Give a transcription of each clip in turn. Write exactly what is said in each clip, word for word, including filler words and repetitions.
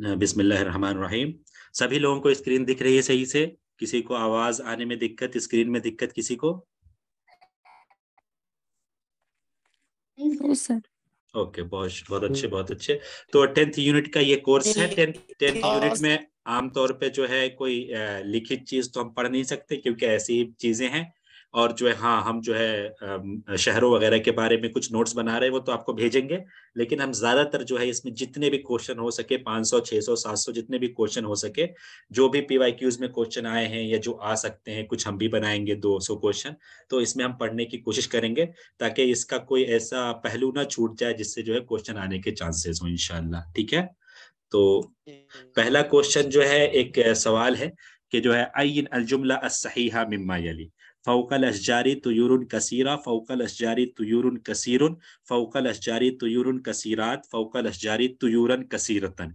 बिस्मिल्लाहिर्रहमानिर्रहीम। सभी लोगों को स्क्रीन दिख रही है सही से? किसी को आवाज आने में दिक्कत, स्क्रीन में दिक्कत किसी को? सर ओके, बहुत बहुत अच्छे बहुत अच्छे। तो टेंथ यूनिट का ये कोर्स है। टेंथ टेंथ यूनिट में आमतौर पे जो है कोई लिखित चीज तो हम पढ़ नहीं सकते क्योंकि ऐसी चीजें हैं, और जो है हाँ हम जो है शहरों वगैरह के बारे में कुछ नोट्स बना रहे हैं, वो तो आपको भेजेंगे। लेकिन हम ज्यादातर जो है इसमें जितने भी क्वेश्चन हो सके पाँच सौ, छह सौ, सात सौ जितने भी क्वेश्चन हो सके, जो भी पीवाईक्यूज में क्वेश्चन आए हैं या जो आ सकते हैं, कुछ हम भी बनाएंगे दो सौ क्वेश्चन, तो इसमें हम पढ़ने की कोशिश करेंगे ताकि इसका कोई ऐसा पहलू ना छूट जाए जिससे जो है क्वेश्चन आने के चांसेस हो, इंशाल्लाह। ठीक है, तो पहला क्वेश्चन जो है एक सवाल है कि जो है अय्यन अलजुमला अस्सहीहा मिम्मा यली फ़ौक़ल अशजारी तुयूरुन कसीरा फ़ौक़ल अशजारी तुयूरुन कसीरुन फ़ौक़ल अशजारी तुयूरुन कसीरात फ़ौक़ल अशजारी तुयूरन कसीरतन।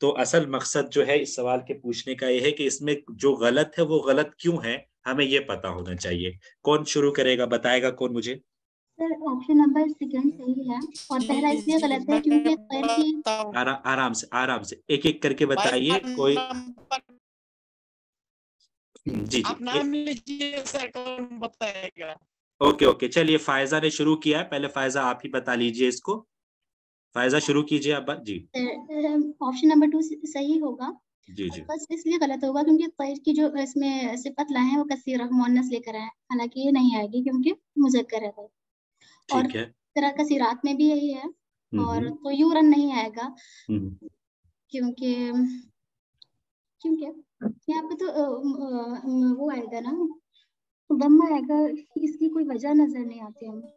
तो असल मकसद जो है इस सवाल के पूछने का ये है कि इसमें जो गलत है वो गलत क्यों है, हमें ये पता होना चाहिए। कौन शुरू करेगा, बताएगा कौन मुझे? सर ऑप्शन नंबर सेकंड सही है और पहला इसलिए गलत है क्योंकि आरा, आराम से आराम से एक एक करके बताइए। कोई जी आप नाम लीजिए सर, कौन बताएगा? ओके ओके, चलिए फायजा ने शुरू किया है, पहले फायजा आप ही बता लीजिए इसको। फायजा शुरू कीजिए आप जी। ऑप्शन नंबर टू सही होगा जी जी। बस इसलिए गलत होगा क्योंकि तैर की जो इसमें सिफत लाए हैं वो कसीरा मुअन्नस लेकर आए, हालांकि ये नहीं आएगी क्योंकि मुज़क्कर है। और तरह कसीरात में भी यही है और तुयूरन नहीं आएगा क्योंकि क्योंकि यहाँ पे तो वो आएगा ना, दम्मा आएगा, इसकी कोई वजह नजर नहीं आती हमें।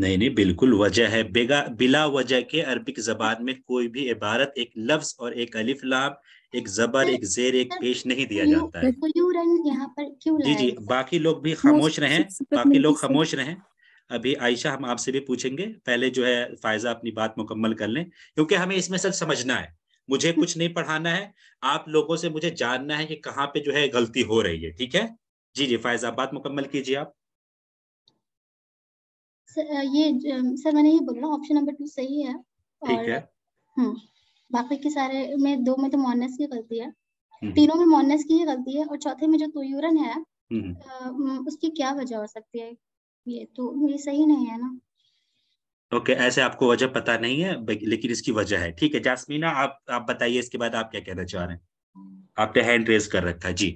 नहीं नहीं, बिल्कुल वजह है। बेगा बिला वजह के अरबिक जबान में कोई भी इबारत, एक लफ्ज और एक अलिफ लाम, एक जबर, एक जेर, एक पेश नहीं दिया जाता है। यहाँ पर क्यों जी जी, बाकी लोग भी खामोश रहें, बाकी लोग खामोश रहें। अभी आयशा हम आपसे भी पूछेंगे, पहले जो है फायजा अपनी बात मुकम्मल कर लें क्योंकि हमें इसमें सब समझना है। मुझे कुछ नहीं पढ़ाना है, आप लोगों से मुझे जानना है कि कहाँ पे जो है गलती हो रही है। ठीक है जी जी, फायजा बात मुकम्मल कीजिए आप। सर ये सर मैंने ये बोला ऑप्शन नंबर टू सही है। ठीक है, बाकी के सारे में दो में तो मोनस की गलती है, तीनों में मोनस की ही गलती है, और चौथे में जो तुयूरन है उसकी क्या वजह हो सकती है? ये तो ये सही नहीं है ना। ओके okay, ऐसे आपको वजह पता नहीं है लेकिन इसकी वजह है। ठीक है जास्मीना, आप आप बताइए, इसके बाद आप क्या कहना चाह रहे हैं? आपने हैंड रेज कर रखा है जी,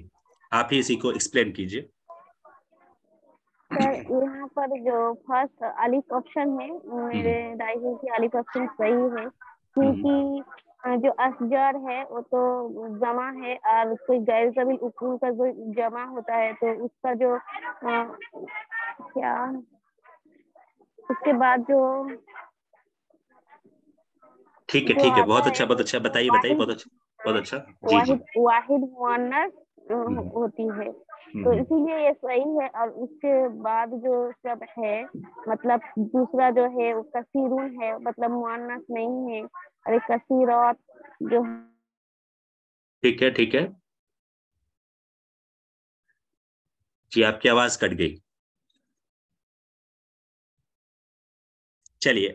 आप ही इसी को एक्सप्लेन कीजिए। सर यहाँ पर जो फर्स्ट अलिफ ऑप्शन है, मेरे राय की अलिफ ऑप्शन सही है क्योंकि जो असजर है वो तो जमा है और कोई गैर ज़मीन उकूल का जो जमा होता है तो उसका जो आ, क्या उसके बाद जो ठीक है ठीक है, बहुत अच्छा बहुत अच्छा, बताइए बताइए, बहुत अच्छा बहुत अच्छा जी वाहिद, जी वाहिद मुअन्नस होती है तो इसीलिए ये सही है। और उसके बाद जो सब है मतलब दूसरा जो है उसका कसीरुन है, मतलब मुअन्नस नहीं है, और एक कसीरात जो ठीक है ठीक है जी। आपकी आवाज कट गई। चलिए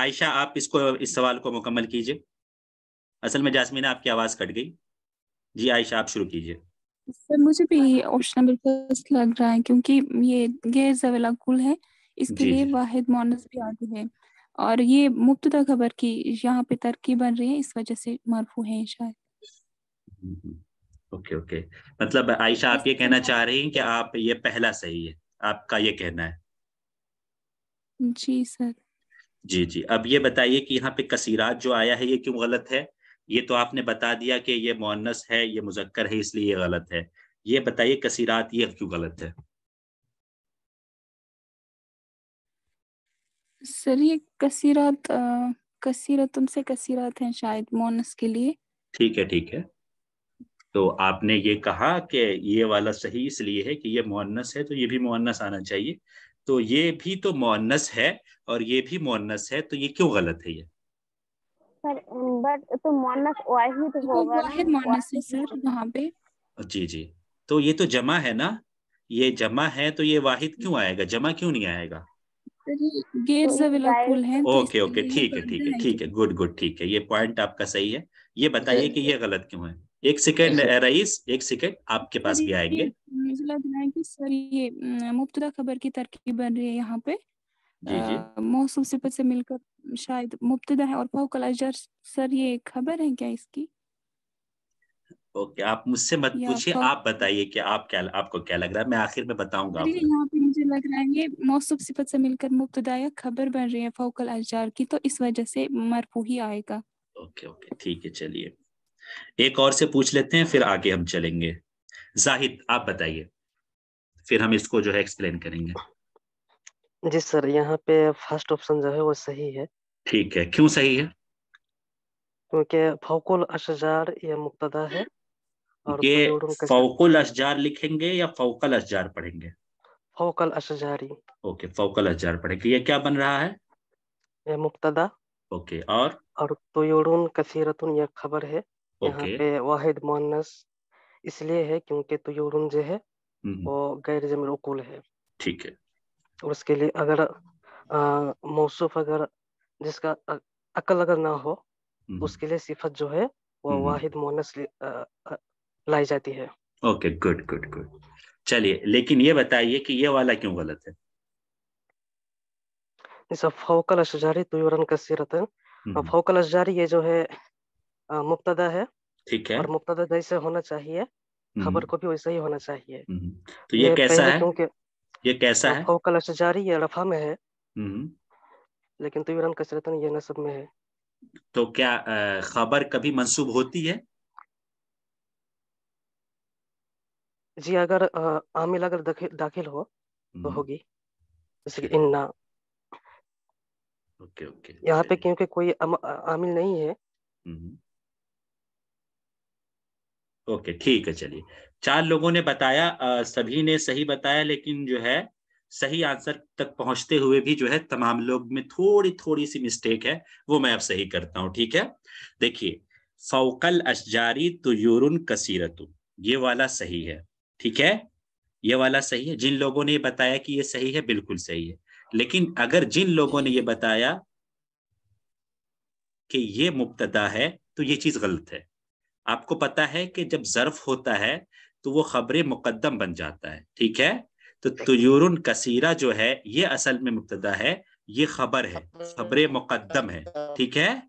आयशा आप इसको इस सवाल को मुकम्मल कीजिए। असल में जास्मीना आपकी आवाज़ कट गई जी, आयशा आप शुरू कीजिए। सर मुझे भी ऑप्शन नंबर फर्स्ट लग रहा है क्योंकि ये गैर ज़वील उकूल है, इसके लिए वाहिद मोनस भी आती है, और ये मुब्तदा खबर की यहाँ पे तरकीब बन रही है, इस वजह से मरफू है शायद। ओके ओके, मतलब आयशा आप ये कहना चाह रही हैं कि आप ये पहला सही है, आपका ये कहना है जी सर जी जी। अब ये बताइए कि यहाँ पे कसीरात जो आया है ये क्यों गलत है? ये तो आपने बता दिया कि ये मोनस है, ये मुजक्कर है, इसलिए ये गलत है। ये बताइए कसीरात ये क्यों गलत है? सर ये कसीरात कसीरत उनसे कसीरात है शायद मोनस के लिए। ठीक है ठीक है, तो आपने ये कहा कि ये वाला सही इसलिए है कि ये मोनस है तो ये भी मोनस आना चाहिए, तो ये भी तो मोनस है और ये भी मोनस है, तो ये क्यों गलत है? ये सर बट तो मोनस वाहिद होगा, वाहिद मोनस है सर वहां पे जी जी। तो ये तो जमा है ना, ये जमा है तो ये वाहिद क्यों आएगा, जमा क्यों नहीं आएगा? गैर ज़वील उकूल है। ओके ओके ठीक है ठीक है ठीक है, गुड गुड ठीक है, ये पॉइंट आपका सही है। ये बताइए कि ये गलत क्यों है। एक सेकेंड रईस, एक सेकेंड आपके पास भी आएंगे। मुझे लग रहा है कि सर ये मुब्तदा खबर की तरकीब बन रही है यहाँ पे, मौसूल सिफत से मिलकर शायद मुब्तदा है और फौक़ल अजर। सर ये खबर है क्या इसकी? ओके, आप मुझसे मत पूछिए, आप बताइए कि आप क्या, आपको क्या लग रहा है, मैं आखिर में बताऊंगा। यहाँ पे मुझे लग रहा है ये मौसूब सिफत से मिलकर मुब्तदा या खबर बन रही है फौक़ल अजर की, तो इस वजह से मरफू ही आएगा। ओके ओके ठीक है, चलिए एक और से पूछ लेते हैं फिर आगे हम चलेंगे। जाहिद आप बताइए, फिर हम इसको जो है एक्सप्लेन करेंगे। जी सर, यहाँ पे फर्स्ट ऑप्शन जो है वो सही है। ठीक है, क्यों सही है? क्योंकि फौकुल अशजार या मुक्तदा है। और ये फौकुल अशजार लिखेंगे या फौकल अशजार पढ़ेंगे? फौकल अशजारी। ओके, फौकल अशजार पढ़ेंगे। ये क्या बन रहा है? ये मुक्तदा। ओके, और और तुयूरुन कसीरतुन यह खबर है। यहाँ पे वाहिद मुअन्नस इसलिए है क्योंकि तुयूरुन जो है वो गैर जमर उकूल है। ठीक है, और उसके लिए अगर आ, मौसूफ अगर जिसका अकल अगर ना हो उसके लिए सिफत जो है वो वाहिद मुअन्नस लाई जाती है। ओके गुड गुड गुड, चलिए लेकिन ये बताइए कि ये वाला क्यों गलत है? फौकल अशजारी तुयूरन कसीरतन, फौकल अशजारी ये जो है मुब्तदा है। ठीक है, और मुब्तदा जैसे होना चाहिए खबर को भी वैसा ही होना चाहिए। तो ये, ये कैसा है? क्योंकि ये कैसा है? फौकल अशजारी ये रफा में है, लेकिन तुयूरन कसीरतन ये नसब में है। तो क्या खबर कभी मंसूब होती है? जी, अगर आमिल अगर दाखिल हो तो होगी, जैसे इन्ना। ओके ओके, यहाँ पे क्योंकि कोई आमिल नहीं है। ओके ठीक है, चलिए चार लोगों ने बताया, आ, सभी ने सही बताया, लेकिन जो है सही आंसर तक पहुंचते हुए भी जो है तमाम लोग में थोड़ी थोड़ी सी मिस्टेक है, वो मैं अब सही करता हूँ। ठीक है, देखिए फौकल अशजारी तुयूरुन कसीरतु, ये वाला सही है। ठीक है, ये वाला सही है। जिन लोगों ने ये बताया कि ये सही है, बिल्कुल सही है। लेकिन अगर जिन लोगों ने ये बताया कि ये मुब्तदा है, तो ये चीज गलत है। आपको पता है कि जब ज़र्फ होता है तो वो खबरे मुकद्दम बन जाता है। ठीक है, तो तुयूरुन कसीरा जो है ये असल में मुब्तदा है, ये खबर है, खबरे मुकद्दम है। ठीक है,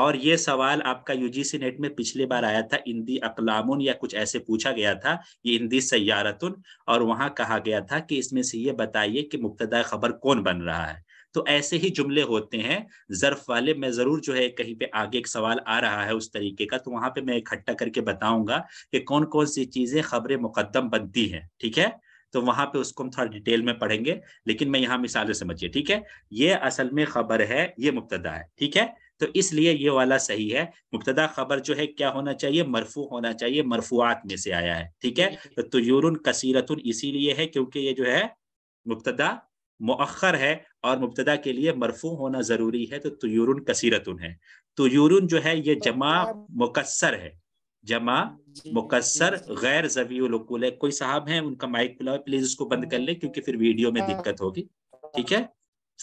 और ये सवाल आपका यूजीसी नेट में पिछले बार आया था, इंदी अकलामुन या कुछ ऐसे पूछा गया था, ये इंदी सयारतुन, और वहां कहा गया था कि इसमें से ये बताइए कि मुब्तदा खबर कौन बन रहा है। तो ऐसे ही जुमले होते हैं जर्फ वाले। मैं जरूर जो है कहीं पे आगे एक सवाल आ रहा है उस तरीके का, तो वहां पे मैं इकट्ठा करके बताऊंगा कि कौन कौन सी चीजें खबरें मुकद्दम बनती हैं। ठीक है, तो वहां पे उसको हम थोड़ा डिटेल में पढ़ेंगे, लेकिन मैं यहाँ मिसालें समझिए। ठीक है, ये असल में खबर है, ये मुब्तदा है। ठीक है, तो इसलिए ये वाला सही है। मुब्तदा खबर जो है क्या होना चाहिए? मरफू होना चाहिए, मरफूआत में से आया है। ठीक है, तो तुयूरुन कसीरतुन इसीलिए है क्योंकि ये जो है मुब्तदा मुअख्खर है, और मुब्तदा के लिए मरफू होना जरूरी है, तो तुयूरुन कसीरतुन है। तुयूरुन जो है ये जमा मुकस्सर है, जमा मुकस्सर गैर ज़वीउल उकूल है। कोई साहब हैं, उनका माइक खुला है, प्लीज उसको बंद कर ले, क्योंकि फिर वीडियो में दिक्कत होगी। ठीक है,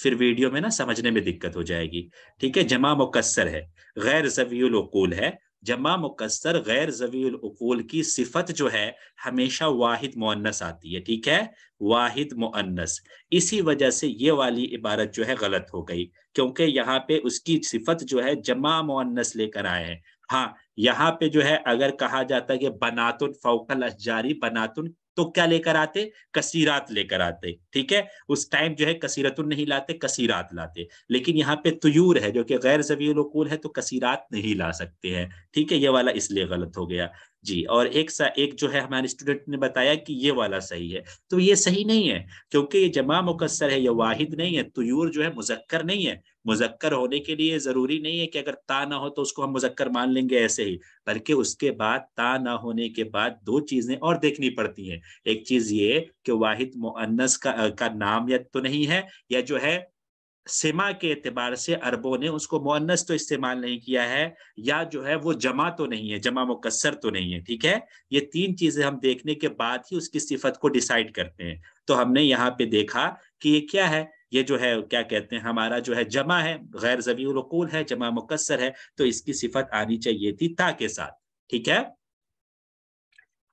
फिर वीडियो में ना समझने में दिक्कत हो जाएगी। ठीक है, जमा मुकस्सर है, गैर ज़वीउल उकूल है। जमा मुकस्सर गैर ज़वीउल उकूल की सिफत जो है हमेशा वाहिद मुअन्नस आती है। ठीक है, वाहिद मुअन्नस, इसी वजह से ये वाली इबारत जो है गलत हो गई, क्योंकि यहाँ पे उसकी सिफत जो है जमा मुअन्नस लेकर आए हैं। हाँ, यहाँ पे जो है अगर कहा जाता है कि बनातुन फौकल अशजारी बनातुन, तो क्या लेकर आते? कसीरात लेकर आते। ठीक है, उस टाइम जो है कसीरतुन नहीं लाते, कसीरात लाते। लेकिन यहाँ पे तुयूर है जो कि गैर ज़वीउल उकूल है, तो कसीरात नहीं ला सकते हैं। ठीक है, ये वाला इसलिए गलत हो गया जी। और एक सा एक जो है हमारे स्टूडेंट ने बताया कि ये वाला सही है, तो ये सही नहीं है क्योंकि ये जमा मुकस्सर है, ये वाहिद नहीं है। तुयूर जो है मुज़क्कर नहीं है। मुज़क्कर होने के लिए जरूरी नहीं है कि अगर ता ना हो तो उसको हम मुज़क्कर मान लेंगे, ऐसे ही, बल्कि उसके बाद ता ना होने के बाद दो चीजें और देखनी पड़ती हैं। एक चीज ये कि वाहिद मुअन्नस का का नामियत तो नहीं है, या जो है सिमा के एतबार से अरबों ने उसको मुअन्नस तो इस्तेमाल नहीं किया है, या जो है वो जमा तो नहीं है, जमा मुकस्सर तो नहीं है। ठीक है, ये तीन चीजें हम देखने के बाद ही उसकी सिफत को डिसाइड करते हैं। तो हमने यहाँ पे देखा कि ये क्या है, ये जो है क्या कहते हैं हमारा जो है जमा है, गैर ज़वीउल उकूल है, जमा मुकस्सर है, तो इसकी सिफत आनी चाहिए थी ता के साथ, ठीक है।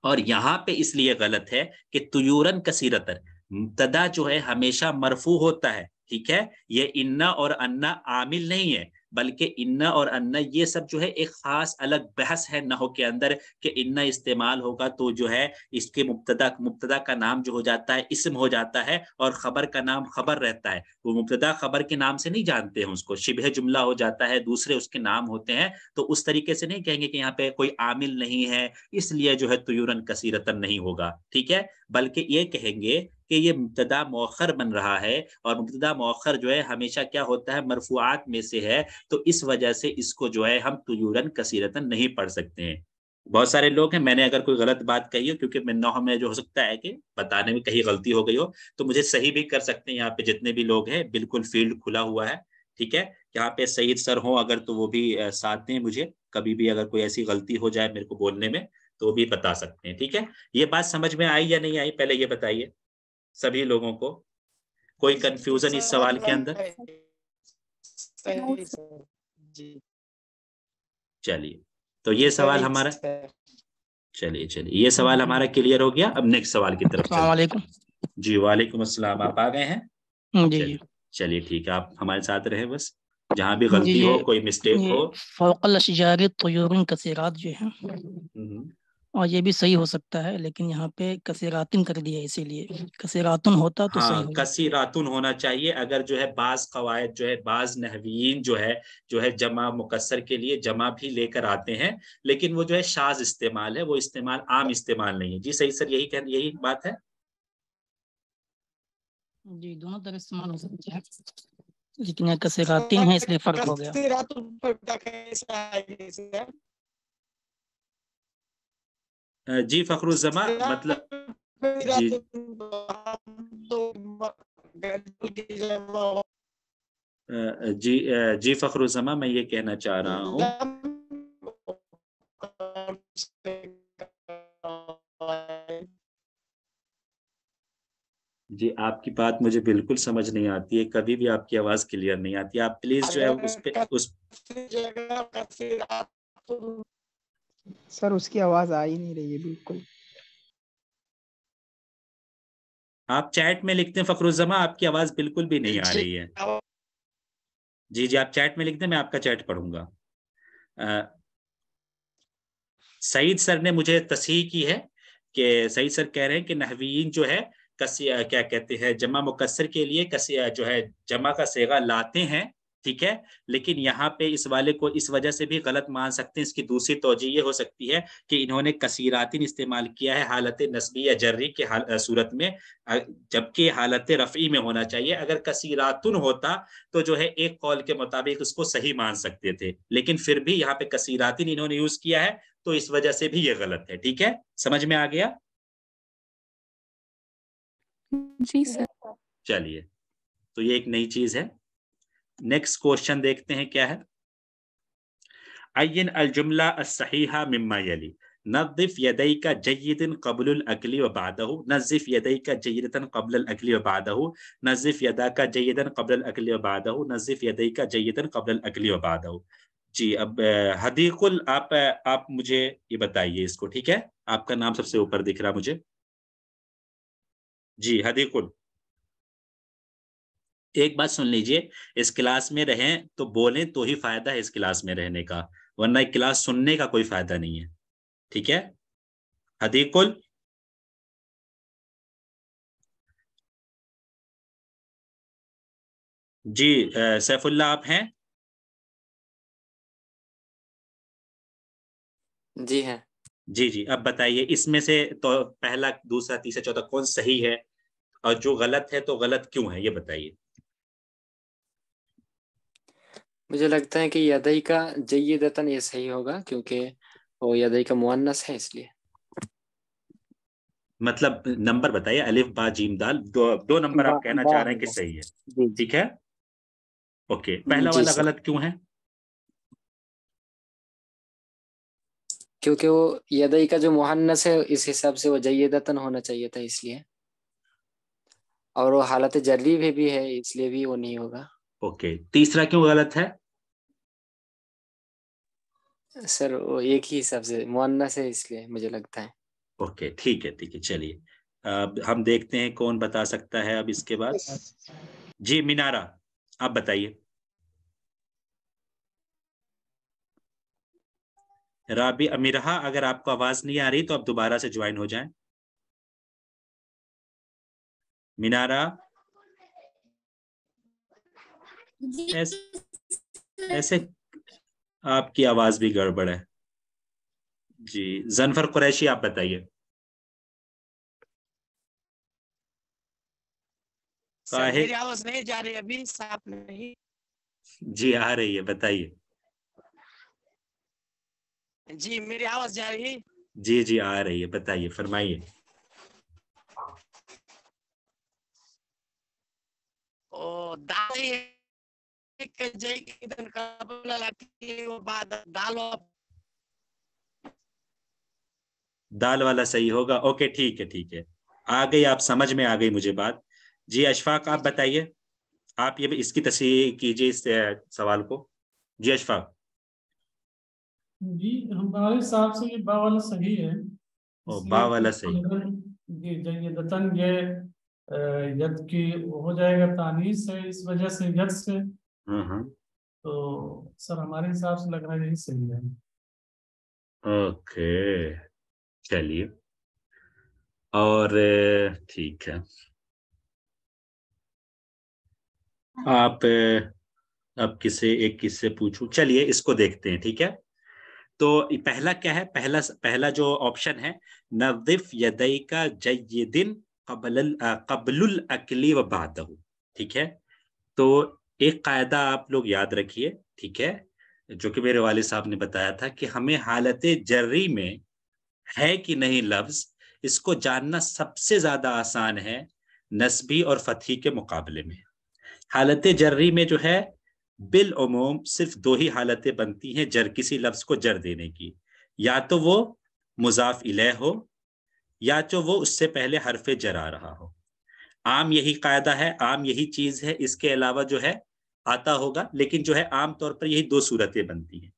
और यहाँ पे इसलिए गलत है कि तुयूरन कसीरतन, मुब्तदा जो है हमेशा मरफू होता है, ठीक है। ये इन्ना और अन्ना आमिल नहीं है, बल्कि इन्ना और अन्ना ये सब जो है एक खास अलग बहस है नहव के अंदर कि इन्ना इस्तेमाल होगा तो जो है इसके मुब्तदा मुब्तदा का नाम जो हो जाता है इसम हो जाता है और खबर का नाम खबर रहता है। वो मुब्तदा खबर के नाम से नहीं जानते हैं उसको, शिबह जुमला हो जाता है, दूसरे उसके नाम होते हैं, तो उस तरीके से नहीं कहेंगे कि यहाँ पे कोई आमिल नहीं है इसलिए जो है तुयूरन कसीरतन नहीं होगा, ठीक है, बल्कि ये कहेंगे कि ये मुब्तदा मौखर बन रहा है और मुब्तदा मौखर जो है हमेशा क्या होता है मरफुआत में से है, तो इस वजह से इसको जो है हम तुयूरन कसीरतन नहीं पढ़ सकते हैं। बहुत सारे लोग हैं, मैंने अगर कोई गलत बात कही हो, क्योंकि मैं नौ में जो हो सकता है कि बताने में कहीं गलती हो गई हो, तो मुझे सही भी कर सकते हैं यहाँ पे जितने भी लोग हैं, बिल्कुल फील्ड खुला हुआ है, ठीक है। यहाँ पे सईद सर हो अगर तो वो भी साथ दें मुझे, कभी भी अगर कोई ऐसी गलती हो जाए मेरे को बोलने में तो भी बता सकते हैं, ठीक है। ये बात समझ में आई या नहीं आई पहले ये बताइए सभी लोगों को, कोई कंफ्यूजन इस सवाल के अंदर? चलिए तो ये सवाल हमारा चलिए चलिए ये सवाल हमारा क्लियर हो गया। अब नेक्स्ट सवाल की तरफ चलिए। जी वालेकुम अस्सलाम, आप आ गए हैं जी, चलिए ठीक है, आप हमारे साथ रहे, बस जहाँ भी गलती हो कोई मिस्टेक हो। फौकल अशजारी तुयूरुन कसीरात जो है, और ये भी सही हो सकता है, लेकिन यहाँ पे कसीरातुन कर दिया इसीलिए, कसीरातुन होता तो हाँ, सही होगा, कसीरातुन होना चाहिए। अगर जो है बाज कवायद जो है बाज नहवीन जो है जो है जमा मुकसर के लिए जमा भी लेकर आते हैं, लेकिन वो जो है शाज इस्तेमाल है, वो इस्तेमाल आम इस्तेमाल नहीं है। जी सही सर, यही कह यही बात है जी, दोनों तरह इस्तेमाल हो सकता है, लेकिन कसीरातुन है इसलिए फर्क हो गया। जी फखरुज़्ज़मा मतलब जी, जी जी फखरुज़्ज़मा मैं ये कहना चाह रहा हूँ जी, आपकी बात मुझे बिल्कुल समझ नहीं आती है, कभी भी आपकी आवाज़ क्लियर नहीं आती, आप प्लीज जो है उस पर उस सर उसकी आवाज आ ही नहीं रही है बिल्कुल। आप चैट में लिखते हैं फखरुज़्ज़मा, आपकी आवाज बिल्कुल भी नहीं आ रही है। जी जी आप चैट में लिखते हैं, मैं आपका चैट पढ़ूंगा। आ, सईद सर ने मुझे तस्हीह की है कि सईद सर कह रहे हैं कि नहवीन जो है कसी क्या कहते हैं जमा मुकस्सर के लिए कसी जो है जमा का सेगा लाते हैं, ठीक है, लेकिन यहाँ पे इस वाले को इस वजह से भी गलत मान सकते हैं। इसकी दूसरी तौजीह ये हो सकती है कि इन्होंने कसीरातिन इस्तेमाल किया है हालत नस्बी या जर्री के हाल, आ, सूरत में, जबकि हालत रफ़ी में होना चाहिए। अगर कसीरातुन होता तो जो है एक कौल के मुताबिक उसको सही मान सकते थे, लेकिन फिर भी यहाँ पे कसीरातिन इन्होंने यूज किया है, तो इस वजह से भी ये गलत है, ठीक है। समझ में आ गया जी सर, चलिए तो ये एक नई चीज है। नेक्स्ट क्वेश्चन देखते हैं क्या है। अय्यन अल जुमला अस्सहीहा मिम्मा यली, नज़्फ़ यदैका जय्यिदन क़ब्लुल अक्ली व बादहु, नज़्फ़ यदैका जय्यिदन क़ब्लुल अक्ली व बादहु, नज़्फ़ यदाका जय्यिदन क़ब्लुल अक्ली व बादहु, नज़्फ़ यदैका जय्यिदन क़ब्लुल अक्ली व बादहु। जी अब हदीकुल आप आप मुझे ये बताइए इसको, ठीक है, आपका नाम सबसे ऊपर दिख रहा मुझे। जी हदीकुल, एक बात सुन लीजिए, इस क्लास में रहें तो बोलें तो ही फायदा है इस क्लास में रहने का, वरना एक क्लास सुनने का कोई फायदा नहीं है, ठीक है। हदीकुल जी, सैफुल्ला आप हैं जी? हैं जी जी। अब बताइए इसमें से तो पहला दूसरा तीसरा चौथा कौन सही है, और जो गलत है तो गलत क्यों है, ये बताइए। मुझे लगता है कि यदई का जय्यदतन ये सही होगा, क्योंकि वो यदई का मुअन्नस है इसलिए। मतलब नंबर बताइए, अलिफ बा जीम दाल, दो दो नंबर आप कहना चाह रहे हैं कि सही है, ठीक है, ओके। पहला वाला गलत क्यों है? क्योंकि वो यदई का जो मुअन्नस है इस हिसाब से वो जय्यदतन होना चाहिए था इसलिए। और वो हालत जरूरी भी, भी है, इसलिए भी वो नहीं होगा। ओके, तीसरा क्यों गलत है सर? वो एक ही हिसाब से मुअन्नस है इसलिए मुझे लगता है। ओके ठीक है ठीक है, चलिए अब हम देखते हैं कौन बता सकता है। अब इसके बाद जी मिनारा आप बताइए। राबी अमीरहा अगर आपको आवाज नहीं आ रही तो आप दोबारा से ज्वाइन हो जाएं। मिनारा ऐसे, ऐसे आपकी आवाज भी गड़बड़ है जी। जनफर कुरैशी आप बताइए। मेरी आवाज नहीं जा रही अभी साफ नहीं जी, आ रही है बताइए जी। मेरी आवाज जा रही है जी? जी आ रही है, बताइए फरमाइए। ओ दाई के जय की धन का बोला लगती वो बाद दाल दाल वाला सही होगा। ओके ठीक है ठीक है, आ गई आप समझ में आ गई मुझे बात जी। अशफाक आप बताइए, आप ये भी इसकी तस्वीर कीजिए इस सवाल को जी। अशफाक जी हमारे हिसाब से ये बा वाला सही है। ओ, बा वाला सही जी, ये दतन ये यद की हो जाएगा तानीस है इस वजह से यद से, तो सर हमारे हिसाब से लग रहा है यही सही है। ओके चलिए और ठीक है, आप अब किसे एक किससे पूछूं? चलिए इसको देखते हैं ठीक है। तो पहला क्या है? पहला पहला जो ऑप्शन है नज़िफ़ यदैका जय्यदिन क़ब्लल क़ब्लुल अक्ली व बअदहु, ठीक है। तो एक कायदा आप लोग याद रखिए ठीक है, जो कि मेरे वाले साहब ने बताया था कि हमें हालत जर्री में है कि नहीं लफ्ज, इसको जानना सबसे ज्यादा आसान है नस्बी और फतही के मुकाबले में। हालत जर्री में जो है बिल उमूम सिर्फ दो ही हालतें बनती हैं जर किसी लफ्ज को जर देने की, या तो वो मुजाफ इलैह हो या तो वो उससे पहले हरफ जर आ रहा हो। आम यही कायदा है, आम यही चीज है, इसके अलावा जो है आता होगा, लेकिन जो है आम तौर पर यही दो सूरतें बनती हैं।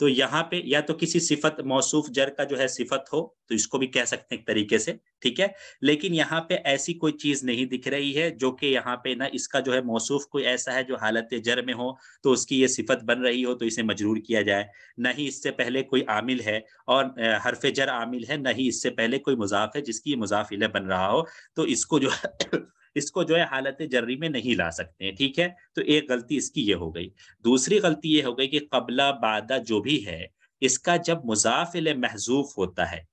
तो यहाँ पे या तो किसी सिफत मौसूफ जर का जो है सिफत हो तो इसको भी कह सकते हैं एक तरीके से ठीक है, लेकिन यहाँ पे ऐसी कोई चीज नहीं दिख रही है जो कि यहाँ पे ना इसका जो है मौसूफ कोई ऐसा है जो हालत जर में हो तो उसकी ये सिफत बन रही हो तो इसे मजरूर किया जाए, ना ही इससे पहले कोई आमिल है और हरफ जर आमिल है, ना ही इससे पहले कोई मुजाफ है जिसकी ये मुजाफ इलैह बन रहा हो, तो इसको जो है इसको जो है हालत जर्री में नहीं ला सकते हैं ठीक है। तो एक गलती इसकी ये हो गई। दूसरी गलती ये हो गई कि कबला बादा जो भी है इसका जब मुज़ाफ़ इलैह महजूफ होता है,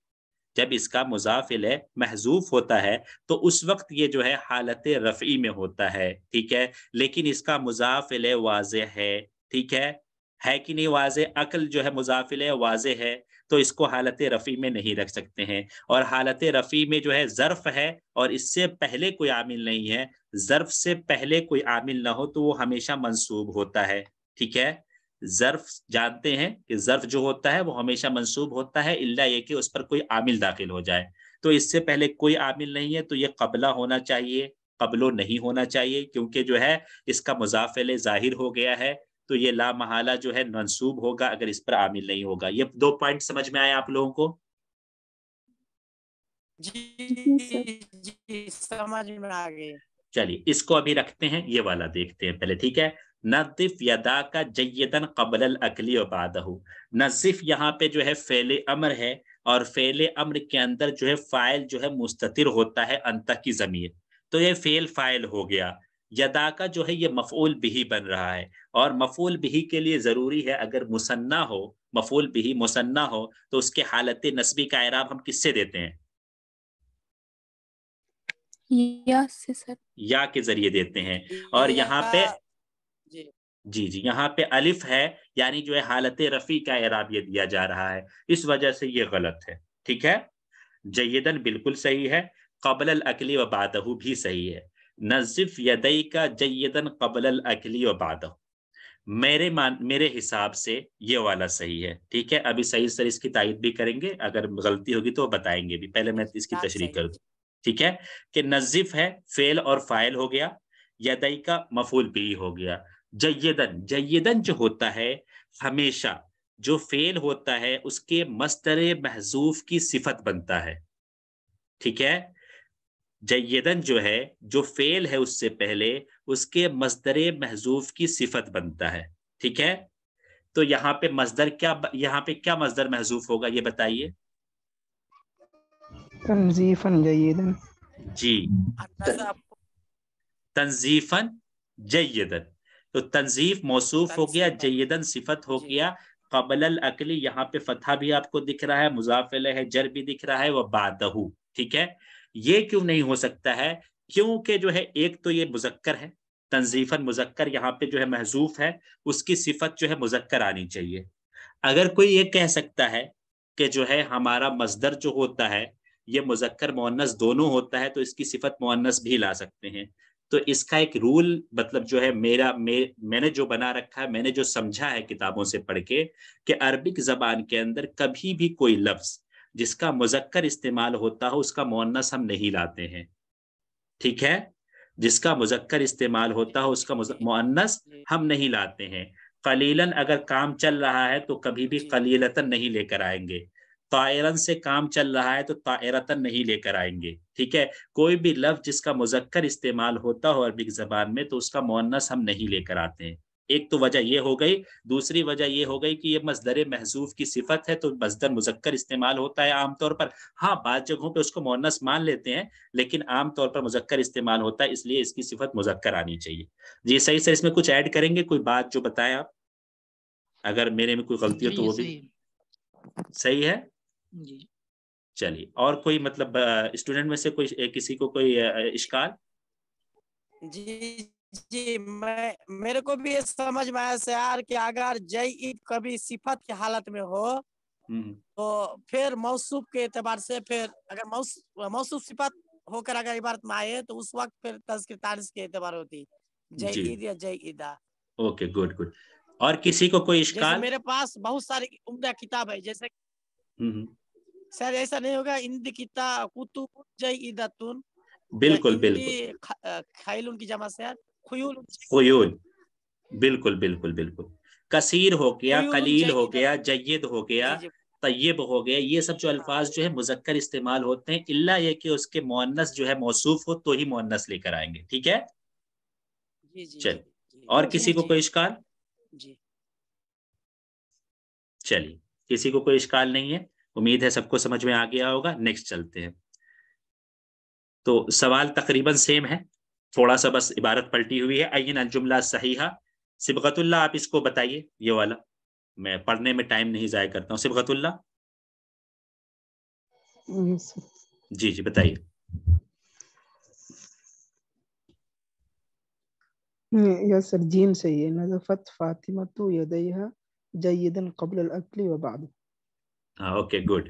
जब इसका मुज़ाफ़ इलैह महजूफ होता है तो उस वक्त ये जो है हालत रफ़ी में होता है ठीक है, लेकिन इसका मुज़ाफ़ इलैह वाज़ेह है ठीक है, है कि नहीं वाज़ेह? अकल जो है मुज़ाफ़ इलैह वाज़ेह है तो इसको हालत रफ़ी में नहीं रख सकते हैं। और हालत रफ़ी में जो है ज़र्फ़ है और इससे पहले कोई आमिल नहीं है, ज़र्फ़ से पहले कोई आमिल ना हो तो वो हमेशा मंसूब होता है ठीक है। ज़र्फ़ जानते हैं कि ज़र्फ़ जो होता है वो हमेशा मंसूब होता है इल्ला ये कि उस पर कोई आमिल दाखिल हो जाए, तो इससे पहले कोई आमिल नहीं है तो ये क़बला होना चाहिए, क़ब्लो नहीं होना चाहिए क्योंकि जो है इसका मुज़ाफ़ इलैह ज़ाहिर हो गया है तो ये ला महला जो है मंसूब होगा अगर इस पर आमिल नहीं होगा। ये दो पॉइंट समझ में आए आप लोगों को जी? जी समझ में आ गए। चलिए इसको अभी रखते हैं, ये वाला देखते हैं पहले ठीक है। नज़िफ़ यदा का जय्यदन क़ब्लल अकली व बादहु, नज़िफ़ यहाँ पे जो है फ़ेल अमर है और फ़ेल अमर के अंदर जो है फ़ाइल जो है मुस्ततिर होता है अंता की ज़मीर, तो ये फ़ेल फ़ाइल हो गया। यदा का जो है ये मफूल बिही बन रहा है और मफूल बिही के लिए ज़रूरी है अगर मुसन्ना हो, मफूल बिही मुसन्ना हो तो उसके हालत नस्बी का इराब हम किससे देते हैं? या से सर, या के जरिए देते हैं। और यहाँ पे जी जी जी यहाँ पे अलिफ है यानी जो है हालत रफ़ी का इराब ये दिया जा रहा है, इस वजह से ये गलत है ठीक है। जयदन बिल्कुल सही है, क़ब्लल अकली व बादहु भी सही है। नज़िफ़ यदई का जयदन क़ब्लल अकली व बादहु मेरे मान मेरे हिसाब से ये वाला सही है ठीक है। अभी सही सर इसकी तायद भी करेंगे, अगर गलती होगी तो बताएंगे भी, पहले मैं इसकी तशरीह कर दूं ठीक है, कि नजीफ है फेल और फाइल हो गया, यदई का मफूल बी हो गया। जयदन, जयदन जो होता है हमेशा जो फेल होता है उसके मस्तरे महजूफ की सिफत बनता है। ठीक है, जयदन जो है जो फेल है उससे पहले उसके मस्दरे महजूफ की सिफत बनता है। ठीक है, तो यहाँ पे मस्दर क्या, यहाँ पे क्या मस्दर महजूफ होगा ये बताइए। तंजीफन जयदन। जी, तंजीफन जयदन। तो तंजीफ मौसूफ हो गया, जयदन सिफत हो गया, कबल अकली यहाँ पे फतह भी आपको दिख रहा है, मुजाफिल है जर भी दिख रहा है, वह बादहू। ठीक है, ये क्यों नहीं हो सकता है, क्योंकि जो है एक तो ये मुजक्कर है, तंजीफन मुजक्कर यहाँ पे जो है महजूफ है, उसकी सिफत जो है मुजक्कर आनी चाहिए। अगर कोई ये कह सकता है कि जो है हमारा मजदर जो होता है ये मुजक्कर मुअन्नस दोनों होता है तो इसकी सिफत मुअन्नस भी ला सकते हैं, तो इसका एक रूल मतलब जो है मेरा मे, मैंने जो बना रखा है, मैंने जो समझा है किताबों से पढ़ के, कि अरबिक जबान के अंदर कभी भी कोई लफ्ज जिसका मुजक्कर इस्तेमाल होता हो उसका मुअन्नस हम नहीं लाते हैं। ठीक है, जिसका मुजक्कर इस्तेमाल होता हो उसका मुअन्नस हम नहीं लाते हैं। कलीलन अगर काम चल रहा है तो कभी भी कलीलतन नहीं लेकर आएंगे, तायरन से काम चल रहा है तो तायरतन नहीं लेकर आएंगे। ठीक है, कोई भी लफ्ज जिसका मुजक्कर इस्तेमाल होता हो अरबिक जबान में तो उसका मुअन्नस हम नहीं लेकर आते हैं। एक तो वजह यह हो गई, दूसरी वजह यह हो गई कि ये मस्दर महजूफ की सिफत है तो मस्दर मुजक्कर इस्तेमाल होता है आमतौर पर। हाँ, बात जगहों पे उसको मुअन्नस मान लेते हैं लेकिन आमतौर पर मुजक्कर इस्तेमाल होता है, इसलिए इसकी सिफत मुजक्कर आनी चाहिए। जी सही सर, इसमें कुछ ऐड करेंगे, कोई बात जो बताएं आप, अगर मेरे में कोई गलती हो तो वो भी सही है। चलिए, और कोई मतलब स्टूडेंट में से कोई किसी को कोई इश्काल? जी जी, मैं मेरे को भी ये समझ में आया सर कि अगर जयद कभी सिफत की हालत में हो तो फिर मौसूफ के एतबार से, फिर अगर मौसूफ मौसूफ सिफत होकर अगर इबारत में आए तो उस वक्त फिर तज़किर तारीफ़ के एतबार होती जयद या जयदा। Okay, good good. और किसी को कोई इश्काल? मेरे पास बहुत सारी उम्दा किताब है, जैसे सर ऐसा नहीं होगा इंद किताब कुतुब जयदतुन। बिल्कुल बिल्कुल, खैल उनकी जमा सर खुयूल, खुयूल बिल्कुल बिल्कुल बिल्कुल। कसीर हो गया, कलील हो गया, जयद हो गया, तय्यब हो गया, ये सब जो अल्फाज जो है मुजक्कर इस्तेमाल होते हैं, इल्ला ये कि उसके मुअन्नस जो है मौसूफ हो तो ही मुअन्नस लेकर आएंगे। ठीक है, चलिए, और किसी को कोई इश्काल? जी चलिए, किसी को कोई इश्काल नहीं है, उम्मीद है सबको समझ में आ गया होगा। नेक्स्ट चलते हैं, तो सवाल तकरीबन सेम है, थोड़ा सा बस इबारत पलटी हुई है। अय्यन अलजुमला सहीहा सिबगतुल्ला, आप इसको बताइए, ये वाला मैं पढ़ने में टाइम नहीं जाया करता हूँ। सिबगतुल्ला जी जी बताइए। या सर जीम सही है, नज़फ़त फातिमतु यदैहा जयदन क़ब्ल अल-अक्ल व बाद। हाँ ओके गुड।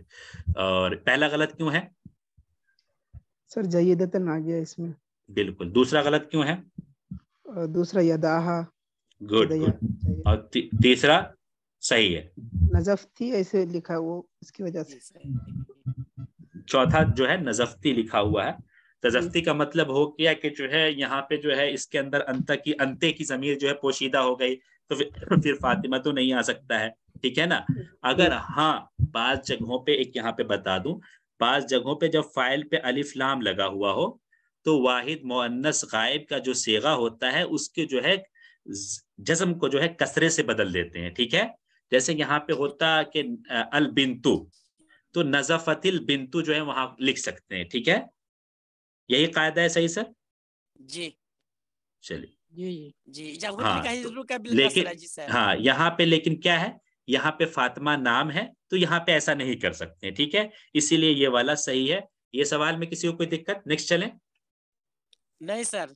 और पहला गलत क्यों है सर? जयदतन आ गया इसमें, बिल्कुल। दूसरा गलत क्यों है? दूसरा यदाहा, गुड। और ती, तीसरा सही है, नजफ्ती ऐसे लिखा वो इसकी वजह से। चौथा जो है नजफ्ती लिखा हुआ है, तजफ्ती का मतलब हो गया कि जो है यहाँ पे जो है इसके अंदर अंत की अंते की जमीर जो है पोशीदा हो गई तो फिर, फिर फातिमा तो नहीं आ सकता है। ठीक है ना। अगर हाँ, बाज जगहों पे एक यहाँ पे बता दूं, बाज जगहों पे जब फाइल पे अलिफ लाम लगा हुआ हो तो वाहिद मुअन्नस गायब का जो सेगा होता है उसके जो है जज्म को जो है कसरे से बदल देते हैं। ठीक है, जैसे यहाँ पे होता कि अल बिंतु, तो नजफतिल बिंतु जो है वहां लिख सकते हैं। ठीक है, यही कायदा है। सही सर? जी चलिए जी जी। हाँ, का लेकिन जी सर। हाँ, यहाँ पे लेकिन क्या है, यहाँ पे फातिमा नाम है तो यहाँ पे ऐसा नहीं कर सकते। ठीक है, इसीलिए ये वाला सही है। ये सवाल में किसी को कोई दिक्कत? नेक्स्ट चलें? नहीं सर,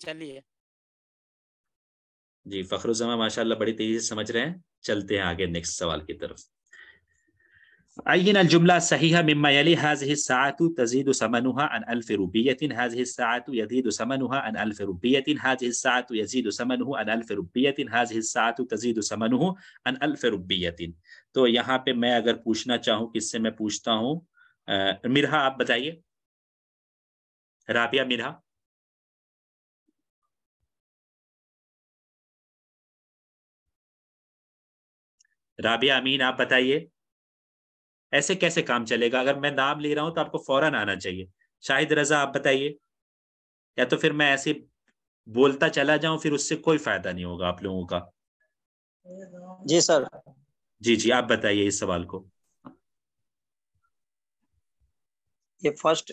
चलिए। जी फखरुज़्ज़मा माशाल्लाह बड़ी तेजी से समझ रहे हैं। चलते हैं आगे नेक्स्ट सवाल की तरफ। अय्यन अलजुमला सहीहा मिम्मा यली हाज़िही साअतु तज़ीदु समनुहा अन अल्फ रुबियतिन, हाज़िही साअतु यज़ीदु समनुहा अन अल्फ रुबियतिन, हाज़िही साअतु यज़ीदु समनुहु अन अल्फ रुबियतिन, हाज़िही साअतु तज़ीदु समनुहु अन अल्फ रुबियतिन। तो यहाँ पे मैं अगर पूछना चाहूँ, किससे मैं पूछता हूँ? मिरहा आप बताइए। राबिया मीरा। राबिया अमीन, आप बताइए ऐसे कैसे काम चलेगा? अगर मैं नाम ले रहा हूं तो आपको फौरन आना चाहिए। शाहिद रजा, आप बताइए। या तो फिर मैं ऐसे बोलता चला जाऊं, फिर उससे कोई फायदा नहीं होगा आप लोगों का। जी सर। जी जी, आप बताइए इस सवाल को। ये फर्स्ट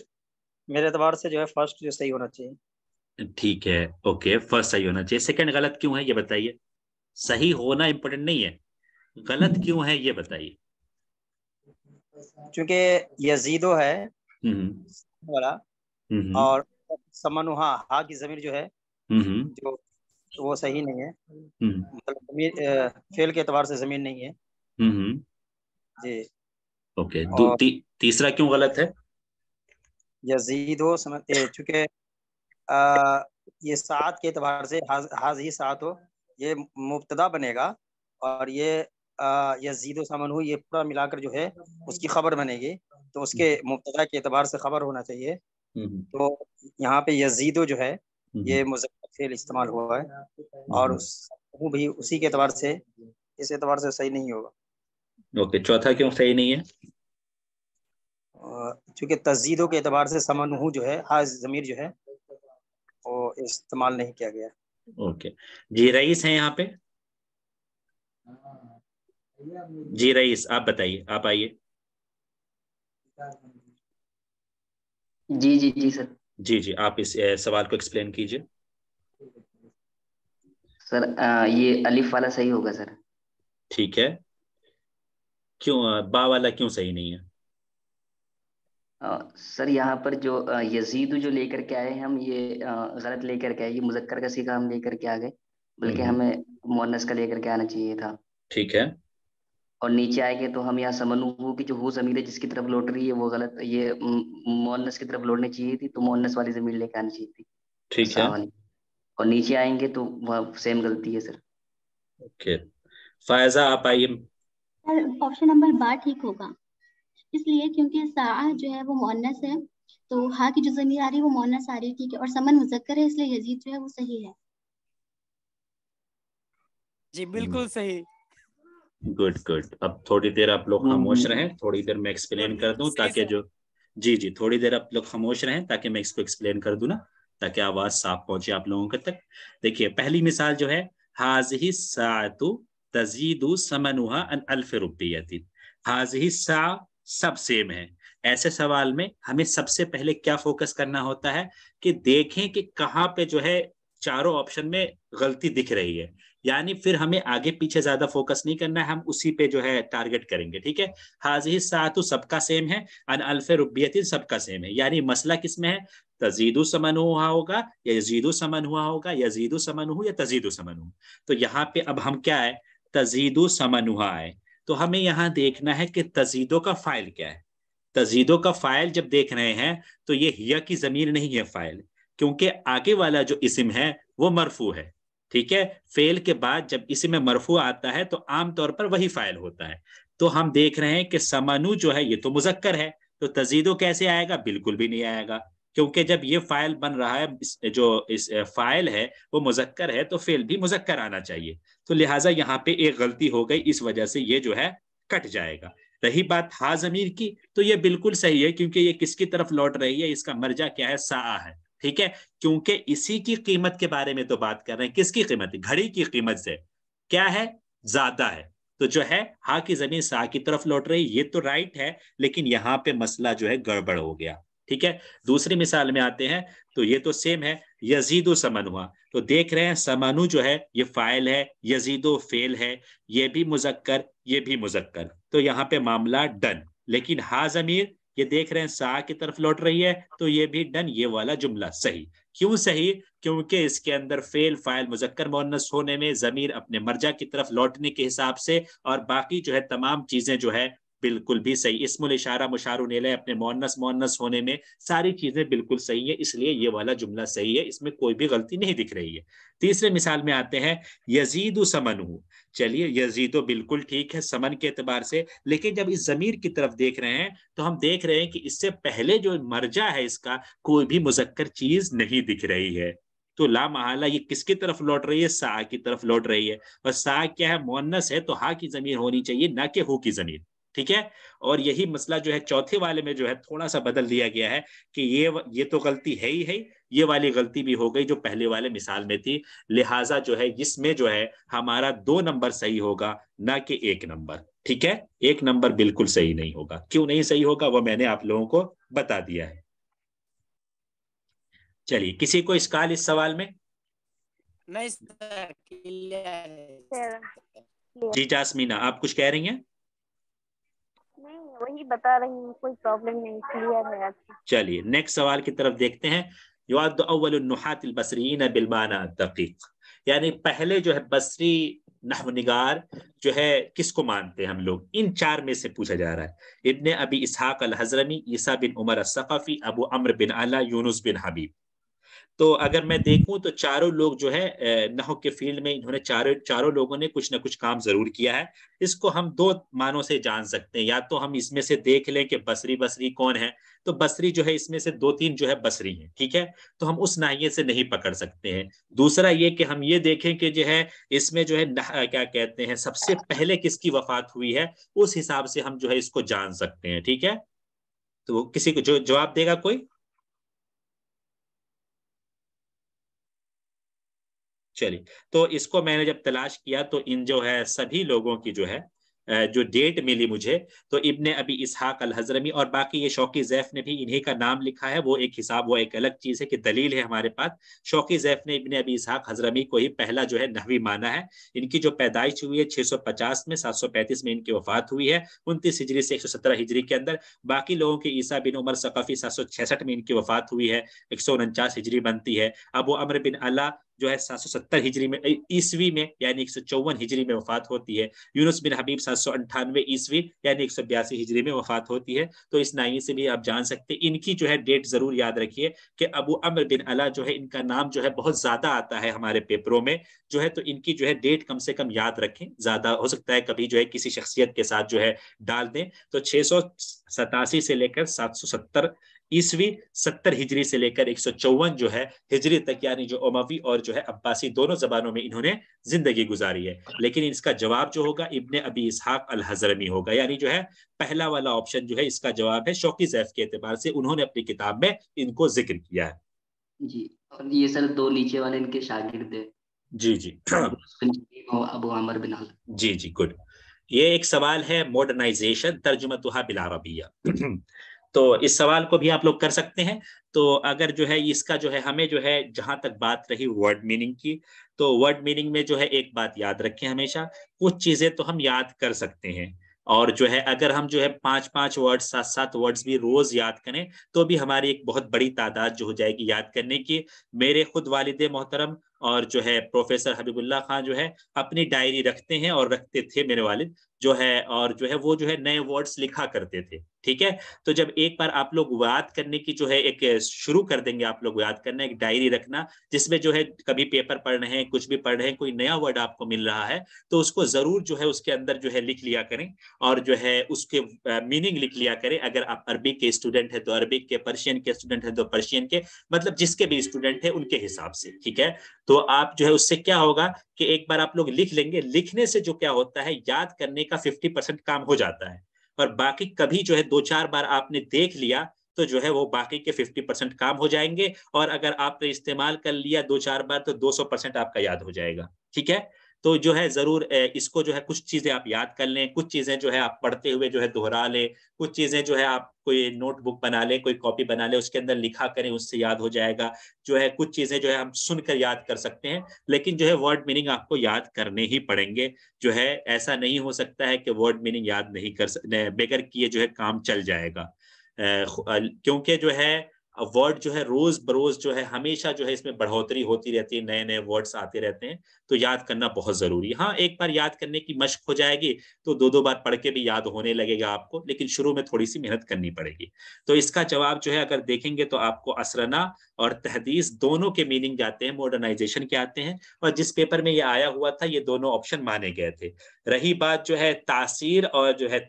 मेरे एतबार से जो है फर्स्ट जो सही होना चाहिए। ठीक है, ओके, फर्स्ट सही होना चाहिए। सेकंड गलत क्यों है ये बताइए। सही होना इम्पोर्टेंट नहीं है, गलत क्यों है ये बताइए। क्योंकि यजीदो है वाला और समनुहा हा की जमीर जो है जो वो सही नहीं है, मतलब फेल के एतबार से जमीन नहीं है। जी ओके। ती, तीसरा क्यों गलत है? यजीदो समझते चूंकि ये सात के एतबार से हाज, हाजी सात हो, ये मुब्तदा बनेगा और ये यजीदो समन हो, ये पूरा मिलाकर जो है उसकी खबर बनेगी, तो उसके मुब्तदा के एतबार से खबर होना चाहिए। तो यहाँ पे यजीदो जो है ये मुजक्कर फेल इस्तेमाल हुआ है और भी उसी के एतबार से, इस एतबार से सही नहीं होगा। ओके, चौथा क्यों सही नहीं है? चूंकि तज़ीदों के एतबार से समनहु जो है हाज ज़मीर जो है वो इस्तेमाल नहीं किया गया। ओके, जी रईस हैं यहाँ पे। जी रईस, आप बताइए, आप आइए। जी जी जी सर। जी जी, आप इस सवाल को एक्सप्लेन कीजिए सर। आ, ये अलिफ वाला सही होगा सर। ठीक है, क्यों बा वाला क्यों सही नहीं है? आ, सर यहाँ पर जो यजीद जो लेकर के आए हम, ये आ, गलत लेकर के आए, ये मुजक्कर का सीगा हम लेकर के आ गए, बल्कि हमें मोनस का लेकर के आना चाहिए था। ठीक है, और नीचे आएंगे तो हम यहाँ समनहु की जो हो जमीर है जिसकी तरफ लौट रही है वो गलत, ये मोनस की तरफ लौटनी चाहिए थी, तो मोनस वाली जमीर लेकर आनी चाहिए थी। ठीक है, और नीचे आएंगे तो वह सेम गलती है सर। ओके, फायजा आप आइए। ऑप्शन नंबर बारह ठीक होगा, इसलिए क्योंकि साह जो है वो मोनस है, तो हा की जो जमीर आ रही है वो मोनस आ रही है। ठीक है, और समन मुजक्कर है, इसलिए यजीद जो है वो सही है। जी बिल्कुल सही। Good good. अब थोड़ी देर आप लोग खामोश रहें, थोड़ी देर मैं एक्सप्लेन कर दूं ताकि जो जी जी थोड़ी देर आप लोग खामोश रहें ताकि मैं इसको एक्सप्लेन कर दूं ना, ताकि आवाज साफ पहुंचे आप लोगों तक। देखिए पहली मिसाल जो है, हाज़िही साअतु तज़ीदु समनुहा अन अल्फ रुपय्यतिन। हाज़िही सा सब सेम है। ऐसे सवाल में हमें सबसे पहले क्या फोकस करना होता है कि देखें कि कहाँ पे जो है चारों ऑप्शन में गलती दिख रही है, यानी फिर हमें आगे पीछे ज्यादा फोकस नहीं करना है, हम उसी पे जो है टारगेट करेंगे। ठीक है, हाज़िही सातु सबका सेम है, अन अल्फ रुबयतिन सबका सेम है, यानी मसला किसमें है? तज़ीदु समन हुआ होगा या यजीदु समन हुआ होगा, यजीदु समन हु या तज़ीदु समन हु। तो यहाँ पे अब हम क्या है, तज़ीदु समन हुआ है, तो हमें यहाँ देखना है कि तज़ीदों का फाइल क्या है। तज़ीदों का फाइल जब देख रहे हैं तो ये हिया की ज़मीर नहीं है फाइल, क्योंकि आगे वाला जो इस्म है वो मरफू है। ठीक है, फेल के बाद जब इसी में मरफू आता है तो आमतौर पर वही फाइल होता है। तो हम देख रहे हैं कि समनु जो है ये तो मुजक्कर है, तो तज़ीदो कैसे आएगा? बिल्कुल भी नहीं आएगा, क्योंकि जब ये फाइल बन रहा है, जो इस फाइल है वो मुजक्कर है, तो फेल भी मुजक्कर आना चाहिए। तो लिहाजा यहाँ पे एक गलती हो गई, इस वजह से ये जो है कट जाएगा। रही बात हा ज़मीर की, तो ये बिल्कुल सही है, क्योंकि ये किसकी तरफ लौट रही है, इसका मर्जा क्या है? साआ है। ठीक है, क्योंकि इसी की कीमत के बारे में तो बात कर रहे हैं। किसकी कीमत? घड़ी की कीमत से क्या है? ज्यादा है। तो जो है हा की जमीन सा की तरफ लौट रही, ये तो राइट है, लेकिन यहाँ पे मसला जो है गड़बड़ हो गया। ठीक है, दूसरी मिसाल में आते हैं, तो ये तो सेम है, यजीदो समन हुआ, तो देख रहे हैं समनु जो है ये फाइल है, यजीदो फेल है, ये भी मुजक्कर, ये भी मुजक्कर, तो यहाँ पे मामला डन। लेकिन हा जमीर ये देख रहे हैं सा की तरफ लौट रही है, तो ये भी डन, ये वाला जुमला सही। क्यों सही? क्योंकि इसके अंदर फेल फाइल मुजक्कर मोनस होने में, जमीर अपने मर्जा की तरफ लौटने के हिसाब से, और बाकी जो है तमाम चीजें जो है बिल्कुल भी सही। इस्मुल इशारा मुशारुन इलैह अपने मोन्नस मोन्नस होने में सारी चीजें बिल्कुल सही है, इसलिए ये वाला जुमला सही है, इसमें कोई भी गलती नहीं दिख रही है। तीसरे मिसाल में आते हैं यजीदु समनहु। चलिए यजीदो बिल्कुल ठीक है समन के एतबार से, लेकिन जब इस जमीर की तरफ देख रहे हैं तो हम देख रहे हैं कि इससे पहले जो मर्जा है इसका कोई भी मुजक्कर चीज नहीं दिख रही है। तो ला महला ये किसकी तरफ लौट रही है? सा की तरफ लौट रही है। और सा क्या है? मोन्नस है, तो हा की जमीर होनी चाहिए, ना कि हु की जमीर। ठीक है। और यही मसला जो है चौथे वाले में जो है थोड़ा सा बदल दिया गया है कि ये ये तो गलती है ही है, ये वाली गलती भी हो गई जो पहले वाले मिसाल में थी, लिहाजा जो है इसमें जो है हमारा दो नंबर सही होगा, ना कि एक नंबर। ठीक है, एक नंबर बिल्कुल सही नहीं होगा। क्यों नहीं सही होगा वो मैंने आप लोगों को बता दिया है। चलिए, किसी को इश्काल इस सवाल में? नहीं सर। जी जासमीना, आप कुछ कह रही हैं? नहीं, वही बता रही हूँ, कोई प्रॉब्लम नहीं, क्लियर है। चलिए नेक्स्ट सवाल की तरफ देखते हैं। युअद्दु अव्वलु नुहातिल बसरीयीन बिल माना दकीक, यानी पहले जो है बसरी नहवनिगार जो है किसको मानते हैं हम लोग? इन चार में से पूछा जा रहा है। इब्ने अबी इसहाक अल हजरमी, ईसा बिन उमर अस्सक़फ़ी, अबू अम्र बिन अला, यूनुस बिन हबीब। तो अगर मैं देखूं तो चारों लोग जो है नहव के फील्ड में इन्होंने चारों चारों लोगों ने कुछ ना कुछ काम जरूर किया है। इसको हम दो मानों से जान सकते हैं, या तो हम इसमें से देख लें कि बसरी बसरी कौन है, तो बसरी जो है इसमें से दो तीन जो है बसरी हैं। ठीक है, तो हम उस नाहिये से नहीं पकड़ सकते हैं। दूसरा ये कि हम ये देखें कि जो है इसमें जो है क्या कहते हैं सबसे पहले किसकी वफात हुई है, उस हिसाब से हम जो है इसको जान सकते हैं। ठीक है, तो किसी को जो जवाब देगा कोई? चलिए, तो इसको मैंने जब तलाश किया तो इन जो है सभी लोगों की जो है जो डेट मिली मुझे, तो इब्ने अबी इसहाक अल हजरमी और बाकी ये शौकी जैफ ने भी इन्हीं का नाम लिखा है। वो एक हिसाब वो एक अलग चीज़ है कि दलील है हमारे पास। शौकी जैफ ने इब्ने अबी इसहाक हजरमी को ही पहला जो है नहवी माना है। इनकी जो पैदाइश हुई है छह सौ पचास में, सात सौ पैंतीस में इनकी वफात हुई है, उनतीस हिजरी से एक सौ सत्रह हिजरी के अंदर। बाकी लोगों की ईसा बिन उमर सक़फ़ी सात सौ छियासठ में इनकी वफात हुई है, एक सौ उनचास हिजरी बनती है। अबू अमर बिन अला जो है सात सौ सत्तर हिजरी में ईस्वी में यानी एक सौ चौवन हिजरी में वफात होती है। यूनुस बिन हबीब सात सौ अंठानवे ईस्वी यानी एक सौ बयासी हिजरी में वफात होती है। तो इस नाई से भी आप जान सकते हैं। इनकी जो है डेट जरूर याद रखिए कि अबू अम्र बिन अला जो है इनका नाम जो है बहुत ज्यादा आता है हमारे पेपरों में जो है, तो इनकी जो है डेट कम से कम याद रखें। ज्यादा हो सकता है कभी जो है किसी शख्सियत के साथ जो है डाल दें। तो छह सौ सतासी से लेकर सात सौ सत्तर ईस्वी, सत्तर हिजरी से लेकर एक सौ चौवन जो है हिजरी तक, यानी जो उमवी और जो है अब्बासी दोनों जबानों में इन्होंने जिंदगी गुजारी है। लेकिन इसका जवाब जो होगा इब्ने अबी इसहाक अल हजरमी होगा, यानी जो है पहला वाला ऑप्शन जो है इसका जवाब है। शौकी जैफ के एतबार से उन्होंने अपनी किताब में इनको जिक्र किया है जी। और ये सर दो नीचे वाले इनके शागिर्द हैं जी जी अबू आमिर बिन अल जी जी गुड। ये एक सवाल है मॉडर्नाइजेशन तर्जुमतुहा बिल अरबिया, तो इस सवाल को भी आप लोग कर सकते हैं। तो अगर जो है इसका जो है हमें जो है जहां तक बात रही वर्ड मीनिंग की, तो वर्ड मीनिंग में जो है एक बात याद रखें हमेशा, कुछ चीजें तो हम याद कर सकते हैं और जो है अगर हम जो है पांच पांच वर्ड सात सात वर्ड्स भी रोज याद करें तो भी हमारी एक बहुत बड़ी तादाद जो हो जाएगी याद करने की। मेरे खुद वालिदे मोहतरम और जो है प्रोफेसर हबीबुल्लाह खान जो है अपनी डायरी रखते हैं और रखते थे मेरे वालिद जो है, और जो है वो जो है नए वर्ड्स लिखा करते थे। ठीक है, तो जब एक बार आप लोग याद करने की जो है एक शुरू कर देंगे, आप लोग याद करना एक डायरी रखना जिसमें जो है कभी पेपर पढ़ रहे हैं, कुछ भी पढ़ रहे हैं, कोई नया वर्ड आपको मिल रहा है तो उसको जरूर जो है उसके अंदर जो है लिख लिया करें और जो है उसके मीनिंग लिख लिया करें। अगर आप अरबी के स्टूडेंट है तो अरबिक के, पर्शियन के स्टूडेंट है तो पर्शियन के, मतलब जिसके भी स्टूडेंट है उनके हिसाब से। ठीक है, तो आप जो है उससे क्या होगा कि एक बार आप लोग लिख लेंगे, लिखने से जो क्या होता है याद करने का फिफ्टी परसेंट काम हो जाता है और बाकी कभी जो है दो चार बार आपने देख लिया तो जो है वो बाकी के पचास परसेंट काम हो जाएंगे और अगर आपने इस्तेमाल कर लिया दो चार बार तो दो सौ परसेंट आपका याद हो जाएगा। ठीक है, तो जो है जरूर इसको जो है कुछ चीजें आप याद कर लें, कुछ चीजें जो है आप पढ़ते हुए जो है दोहरा लें, कुछ चीजें जो है आप कोई नोटबुक बना लें, कोई कॉपी बना लें, उसके अंदर लिखा करें, उससे याद हो जाएगा। जो है कुछ चीजें जो है हम सुनकर याद कर सकते हैं लेकिन जो है वर्ड मीनिंग आपको याद करने ही पड़ेंगे। जो है ऐसा नहीं हो सकता है कि वर्ड मीनिंग याद नहीं कर सकते, बगैर किए जो है काम चल जाएगा, क्योंकि जो है वर्ड जो है रोज बरोज जो है हमेशा जो है इसमें बढ़ोतरी होती रहती है, नए नए वर्ड्स आते रहते हैं, तो याद करना बहुत जरूरी है। हाँ, एक बार याद करने की मशक हो जाएगी तो दो दो बार पढ़ के भी याद होने लगेगा आपको, लेकिन शुरू में थोड़ी सी मेहनत करनी पड़ेगी। तो इसका जवाब जो है अगर देखेंगे तो आपको असरना और तहदीस दोनों के मीनिंग जाते हैं, मॉडर्नाइजेशन के आते हैं, और जिस पेपर में ये आया हुआ था ये दोनों ऑप्शन माने गए थे। रही बात जो है तासीर और जो है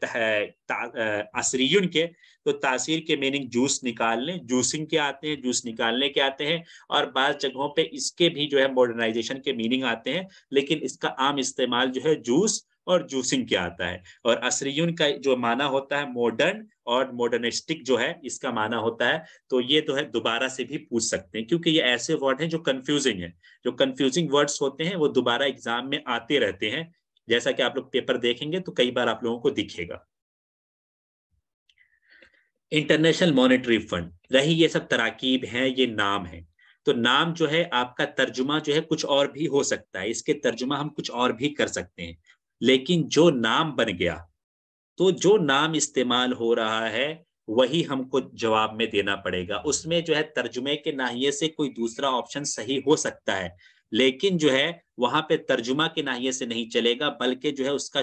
असरियुन के, तो तासीर के मीनिंग जूस निकालने, जूसिंग के आते हैं, जूस निकालने के आते हैं, और बाद जगहों पे इसके भी जो है मॉडर्नाइजेशन के मीनिंग आते हैं, लेकिन इसका आम इस्तेमाल जो है जूस और जूसिंग क्या आता है। और असरियुन का जो माना होता है मॉडर्न, और मॉडर्निस्टिक जो है इसका माना होता है। तो ये तो है दोबारा से भी पूछ सकते हैं, क्योंकि ये ऐसे वर्ड हैं जो कंफ्यूजिंग है, जो कंफ्यूजिंग वर्ड्स होते हैं वो दोबारा एग्जाम में आते रहते हैं, जैसा कि आप लोग पेपर देखेंगे तो कई बार आप लोगों को दिखेगा। इंटरनेशनल मॉनेटरी फंड, रही ये सब तराकीब हैं, ये नाम है, तो नाम जो है आपका तर्जुमा जो है कुछ और भी हो सकता है, इसके तर्जुमा हम कुछ और भी कर सकते हैं, लेकिन जो नाम बन गया तो जो नाम इस्तेमाल हो रहा है वही हमको जवाब में देना पड़ेगा। उसमें जो है तर्जुमे के नाहिये से कोई दूसरा ऑप्शन सही हो सकता है, लेकिन जो है वहां पे तर्जुमा के नाहिये से नहीं चलेगा, बल्कि जो है उसका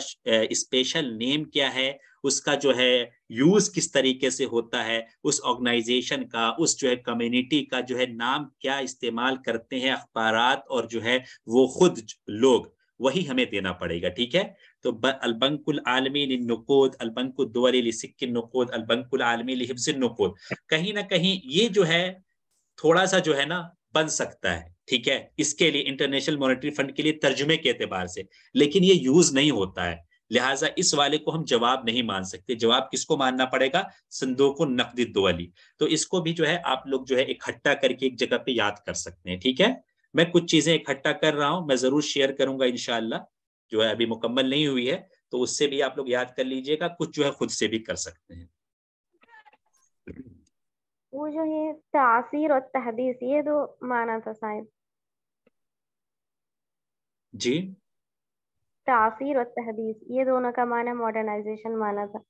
स्पेशल नेम क्या है, उसका जो है यूज किस तरीके से होता है, उस ऑर्गेनाइजेशन का, उस जो है कम्युनिटी का जो है नाम क्या इस्तेमाल करते हैं अखबारात और जो है वो खुद लोग, वही हमें देना पड़ेगा। ठीक है, तो अलबंकुल आलमी लिन्नुकोद, अलबंकुल दुवली लिसिक्किन नुकोद, अलबंकुल आलमी लिहिब्ज़िन नुकोद, कहीं ना कहीं ये जो है थोड़ा सा जो है ना बन सकता है। ठीक है, इसके लिए इंटरनेशनल मॉनेटरी फंड के लिए तर्जुमे के एतबार से, लेकिन ये यूज नहीं होता है, लिहाजा इस वाले को हम जवाब नहीं मान सकते। जवाब किसको मानना पड़ेगा? संदूकुल नकदी दुवली। तो इसको भी जो है आप लोग जो है इकट्ठा करके एक जगह पे याद कर सकते हैं। ठीक है, मैं कुछ चीजें इकट्ठा कर रहा हूं, मैं जरूर शेयर करूंगा इंशाल्लाह, जो है अभी मुकम्मल नहीं हुई है, तो उससे भी आप लोग याद कर लीजिएगा, कुछ जो है खुद से भी कर सकते हैं। वो जो है तासीर और तहदीस, ये दो माना था शायद जी, तासीर और तहदीस ये दोनों का माना मॉडर्नाइजेशन माना था,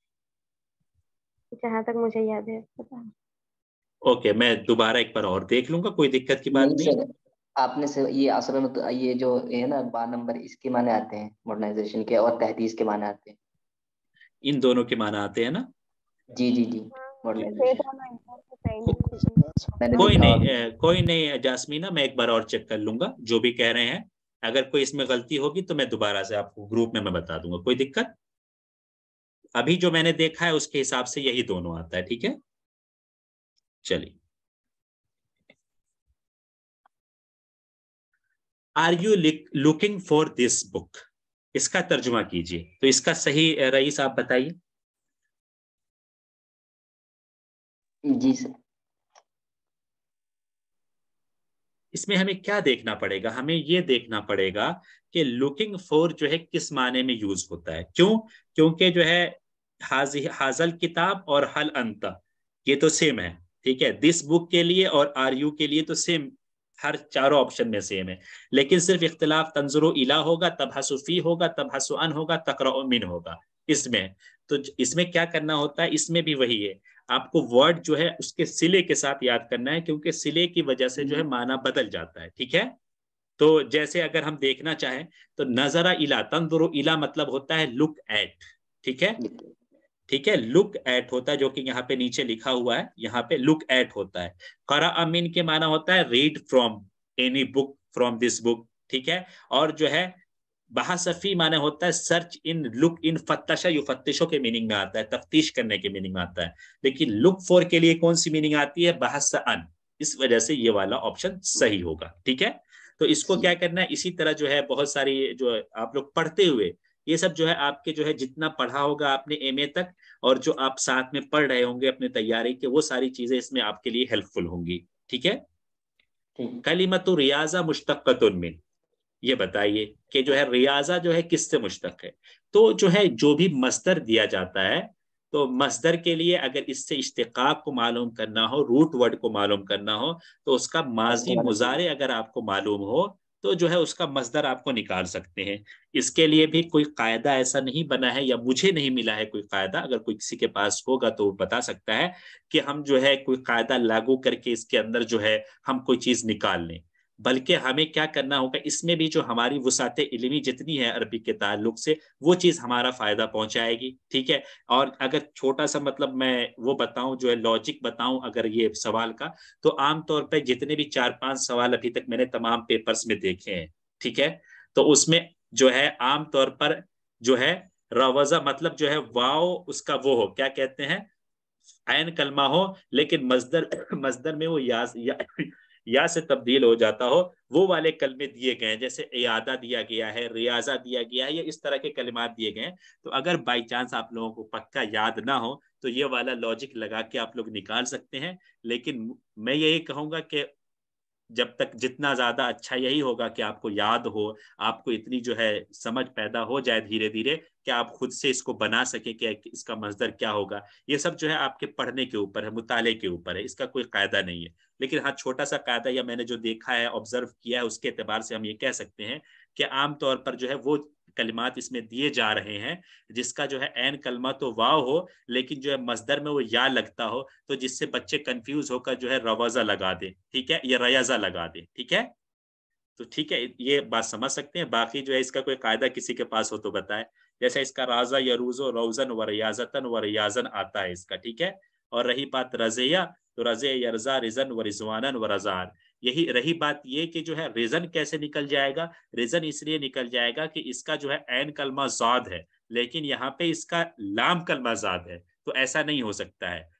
जहां तक मुझे याद है। पता ओके, मैं दोबारा एक बार और देख लूंगा, कोई दिक्कत की बात नहीं, नहीं। आपने से ये असल में तो ये जो है ना बार नंबर, इसके माने आते हैं मॉडर्नाइजेशन के, और तहदीस के माने आते हैं, इन दोनों के माने आते हैं ना। जी जी जी, मॉडर्नाइजेशन कोई नहीं कोई नहीं जास्मीना, मैं एक बार और चेक कर लूंगा जो भी कह रहे हैं, अगर कोई इसमें गलती होगी तो मैं दोबारा से आपको ग्रुप में मैं बता दूंगा, कोई दिक्कत। अभी जो मैंने देखा है उसके हिसाब से यही दोनों आता है। ठीक है, चलिए। Are you looking for this book, इसका तर्जुमा कीजिए। तो इसका सही रईस आप बताइए। जी सर, इसमें हमें क्या देखना पड़ेगा? हमें ये देखना पड़ेगा कि लुकिंग फॉर जो है किस माने में यूज होता है। क्यों? क्योंकि जो है हाजी हाजल किताब और हल अंता ये तो सेम है। ठीक है, दिस बुक के लिए और आर यू के लिए तो सेम, हर चारों ऑप्शन में सेम है, लेकिन सिर्फ इख्तिलाफ तंजरो इला होगा, तबहसु फी होगा, तबहसु अन होगा, तकराउ मिन होगा इसमें। तो इसमें क्या करना होता है? इसमें भी वही है, आपको वर्ड जो है उसके सिले के साथ याद करना है, क्योंकि सिले की वजह से जो है माना बदल जाता है। ठीक है, तो जैसे अगर हम देखना चाहें तो नजरा इला, तंजरो इला मतलब होता है लुक एट। ठीक है, ठीक है, लुक एट होता है, जो कि यहाँ पे नीचे लिखा हुआ है, यहाँ पे लुक एट होता है। करा अमीन के माना होता है read from any book, from this book. ठीक है, और जो है बहासफी माने होता है सर्च इन, लुक इन, फतशा युफतिशो के मीनिंग में आता है, तफ्तीश करने के मीनिंग में आता है। लेकिन लुक फॉर के लिए कौन सी मीनिंग आती है? बहसा अन। इस वजह से ये वाला ऑप्शन सही होगा। ठीक है, तो इसको क्या करना है, इसी तरह जो है बहुत सारी जो आप लोग पढ़ते हुए ये सब जो है आपके जो है जितना पढ़ा होगा आपने एम ए तक, और जो आप साथ में पढ़ रहे होंगे अपने तैयारी के, वो सारी चीजें इसमें आपके लिए हेल्पफुल होंगी। ठीक है, कलिमतु रियाजा मुश्तक्कतुन मिन, ये बताइए कि जो है रियाजा जो है किससे मुश्तक है? तो जो है जो भी मस्दर दिया जाता है, तो मस्दर के लिए अगर इससे इश्तिकाक को मालूम करना हो, रूट वर्ड को मालूम करना हो, तो उसका माजी मुजारे अगर आपको मालूम हो तो जो है उसका मजदर आपको निकाल सकते हैं। इसके लिए भी कोई कायदा ऐसा नहीं बना है या मुझे नहीं मिला है कोई कायदा, अगर कोई किसी के पास होगा तो वो बता सकता है कि हम जो है कोई कायदा लागू करके इसके अंदर जो है हम कोई चीज निकाल लें, बल्कि हमें क्या करना होगा इसमें भी जो हमारी वसाते इल्मी जितनी है अरबी के ताल्लुक से वो चीज़ हमारा फ़ायदा पहुंचाएगी। ठीक है, और अगर छोटा सा मतलब मैं वो बताऊं जो है लॉजिक बताऊं अगर ये सवाल का, तो आमतौर पे जितने भी चार पांच सवाल अभी तक मैंने तमाम पेपर्स में देखे हैं, ठीक है, तो उसमें जो है आमतौर पर जो है रवज़ा मतलब जो है वाओ उसका वो हो क्या कहते हैं ऐन कलमा हो, लेकिन मजदर मजदर में वो यास या, या से तब्दील हो जाता हो, वो वाले कलमे दिए गए हैं, जैसे इयादा दिया गया है, रियाजा दिया गया है, या इस तरह के कलिमात दिए गए हैं। तो अगर बाई चांस आप लोगों को पक्का याद ना हो तो ये वाला लॉजिक लगा के आप लोग निकाल सकते हैं, लेकिन मैं यही कहूँगा कि जब तक जितना ज़्यादा अच्छा यही होगा कि आपको याद हो, आपको इतनी जो है समझ पैदा हो जाए धीरे धीरे कि आप खुद से इसको बना सके कि इसका मजदर क्या होगा। ये सब जो है आपके पढ़ने के ऊपर है, मुताले के ऊपर है, इसका कोई कायदा नहीं है। लेकिन हाँ, छोटा सा कायदा या मैंने जो देखा है ऑब्जर्व किया है उसके अतबार से हम ये कह सकते हैं कि आमतौर पर जो है वो कलिमात इसमें दिए जा रहे हैं जिसका जो है ऐन कलमा तो वाव हो लेकिन जो है मजदर में वो या लगता हो, तो जिससे बच्चे कंफ्यूज होकर जो है रवाजा लगा दे, ठीक है, या रयाजा लगा दे। ठीक है, तो ठीक है, ये बात समझ सकते हैं। बाकी जो है इसका कोई कायदा किसी के पास हो तो बताए, जैसे इसका राजा यरूजो रौजन व रियाजतन व रियाजन आता है इसका, ठीक है। और रही बात रजया, तो रजे यरजा रिजन व रिजवानन व रजार। यही रही बात ये कि जो है रिजन कैसे निकल जाएगा, रिजन इसलिए निकल जाएगा कि इसका जो है ऐन कलमा ज़ाद है लेकिन यहाँ पे इसका लाम कलमा ज़ाद है, तो ऐसा नहीं हो सकता है।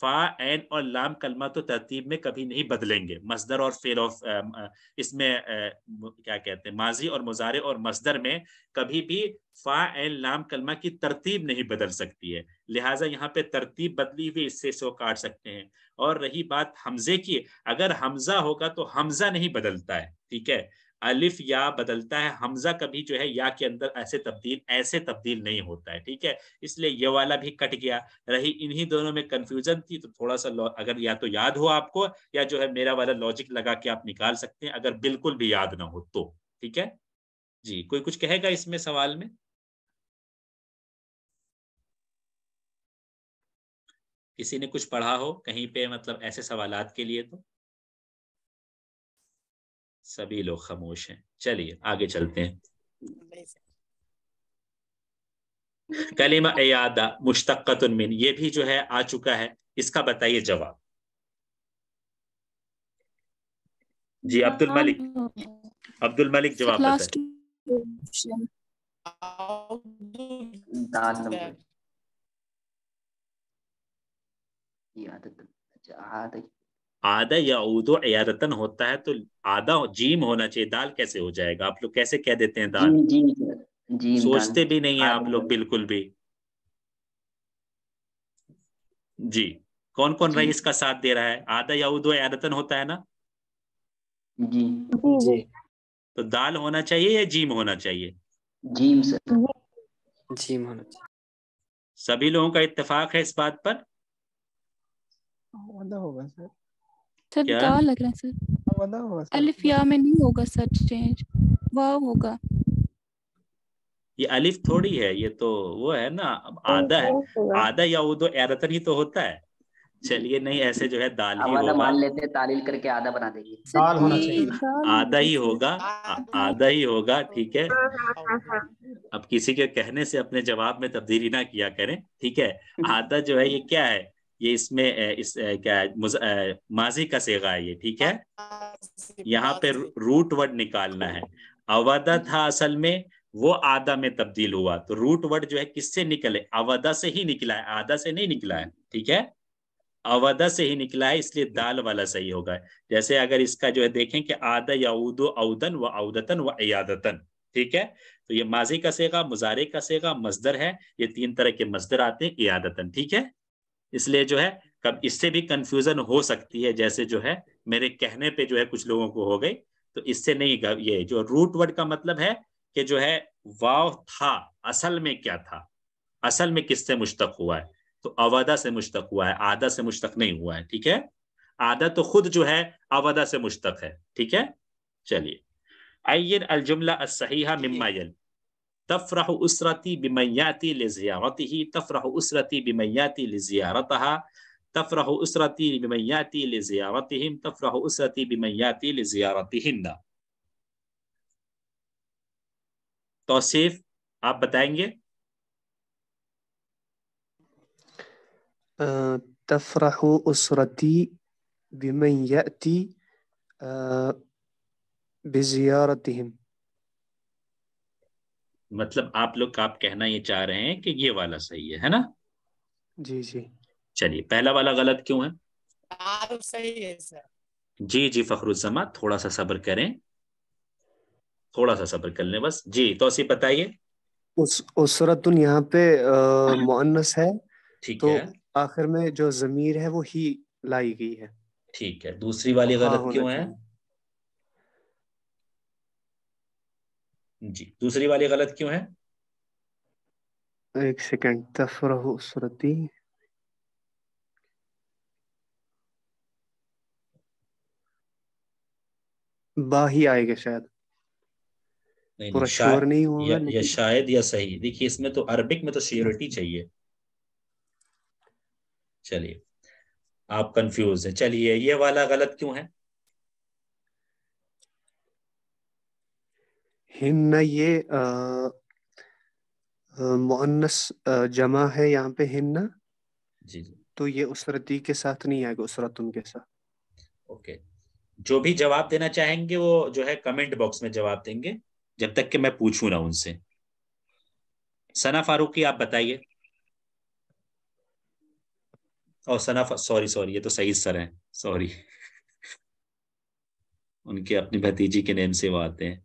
फा, ऐन और लाम कलमा तो तरतीब में कभी नहीं बदलेंगे, मसदर और फेल ऑफ इसमें आ, क्या कहते हैं माजी और मुजारे और मसदर में कभी भी फा ऐन लाम कलमा की तरतीब नहीं बदल सकती है, लिहाजा यहाँ पे तरतीब बदली हुई इससे सो काट सकते हैं। और रही बात हमजे की, अगर हमजा होगा तो हमजा नहीं बदलता है, ठीक है, अलिफ या बदलता है, हमजा कभी जो है या के अंदर ऐसे तब्दील ऐसे तब्दील नहीं होता है, ठीक है, इसलिए ये वाला भी कट गया। रही इन्हीं दोनों में कंफ्यूजन थी, तो थोड़ा सा अगर या तो याद हो आपको या जो है मेरा वाला लॉजिक लगा के आप निकाल सकते हैं अगर बिल्कुल भी याद ना हो तो, ठीक है जी। कोई कुछ कहेगा इसमें सवाल में, किसी ने कुछ पढ़ा हो कहीं पे मतलब ऐसे सवालात के लिए, तो सभी लोग खामोश हैं। चलिए आगे चलते हैं। कलिमा इयादा मुश्तक्कतुन मिन, ये भी जो है आ चुका है, इसका बताइए जवाब जी। अब्दुल मलिक, अब्दुल मलिक जवाब बताइए। आधा या उदो इयादतन होता है तो आधा जीम होना चाहिए, दाल कैसे हो जाएगा? आप लोग कैसे कह देते हैं दाल? जीम, जीम, जीम, सोचते दाल। भी नहीं है आप लोग बिल्कुल भी जी। कौन कौन रही इसका साथ दे रहा है? आधा या उदो इयादतन होता है ना जी, जी, तो दाल होना चाहिए या जीम होना चाहिए? जीम सर, जीम होना चाहिए। सभी लोगों का इत्तेफाक है इस बात पर? होगा सर, सर क्या लग रहा है सर? अलिफ या में नहीं होगा सर चेंज, वाव होगा। ये अलिफ थोड़ी है, ये तो वो है ना, आधा है, आधा या वो तो एरतन ही तो होता है। चलिए नहीं, ऐसे जो है दाल ही होगा, मान लेते, तालील करके आधा बना देंगे, दाल होना चाहिए, आधा ही होगा, आधा ही होगा, ठीक है। अब किसी के कहने से अपने जवाब में तब्दीली ना किया करें, ठीक है। आधा जो है ये क्या है, ये इसमें इस क्या है, माजी का सेगा है ये, ठीक है। यहाँ पे रूट वर्ड निकालना है, अवदा था असल में, वो आधा में तब्दील हुआ, तो रूट वर्ड जो है किससे निकले? अवदा से ही निकला है, आधा से नहीं निकला है, ठीक है, अवदा से ही निकला है, इसलिए दाल वाला सही होगा। जैसे अगर इसका जो है देखें कि आधा याऊदो औदन व औदतन व इयादतन, ठीक है, तो ये माजी का सेगा, मुजारे का सेगा, मजदर है, ये तीन तरह के मजदर आते हैं इयादतन, ठीक है। इसलिए जो है कब इससे भी कंफ्यूजन हो सकती है, जैसे जो है मेरे कहने पे जो है कुछ लोगों को हो गई, तो इससे नहीं। ये जो रूट वर्ड का मतलब है कि जो है वाव था असल में क्या था, असल में किससे मुश्तक हुआ है, तो अवदा से मुश्तक हुआ है, आदा से मुश्तक नहीं हुआ है, ठीक है। आदा तो खुद जो है अवदा से मुश्तक है, ठीक है। चलिए अय्यन अलजुमला अस्सहीहा मिम्मा यल तफरह उसरती बिमयाती लिजियारतिही तफरह उसरती बिमयाती लिजियारतहा तफरह उसरती बिमयाती लिजियारतिहिम तफरह उसरती बिमयाती लिजियारतिहिन्ना। तौसीफ आप बताएंगे। तफरह उसरती बिमन याती बिज़ियारतिहिम। मतलब आप लोग आप कहना ये चाह रहे हैं कि ये वाला सही है, है ना? जी जी। चलिए, पहला वाला गलत क्यों है? आप सही है सर। जी जी फखरुज़्ज़मा, थोड़ा सा सब्र करें, थोड़ा सा सब्र कर लें बस। जी तौसीफ बताइए। उस उसरतुन यहाँ पे मुअन्नस है, ठीक तो है, आखिर में जो जमीर है वो ही लाई गई है, ठीक है। दूसरी वाली गलत हाँ क्यों है? जी दूसरी वाली गलत क्यों है? एक सेकंड। तफरह उसरती बा ही आएगा शायद, नहीं, पूरा श्योर नहीं होगा, या, या शायद या सही। देखिए इसमें तो अरबिक में तो श्योरिटी चाहिए। चलिए आप कंफ्यूज है। चलिए ये वाला गलत क्यों है? हिन्ना ये मुअन्नस जमा है यहाँ पे हिन्ना, जी जी, तो ये उसरती के साथ नहीं आएगा, उसरतुन के साथ। ओके, जो भी जवाब देना चाहेंगे वो जो है कमेंट बॉक्स में जवाब देंगे, जब तक कि मैं पूछूं ना उनसे। सना फारूकी आप बताइए। और सना सॉरी सॉरी ये तो सईद सर हैं, सॉरी उनके अपनी भतीजी के नेम से वो आते हैं।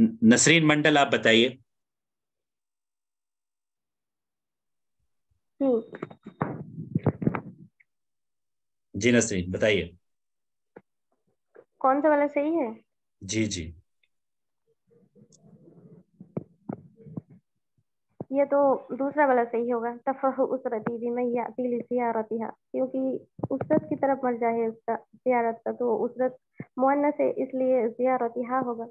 नसरीन मंडल आप बताइए। जी नसरीन बताइए कौन सा वाला सही है। जी जी ये तो दूसरा वाला सही होगा, तफरह उसरती बिमय्याती लिज़ियारतिहा, क्योंकि उसरत की तरफ मर्जा है उसका, जियारत का, तो उसरत मुअन्नस है इसलिए जियारतिहा होगा।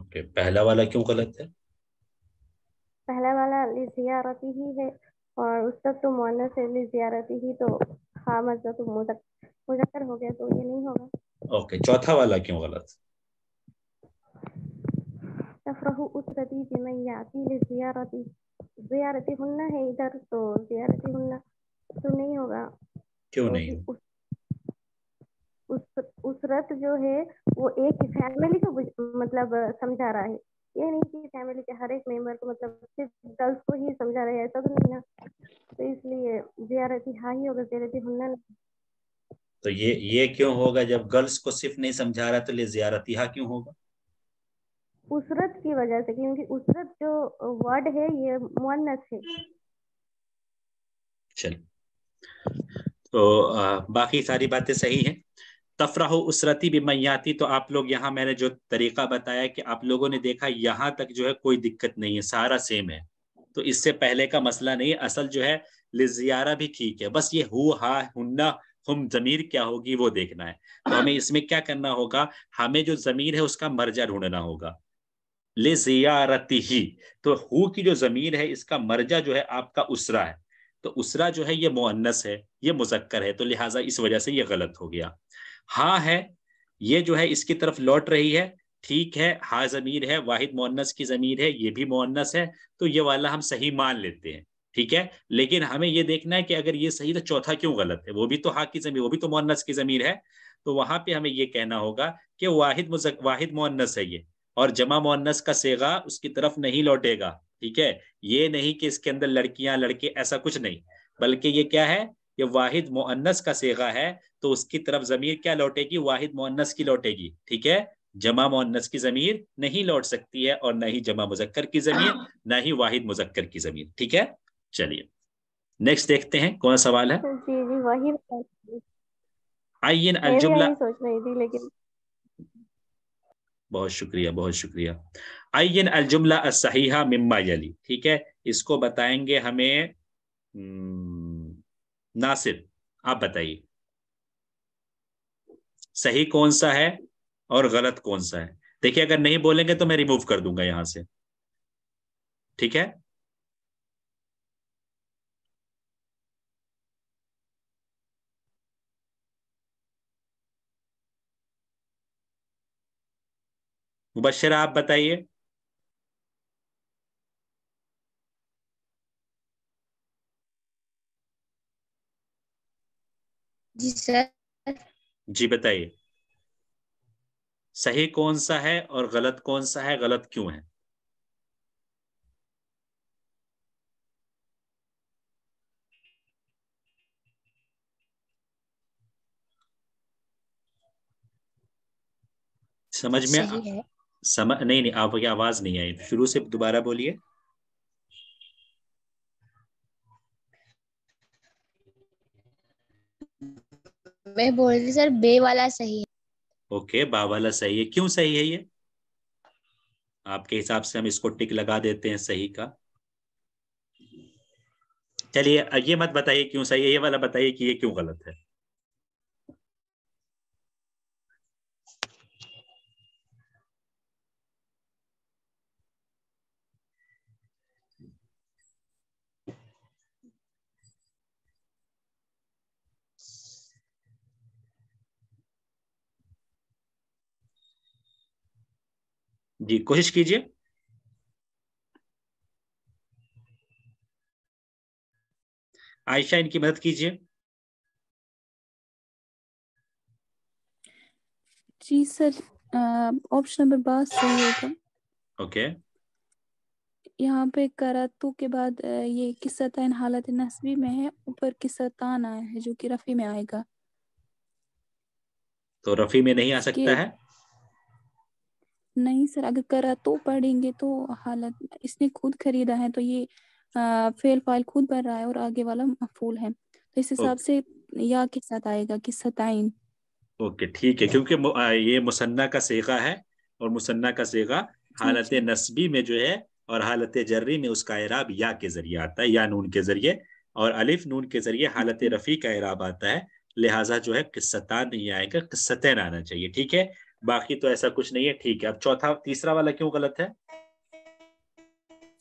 ओके, पहला वाला क्यों गलत है? पहला वाला लिज़ियारतिही है और उसरत तो मुअन्नस है लिज़ियारतिही, तो हा मर्जा तो मुज़क्कर हो गया, तो ये नहीं होगा। ओके, चौथा वाला क्यों गलत? तफरह उसरती बिमय्याती लिज़ियारति जियारती हुन्ना है इधर, तो जियारती हुन्ना तो नहीं होगा। क्यों नहीं? उस, उस, उसरत जो है वो एक फैमिली को मतलब समझा रहा है, ये नहीं कि फैमिली के हर एक मेंबर को, मतलब सिर्फ गर्ल्स को ही समझा रहा है, ऐसा तो नहीं ना, तो इसलिए जियारती हाँ ही होगा, जियारती हुन्ना नहीं। तो ये ये क्यों होगा? जब गर्ल्स को सिर्फ नहीं समझा रहा तो लिज़ियारती हाँ क्यों होगा? उसरत की वजह से, क्योंकि उसरत जो वर्ड है ये मुअन्नस है। चलिए, तो आ, बाकी सारी बातें सही हैं। तफरह उसरती बिमय्याती, तो आप लोग यहाँ मैंने जो तरीका बताया कि आप लोगों ने देखा यहाँ तक जो है कोई दिक्कत नहीं है, सारा सेम है, तो इससे पहले का मसला नहीं है। असल जो है लिज़ियारा भी ठीक है, बस ये हु हा हुन्ना हम जमीर क्या होगी वो देखना है। तो हमें इसमें क्या करना होगा, हमें जो जमीर है उसका मर्जा ढूंढना होगा। लिज़ियारतिही, तो हु की जो जमीर है इसका मर्जा जो है आपका उसरा है, तो उसरा जो है ये मुअन्नस है, ये मुज़क्कर है, तो लिहाजा इस वजह से ये गलत हो गया। हा है ये जो है इसकी तरफ लौट रही है, ठीक है, हा जमीर है, वाहिद मुअन्नस की जमीर है, ये भी मुअन्नस है, तो ये वाला हम सही मान लेते हैं, ठीक है। लेकिन हमें ये देखना है कि अगर ये सही तो चौथा क्यों गलत है? वो भी तो हा की जमीर, वो भी तो मुअन्नस की जमीर है, तो वहां पे हमें ये कहना होगा कि वाहिद मुज़क वाहिद मुअन्नस है ये, और जमा मुअन्नस का सेगा उसकी तरफ नहीं लौटेगा, ठीक है। ये नहीं कि इसके अंदर लड़कियां लड़के ऐसा कुछ नहीं, बल्कि ये क्या है, ये वाहिद मुअन्नस का सेगा है, तो उसकी तरफ जमीर क्या लौटेगी, वाहिद मुअन्नस की लौटेगी, ठीक है। जमा मुअन्नस की जमीर नहीं लौट सकती है, और ना ही जमा मुज़क्कर की जमीर, ना ही वाहिद मुज़क्कर की जमीर, ठीक है। चलिए नेक्स्ट देखते हैं कौन सवाल है। जी जी वही आइन अलजुमला, सोच रही थी लेकिन, बहुत शुक्रिया बहुत शुक्रिया। आइन अलजुमला अस्सहीहा मिम्मा यली, ठीक है, इसको बताएंगे हमें नासिर। आप बताइए सही कौन सा है, और गलत कौन सा है। देखिए अगर नहीं बोलेंगे तो मैं रिमूव कर दूंगा यहां से, ठीक है। मुबश्शर आप बताइए। जी सर। जी बताइए सही कौन सा है और गलत कौन सा है, गलत क्यों है। समझ में आ... समझ नहीं नहीं आपकी आवाज नहीं आई, शुरू से दोबारा बोलिए। मैं बोल रही सर बे वाला सही है। ओके बा वाला सही है, क्यों सही है ये आपके हिसाब से? हम इसको टिक लगा देते हैं सही का। चलिए ये मत बताइए क्यों सही है, ये वाला बताइए कि ये क्यों गलत है। जी कोशिश कीजिए। आयशा इनकी मदद कीजिए। जी सर ऑप्शन नंबर बारह सही होगा। ओके यहाँ पे करातु के बाद ये किस्सतान हालत नस्बी में है, ऊपर किस्सतान आया है जो कि रफी में आएगा, तो रफी में नहीं आ सकता है। नहीं सर अगर करा तो पढ़ेंगे तो हालत इसने खुद खरीदा है तो ये फेल फाइल खुद भर रहा है और आगे वाला मफूल है, तो इस हिसाब से या के साथ आएगा कि सताइन। ओके ठीक है, क्योंकि ये मुसन्ना का सेगा है और मुसन्ना का सेगा हालत नस्बी में जो है और हालत जर्री में उसका एराब या के जरिए आता है, या नून के जरिए, और अलिफ नून के जरिए हालत रफी का एराब आता है, लिहाजा जो है किस्सतान नहीं आएगा, किस्सतैन आना चाहिए, ठीक है। बाकी तो ऐसा कुछ नहीं है, ठीक है। अब चौथा तीसरा वाला क्यों गलत है?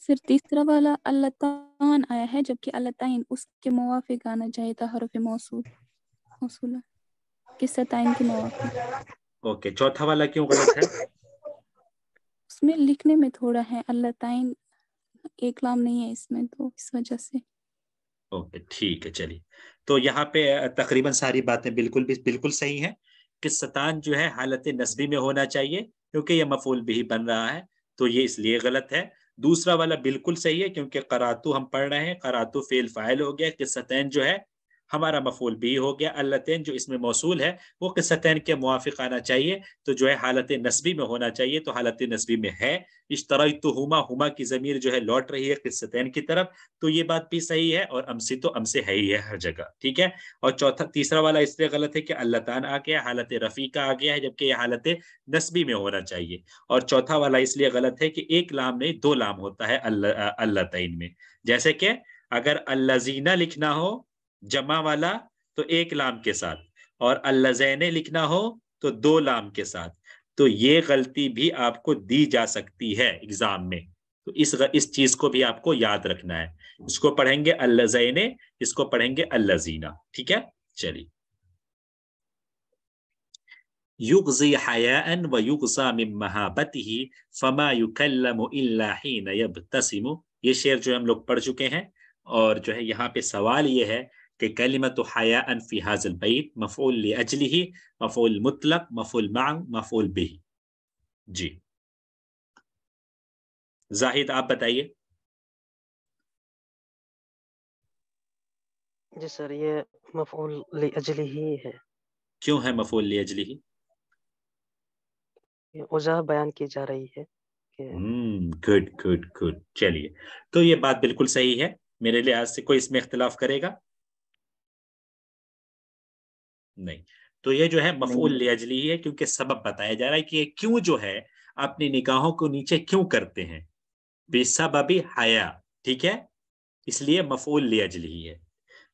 सिर्फ तीसरा वाला अल्लातान आया है जबकि अल्लाताइन उसके मुवाफिक आना चाहिए था हरफ मौसूल मौसूला किस्सताइन के मुवाफिक। ओके चौथा वाला क्यों गलत है? उसमें लिखने में थोड़ा है, अल्लाताइन एक लाम नहीं है इसमें, तो इस वजह से। ओके ठीक है चलिए, तो यहाँ पे तकरीबन सारी बातें बिल्कुल भी बिल्कुल सही हैं। किस्सतान जो है हालत नस्बी में होना चाहिए क्योंकि यह मफूल भी बन रहा है, तो ये इसलिए गलत है। दूसरा वाला बिल्कुल सही है क्योंकि करातु हम पढ़ रहे हैं, करातु फेल फाइल हो गया, किस्सतैन जो है हमारा मफूल भी हो गया, अल्लतैन जो इसमें मौसूल है वो किस्सतैन के मुवाफिक आना चाहिए, तो जो है हालत नस्बी में होना चाहिए, तो हालत नस्बी में है। इश्तरैतुहुमा, हुमा की ज़मीर जो है लौट रही है किस्सतैन की तरफ, तो ये बात भी सही है, और अमसी तो अमसे है ही है हर जगह, ठीक है। और चौथा तीसरा वाला इसलिए गलत है कि अल्लतान आ गया, हालत रफ़ी का आ गया है जबकि यह हालत नस्बी में होना चाहिए, और चौथा वाला इसलिए गलत है कि एक लाम नहीं दो लाम होता है अल्लतैन में, जैसे कि अगर अल्लज़ीना लिखना हो जमा वाला तो एक लाम के साथ, और अल्लज़ैने लिखना हो तो दो लाम के साथ, तो ये गलती भी आपको दी जा सकती है एग्जाम में, तो इस इस चीज को भी आपको याद रखना है। इसको पढ़ेंगे अल्लज़ैने, इसको पढ़ेंगे अल्लज़ीना, ठीक है। चलिए युगज़ी हयाअन व युगज़ा मिन महाबतिही फमा युकल्लमु इल्ला हीन यब्तसिमु, ये शेर जो हम लोग पढ़ चुके हैं, और जो है यहाँ पे सवाल ये है कि कलिमतु हयाअन फी हाज़िल बैत मफ़ऊल लिअजलिही, मफ़ऊल मुतलक, मफ़ऊल मअहु, मफ़ऊल बिही। जी जाहिद आप बताइए। जी सर ये मफ़ऊल लिअजलिही है। क्यों है मफ़ऊल लिअजलिही? वजह बयान की जा रही है। गुड गुड गुड, चलिए तो ये बात बिल्कुल सही है मेरे लिहाज से, कोई इसमें इख्तिलाफ करेगा नहीं। तो ये जो है मफऊल लिअजलिही है क्योंकि सबब बताया जा रहा है कि ये क्यों जो है अपनी निगाहों को नीचे क्यों करते हैं, बेसबबी हया, ठीक है, इसलिए मफऊल लिअजलिही है।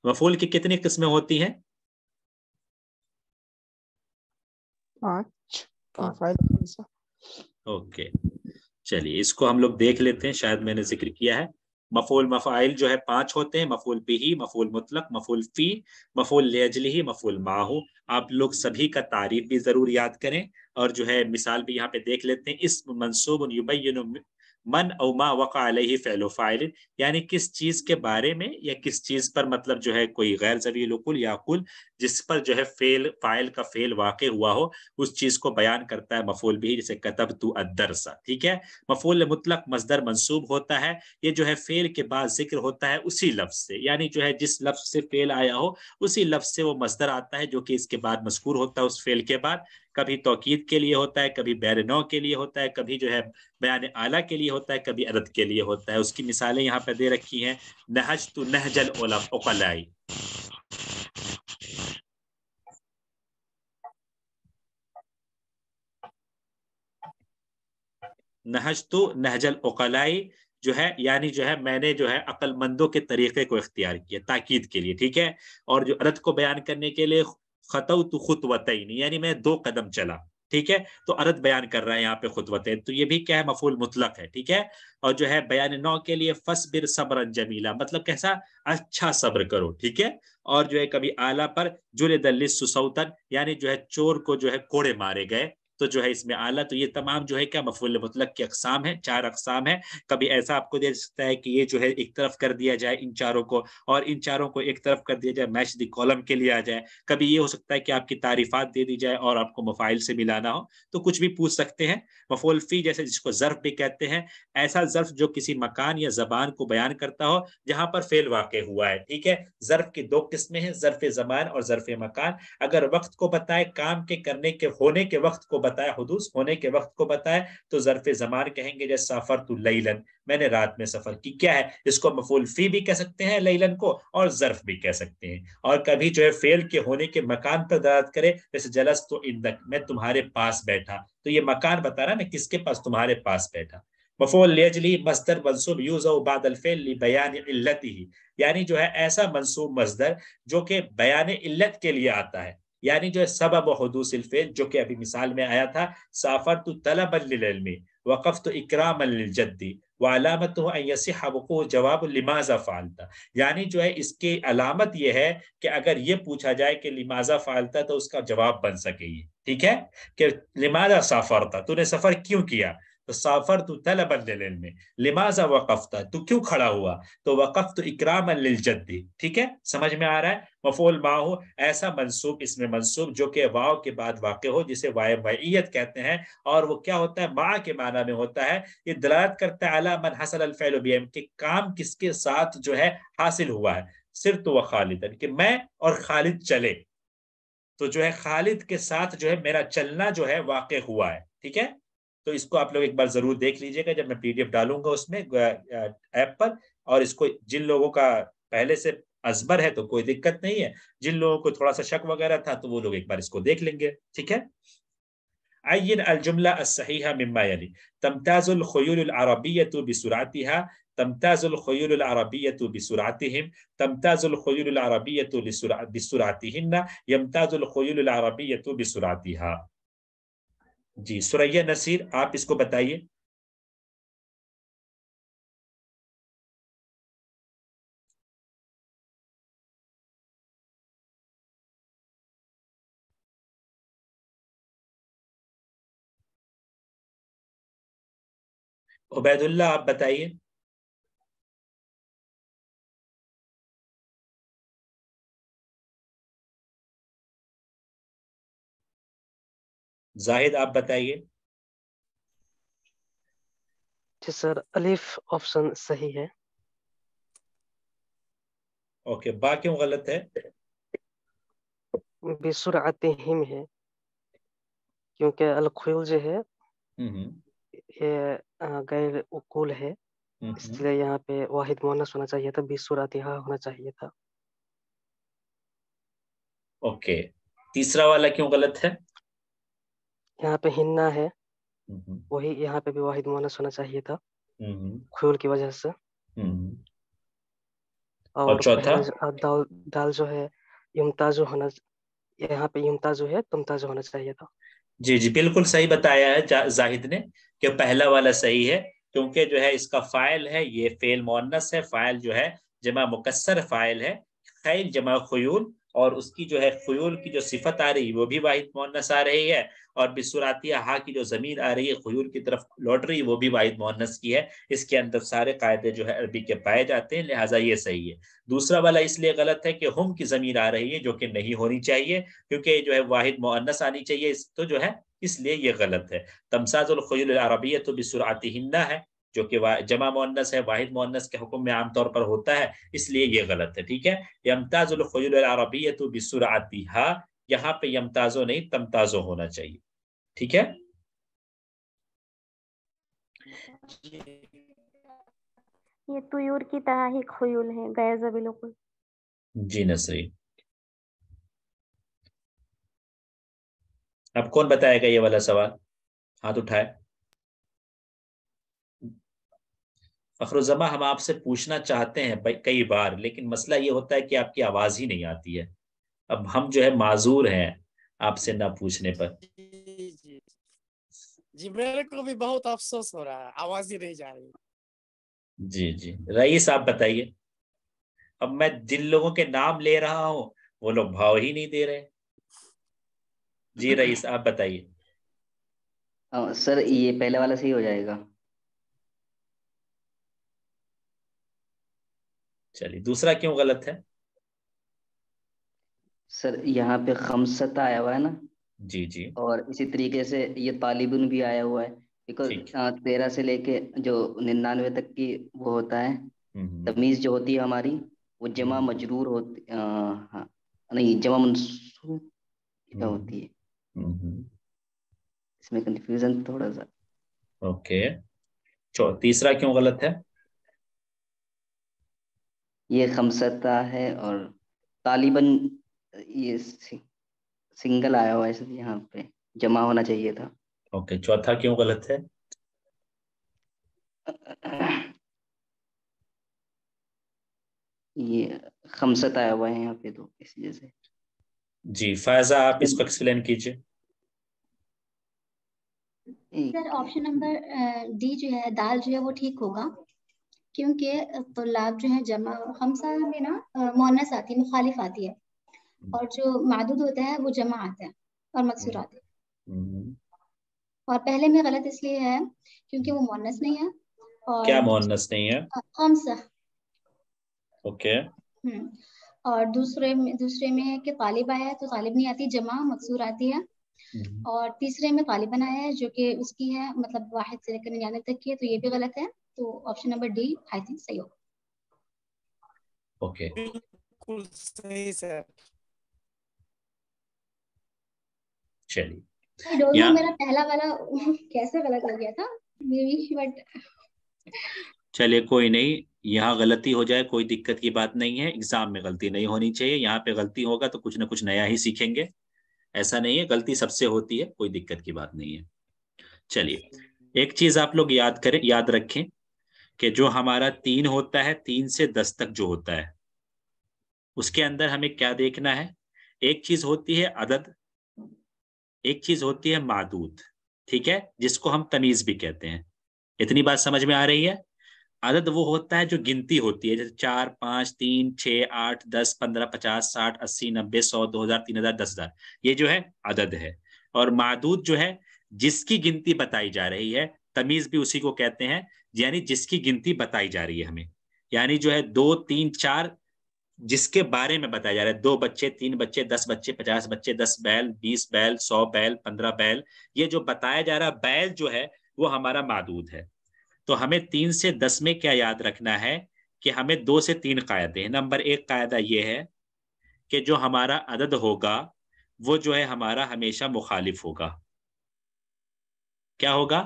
मफऊल की कितनी किस्में होती हैं? पांच। ओके चलिए इसको हम लोग देख लेते हैं, शायद मैंने जिक्र किया है। मफूल मफाइल जो है पांच होते हैं, मफूल बिही, मफूल मुतलक, मफूल फी, मफूल लिअजलिही, मफूल माहू। आप लोग सभी का तारीफ भी जरूर याद करें और जो है मिसाल भी यहाँ पे देख लेते हैं। इस्म मंसूबुन युबय्यिनु मन औ मा वक़अ अलैहि फ़िअलु फ़ाइल, यानी किस चीज के बारे में या किस चीज पर मतलब जो है कोई गैर ज़वील कुल या कुल जिस पर जो है फेल फाइल का फेल वाक़े हुआ हो उस चीज को बयान करता है मफूल भी, जैसे कतबतु अद्दरसा। ठीक है, मफूल मुतलक मसदर मंसूब होता है, ये जो है फेल के बाद जिक्र होता है उसी लफ्ज से, यानी जो है जिस लफ्ज से फेल आया हो उसी लफ्ज से वो मसदर आता है जो कि इसके बाद मज़कूर होता है उस फेल के बाद। कभी तौकीद के लिए होता है, कभी बैर नौ के लिए होता है, कभी जो है बयान आला के लिए होता है, कभी अरद के लिए होता है। उसकी मिसालें यहाँ पे दे रखी हैं। नहज तो नहजल उकलाई, नहज तो नहजल उकलाई जो है यानी जो है मैंने जो है अक्लमंदों के तरीके को इख्तियार किया ताकीद के लिए। ठीक है, और जो अरद को बयान करने के लिए खतौतु खुतवतैन, यानी मैं दो कदम चला। ठीक है, तो अरद बयान कर रहा है यहाँ पे खुतवतैन, तो ये भी क्या है मफूल मुतलक है। ठीक है, और जो है बयान नौ के लिए फसबिर सब्रन जमीला, मतलब कैसा अच्छा सब्र करो। ठीक है, और जो है कभी आला पर जुले दल्लिस सुसौतन, यानी जो है चोर को जो है कोड़े मारे गए, तो जो है इसमें आला। तो ये तमाम जो है क्या मफूल मुतलक की अकसाम है, चार अकसाम है। कभी ऐसा आपको दे सकता है कि ये जो है एक तरफ कर दिया जाए इन चारों को, और इन चारों को एक तरफ कर दिया जाए मैच दी कॉलम के लिए आ जाए। कभी ये हो सकता है कि आपकी तारीफात दे दी जाए और आपको मफाइल से मिलाना हो, तो कुछ भी पूछ सकते हैं। मफूल फी जैसे जिसको ज़र्फ भी कहते हैं, ऐसा ज़र्फ जो किसी मकान या जबान को बयान करता हो जहाँ पर फेल वाक़े हुआ है। ठीक है, ज़र्फ की दो किस्में हैं, ज़र्फ ज़मान और ज़र्फ मकान। अगर वक्त को बताए, काम के करने के होने के वक्त को बताया, हुदूस होने के वक्त को बताया, तो ज़र्फ़े ज़मान कहेंगे। जैसे सफ़रतु लैलन, मैंने रात में सफर की। क्या है, इसको मफ़ऊल फ़ी भी कह सकते हैं लैलन को, और ज़र्फ़ भी कह सकते हैं। और कभी जो है फेल के होने के मकान पर दलालत करे, जैसे जलस्तु इंदक, मैं तुम्हारे पास बैठा, तो ये मकान बता रहा है ना किसके पास, तुम्हारे पास बैठा। मफ़ऊल लिअजली मसदर मंसूब यूज़अ बअदल फ़िअल लिबयान इल्लतिही, यानी जो है ऐसा मंसूब मसदर जो कि बयान इल्लत के लिए आता है, यानी जो है सबब हुदूसिल फ़िअल, जो कि अभी मिसाल में आया था। साफ़रतु तलबन लिल-इल्मी, वक़फ़तु इकरामन लिल-जद्दी, वालामतु अन यसिह वक़ूअ जवाब लिमाज़ा फ़अलता, यानी जो है इसकी अलामत यह है कि अगर ये पूछा जाए कि लिमाज़ा फ़अलता, तो उसका जवाब बन सके ये। ठीक है, कि लिमाज़ा साफ़रता, तूने सफर क्यों किया, तो साफ़रतु तलबन लिल-इल्मी, लिमाज़ा वक़फ़ता, तू क्यों खड़ा हुआ, तो वक़फ़तु इकरामन लिल-जद्दी। ठीक है, समझ में आ रहा है। मफ़ऊल माहू ऐसा मंसूब, इसमें मंसूब जो कि वाव के बाद वाक़े हो, जिसे वाय मईयत कहते हैं, और वो क्या होता है, मा के माना में होता है। ये दलालत करता है अला मन हसल अल फ़अलु बिहिम, कि काम किसके साथ जो है हासिल हुआ है। सिरतु व खालिदन, कि मैं और खालिद चले, तो जो है खालिद के साथ जो है मेरा चलना जो है वाक़े हुआ है। ठीक है, तो इसको आप लोग एक बार जरूर देख लीजिएगा जब मैं पीडीएफ डालूंगा उसमें ऐप पर। और इसको जिन लोगों का पहले से अजबर है तो कोई दिक्कत नहीं है, जिन लोगों को थोड़ा सा शक वगैरह था तो वो लोग एक बार इसको देख लेंगे। ठीक है, अय्यन अल जुमला अस्सहीहा मिम्मा यली तमताजुल खुयूल अल अरबियतु बिसुरातिहा तमताजुल खुयूल अल अरबियतु बिसुरातिहिम तमताजुल खुयूल अल अरबियतु बिसुरातिहिन्ना यमताजुल खुयूल अल अरबियतु बिसुरातिहा। जी सुरैया नसीर, आप इसको बताइए। उबैदुल्ला, आप बताइए। जाहिद, आप बताइए। जी सर, अलिफ ऑप्शन सही है। ओके, बा क्यों गलत है? बिसुरअतिहिम है, क्योंकि अल-खुयूल जो है ये गैर उकूल है, इसलिए यहाँ पे वाहिद मोनस होना चाहिए था, बिसुरअतिहा होना चाहिए था। ओके, तीसरा वाला क्यों गलत है? यहाँ पे हिन्ना है, वही यहाँ पे भी वाहिद मोनस होना चाहिए था खुयूल की वजह से। और चौथा दाल, दाल जो है यमताजु होना, यहाँ पे यमताजु है, तमताजु होना चाहिए था। जी जी बिल्कुल सही बताया है जा, जाहिद ने कि पहला वाला सही है, क्योंकि जो है इसका फाइल है ये फेल मोनस है, फाइल जो है जमा मुकसर फाइल है, खैल जमा खयूल, और उसकी जो है खयूल की जो सिफत आ रही है वो भी वाहिद मोनस आ रही है, और बिसुरातिया हा की जो ज़मीन आ रही है खयूल की तरफ लौट रही है वो भी वाहिद मोनस की है। इसके अंदर सारे कायदे जो है अरबी के पाए जाते हैं, लिहाजा ये सही है। दूसरा वाला इसलिए गलत है कि हम की ज़मीन आ रही है जो कि नहीं होनी चाहिए, क्योंकि जो है वाहिद मोनस आनी चाहिए, तो जो है इसलिए ये गलत है। तमसाजुल खयूल अरबिया तो बिसुरातिहिन्ना है जो कि जमा मोन्नस है, वाहिद मोन्नस के हुक्म में आमतौर पर होता है, इसलिए ये गलत है। ठीक है, यमताजुल खयूल अरबियतु बिसुरातिहा, यहाँ पे यमताजो नहीं तमताजो होना चाहिए। ठीक है, ये तुयूर की तरह ही खयूल है, गैर ज़बीलों को। जी नसरी, अब कौन बताएगा ये वाला सवाल? हाथ उठाए। फखरुज़्ज़मा, हम आपसे पूछना चाहते हैं कई बार, लेकिन मसला ये होता है कि आपकी आवाज़ ही नहीं आती है। अब हम जो है माजूर हैं आपसे ना पूछने पर। जी जी जी, मेरे को भी बहुत अफसोस हो रहा है, आवाज़ ही नहीं जा रही। जी जी रईस, आप बताइए। अब मैं जिन लोगों के नाम ले रहा हूँ वो लोग भाव ही नहीं दे रहे। जी रईस, आप बताइए। सर ये पहले वाला सही हो जाएगा। चलिए, दूसरा क्यों गलत है? सर यहाँ पे खमसता आया हुआ है ना। जी जी, और इसी तरीके से ये तालिबुन भी आया हुआ है, बिकॉज तेरह से लेके जो निन्यानवे तक की वो होता है तमीज जो होती है हमारी, वो जमा मजरूर होती आ, हाँ, नहीं जमा मंसूब क्या होती है, इसमें कंफ्यूजन थोड़ा सा। ओके, तीसरा क्यों गलत है? ये खमसता है और तालिबन ये सिंगल आया हुआ है, इसलिए यहाँ पे जमा होना चाहिए था। ओके, चौथा क्यों गलत है? ये खमसत आया हुआ है यहाँ पे तो, इसलिए से। जी फैजा, आप इसको एक्सप्लेन कीजिए। सर ऑप्शन नंबर डी जो है दाल जो है वो ठीक होगा, क्योंकि तलाब जो है जमा खमसा में ना मोनस आती है, मुखालिफ आती है, और जो मादूद होता है वो जमा आता है और मकसूर आता है। और पहले में गलत इसलिए है क्योंकि वो मोनस नहीं है। और क्या मोनस नहीं है? खमसा। ओके, और दूसरे में दूसरे में है कि तालिब आया है तो तालिब नहीं आती, जमा मकसूर आती है। और तीसरे में तालिबन आया है जो कि उसकी है मतलब वाहिद से लेकर निन्यानवे तक की है, तो ये भी गलत है। तो option number D I think सही होगा। ओके, बिल्कुल सही सर। चलिए, आई डोंट नो मेरा पहला वाला कैसे गलत हो गया था, मेबी बट चलिए कोई नहीं, यहाँ गलती हो जाए कोई दिक्कत की बात नहीं है। एग्जाम में गलती नहीं होनी चाहिए, यहाँ पे गलती होगा तो कुछ ना कुछ नया ही सीखेंगे। ऐसा नहीं है, गलती सबसे होती है, कोई दिक्कत की बात नहीं है। चलिए, एक चीज आप लोग याद करें, याद रखें कि जो हमारा तीन होता है, तीन से दस तक जो होता है, उसके अंदर हमें क्या देखना है? एक चीज होती है अदद, एक चीज होती है मादूद, ठीक है, जिसको हम तमीज भी कहते हैं। इतनी बात समझ में आ रही है? अदद वो होता है जो गिनती होती है, जैसे चार, पाँच, तीन, छः, आठ, दस, पंद्रह, पचास, साठ, अस्सी, नब्बे, सौ, दो हजार, तीन हजार, दस हजार, ये जो है अदद है। और मादूद जो है जिसकी गिनती बताई जा रही है, तमीज भी उसी को कहते हैं, यानी जिसकी गिनती बताई जा रही है हमें, यानी जो है दो, तीन, चार, जिसके बारे में बताया जा रहा है, दो बच्चे, तीन बच्चे, दस बच्चे, पचास बच्चे, दस बैल, बीस बैल, सौ बैल, पंद्रह बैल, ये जो बताया जा रहा है बैल जो है वो हमारा मादूद है। तो हमें तीन से दस में क्या याद रखना है कि हमें दो से तीन कायदे हैं। नंबर एक कायदा ये है कि जो हमारा अदद होगा वो जो है हमारा हमेशा मुखालिफ होगा। क्या होगा?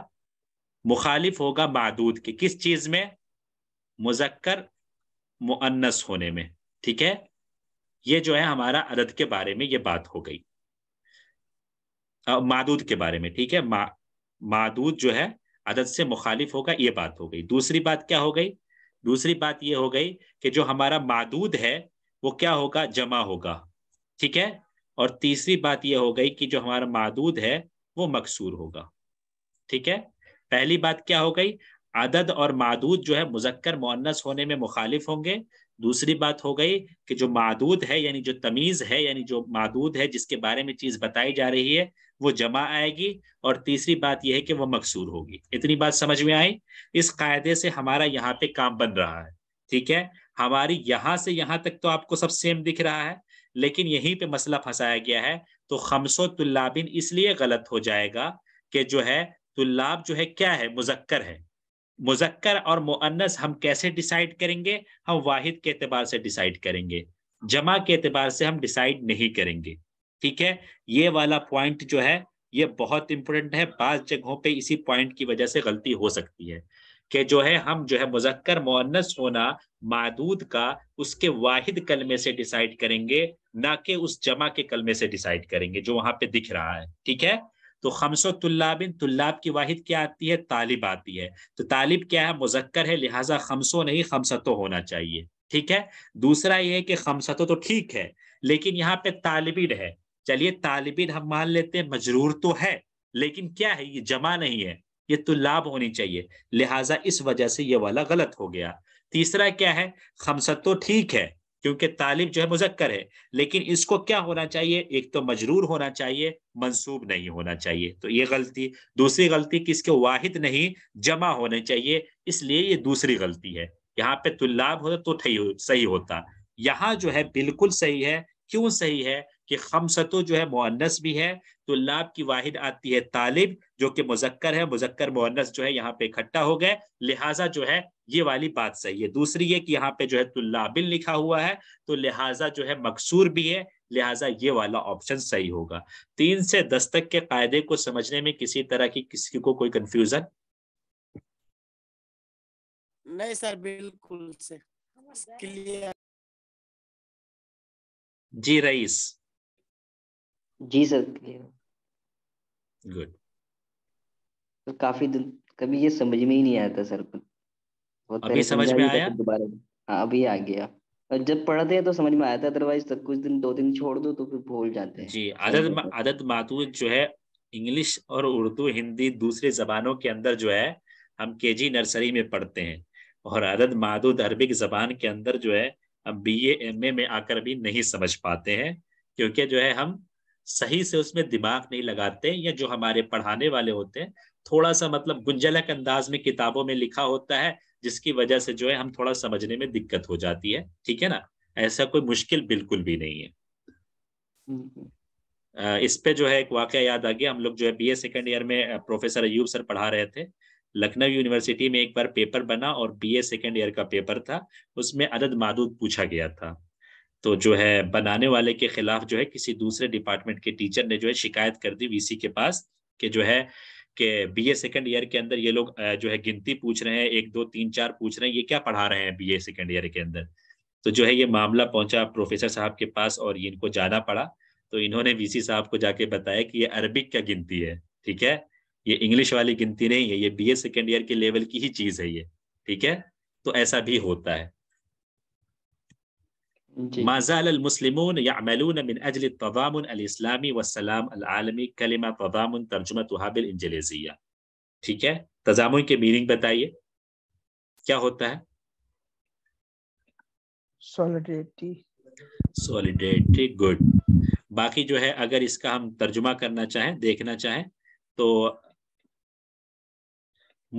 मुखालिफ होगा मादूद के। किस चीज में? मुजक्कर मुअन्नस होने में। ठीक है, ये जो है हमारा अदद के बारे में ये बात हो गई, मादूद के बारे में। ठीक है, मा, मादूद जो है अदद से मुखालिफ होगा, ये बात हो गई। दूसरी बात क्या हो गई? दूसरी बात ये हो गई कि जो हमारा मादूद है वो क्या होगा? जमा होगा। ठीक है, और तीसरी बात ये हो गई कि जो हमारा मादूद है वो मकसूर होगा। ठीक है, पहली बात क्या हो गई, अदद और मादूद जो है मुजक्कर मुअन्नस होने में मुखालिफ होंगे। दूसरी बात हो गई कि जो मादूद है यानी जो तमीज़ है यानी जो मादूद है जिसके बारे में चीज़ बताई जा रही है वो जमा आएगी। और तीसरी बात यह है कि वह मकसूर होगी। इतनी बात समझ में आई। इस कायदे से हमारा यहाँ पे काम बन रहा है। ठीक है, हमारी यहाँ से यहाँ तक तो आपको सब सेम दिख रहा है, लेकिन यहीं पे मसला फंसाया गया है। तो खमसो तुल्लाबिन इसलिए गलत हो जाएगा कि जो है तुल्लाब जो है क्या है, मुजक्कर है। मुजक्कर और मुअन्नस हम कैसे डिसाइड करेंगे, हम वाहिद के एतबार से डिसाइड करेंगे, जमा के एतबार से हम डिसाइड नहीं करेंगे। ठीक है, ये वाला पॉइंट जो है ये बहुत इंपॉर्टेंट है। बाज़ जगहों पे इसी पॉइंट की वजह से गलती हो सकती है कि जो है हम जो है मुजक्कर मुअन्नस होना मादूद का उसके वाहिद कलमे से डिसाइड करेंगे, ना कि उस जमा के कलमे से डिसाइड करेंगे जो वहां पे दिख रहा है। ठीक है, तो खमसो तुल्लाबिन, तुल्लाब की वाहिद क्या आती है, तालिब आती है। तो तालिब क्या है, मुजक्कर है, लिहाजा खमसो नहीं खमसतो होना चाहिए। ठीक है, दूसरा ये है कि खमसतो तो ठीक है, लेकिन यहाँ पे तालिबिन है। चलिए तालिबिन हम मान लेते हैं, मजरूर तो है, लेकिन क्या है ये, जमा नहीं है, ये तुल्लाब होनी चाहिए, लिहाजा इस वजह से ये वाला गलत हो गया। तीसरा क्या है, खमसत तो ठीक है क्योंकि तालिब जो है मुजक्कर है, लेकिन इसको क्या होना चाहिए, एक तो मजरूर होना चाहिए, मंसूब नहीं होना चाहिए। तो ये गलती। दूसरी गलती कि इसके वाहिद नहीं जमा होने चाहिए, इसलिए ये दूसरी गलती है। यहाँ पे तुल्लाब होता तो सही होता, यहाँ जो है बिल्कुल सही है। क्यों सही है कि खमसतो जो है मुअन्नस भी है, तुल्लाब की वाहिद आती है तालिब जो कि मुजक्कर है, मुजक्कर मुअन्नस जो है यहाँ पे इकट्ठा हो गए, लिहाजा जो है ये वाली बात सही है। दूसरी ये कि यहाँ पे जो है तुल्लाबिन लिखा हुआ है, तो लिहाजा जो है मकसूर भी है, लिहाजा ये वाला ऑप्शन सही होगा। तीन से दस तक के कायदे को समझने में किसी तरह की किसी को कोई कंफ्यूजन नहीं सर, बिल्कुल से क्लियर। जी रईस। जी सर क्लियर, गुड। तो काफी दिन कभी ये समझ में ही नहीं आता सर, बहुत अभी समझ में आया दोबारा। हाँ अभी आ गया, और जब पढ़ते हैं तो समझ में आता, अदरवाइज तो कुछ दिन दो दिन छोड़ दो तो फिर भूल जाते हैं। जी, आदत आदत मातूद जो है इंग्लिश और उर्दू हिंदी दूसरे जबानों के अंदर जो है हम केजी नर्सरी में पढ़ते हैं, और आदत मातूद अरबिक जबान के अंदर जो है हम बी ए एम ए में आकर भी नहीं समझ पाते हैं, क्योंकि जो है हम सही से उसमें दिमाग नहीं लगाते, या जो हमारे पढ़ाने वाले होते हैं थोड़ा सा मतलब गुंजलक अंदाज में किताबों में लिखा होता है, जिसकी वजह से जो है हम थोड़ा समझने में दिक्कत हो जाती है। ठीक है ना, ऐसा कोई मुश्किल बिल्कुल भी नहीं है। इस पे जो है एक वाकया याद आ गया। हम लोग जो है बी ए सेकेंड ईयर में प्रोफेसर अयूब सर पढ़ा रहे थे, लखनऊ यूनिवर्सिटी में एक बार पेपर बना और बीए सेकेंड ईयर का पेपर था, उसमें अदद मादूद पूछा गया था। तो जो है बनाने वाले के खिलाफ जो है किसी दूसरे डिपार्टमेंट के टीचर ने जो है शिकायत कर दी वीसी के पास कि जो है कि बीए सेकेंड ईयर के अंदर ये लोग जो है गिनती पूछ रहे हैं, एक दो तीन चार पूछ रहे हैं, ये क्या पढ़ा रहे हैं बीए सेकेंड ईयर के अंदर। तो जो है ये मामला पहुंचा प्रोफेसर साहब के पास और इनको जाना पड़ा। तो इन्होंने वीसी साहब को जाके बताया कि ये अरबिक क्या गिनती है, ठीक है, ये इंग्लिश वाली गिनती नहीं है, ये बीए सेकेंड ईयर के लेवल की ही चीज है ये। ठीक है, तो ऐसा भी होता है। माज़ाल अल-मुस्लिमून यअमलून मिन अजल तदामुन अल-इस्लामी वस्सलाम अल-आलमी, कलिमा तदामुन तर्जुमतुहा बिल इंग्लिशिया। ठीक है, तजामुन के मीनिंग बताइए क्या होता है। सॉलिडेरिटी। Solidarity, good. बाकी जो है अगर इसका हम तर्जुमा करना चाहें, देखना चाहें, तो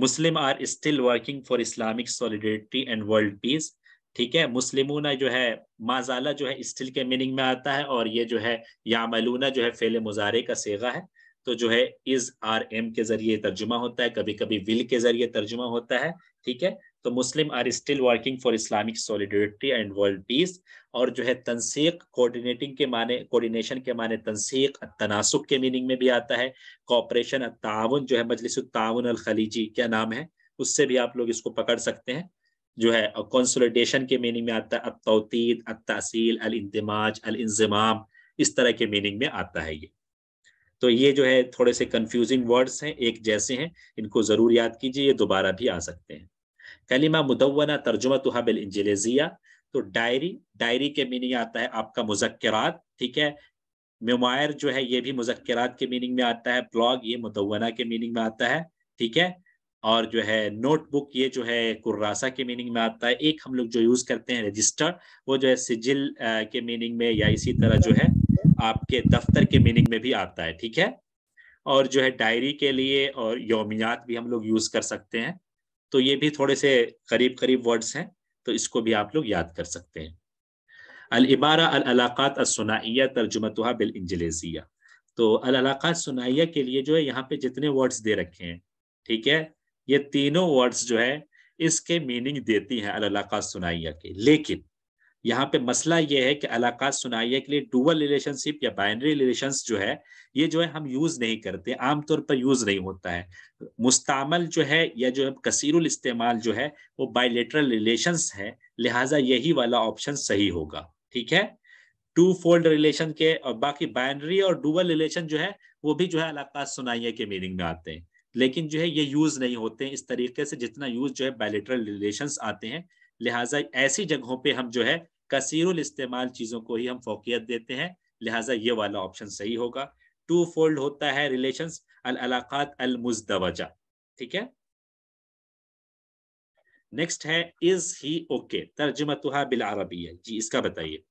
Muslim are still working for Islamic solidarity and world peace. ठीक है, मुस्लिमूना जो है माजाला जो है स्टिल के मीनिंग में आता है, और ये जो है यामलूना जो है फेले मुजारे का सेगा है, तो जो है इज आर एम के जरिए तर्जुमा होता है, कभी कभी विल के जरिए तर्जुमा होता है। ठीक है, तो Muslim are still working for Islamic solidarity and world peace. और जो है तंसीक, कोऑर्डिनेटिंग के माने, कोऑर्डिनेशन के माने तंसीक, तनासुक के मीनिंग में भी आता है, कोऑपरेशन, ताउन जो है मजलिस ताउन अल खलीजी क्या नाम है, उससे भी आप लोग इसको पकड़ सकते हैं। जो है कंसोलिडेशन के मीनिंग में आता है अत्तौतीद, अत्तासील, अल इंदिमाज, अल इंजमाम, इस तरह के मीनिंग में आता है ये। तो ये जो है थोड़े से कंफ्यूजिंग वर्ड्स हैं, एक जैसे हैं, इनको जरूर याद कीजिए, ये दोबारा भी आ सकते हैं। कलिमा मुदव्वना तर्जुमतुहा बिल इंग्लिशिया, तो डायरी, डायरी के मीनिंग आता है आपका मुज़क्किरात। ठीक है, मेमायर जो है ये भी मुज़क्किरात के मीनिंग में आता है, ब्लॉग ये मुदव्वना के मीनिंग में आता है, ठीक है। और जो है नोटबुक ये जो है कुर्रासा के मीनिंग में आता है। एक हम लोग जो यूज करते हैं रजिस्टर, वो जो है सिजिल के मीनिंग में, या इसी तरह जो है आपके दफ्तर के मीनिंग में भी आता है, ठीक है। और जो है डायरी के लिए और योमियात भी हम लोग यूज कर सकते हैं। तो ये भी थोड़े से करीब करीब वर्ड्स हैं, तो इसको भी आप लोग याद कर सकते हैं। अल इबारा अल अलाकात असुनाइया तर्जुमतुहा बिल इंजलेजिया। तो अल अलाकात सुनाइया के लिए जो है यहाँ पे जितने वर्ड्स दे रखे हैं, ठीक है, ये तीनों वर्ड्स जो है इसके मीनिंग देती हैं अल अलाकात सुनाइया के। लेकिन यहाँ पे मसला ये है कि अलाकात सुनाइया के लिए डुअल रिलेशनशिप या बाइनरी रिलेशंस जो है ये जो है हम यूज नहीं करते, आमतौर पर यूज नहीं होता है। मुस्तामल जो है या जो है कसीरुल इस्तेमाल जो है वो बाइलेटरल रिलेशंस है, लिहाजा यही वाला ऑप्शन सही होगा, ठीक है। टू फोल्ड रिलेशन के और बाकी बाइनरी और डुअल रिलेशन जो है वो भी जो है अलाकात सुनाइया के मीनिंग में आते हैं, लेकिन जो है ये यूज नहीं होते हैं इस तरीके से जितना यूज जो है बाइलेटरल रिलेशंस आते हैं। लिहाजा ऐसी जगहों पे हम जो है कसीरुल इस्तेमाल चीजों को ही हम फोकियत देते हैं, लिहाजा ये वाला ऑप्शन सही होगा। टू फोल्ड होता है रिलेशंस अल अलाकात अल मुज़दवजा, ठीक है। नेक्स्ट है इज ही ओके तर्जुमतुहा बिल अरबिया, जी इसका बताइए।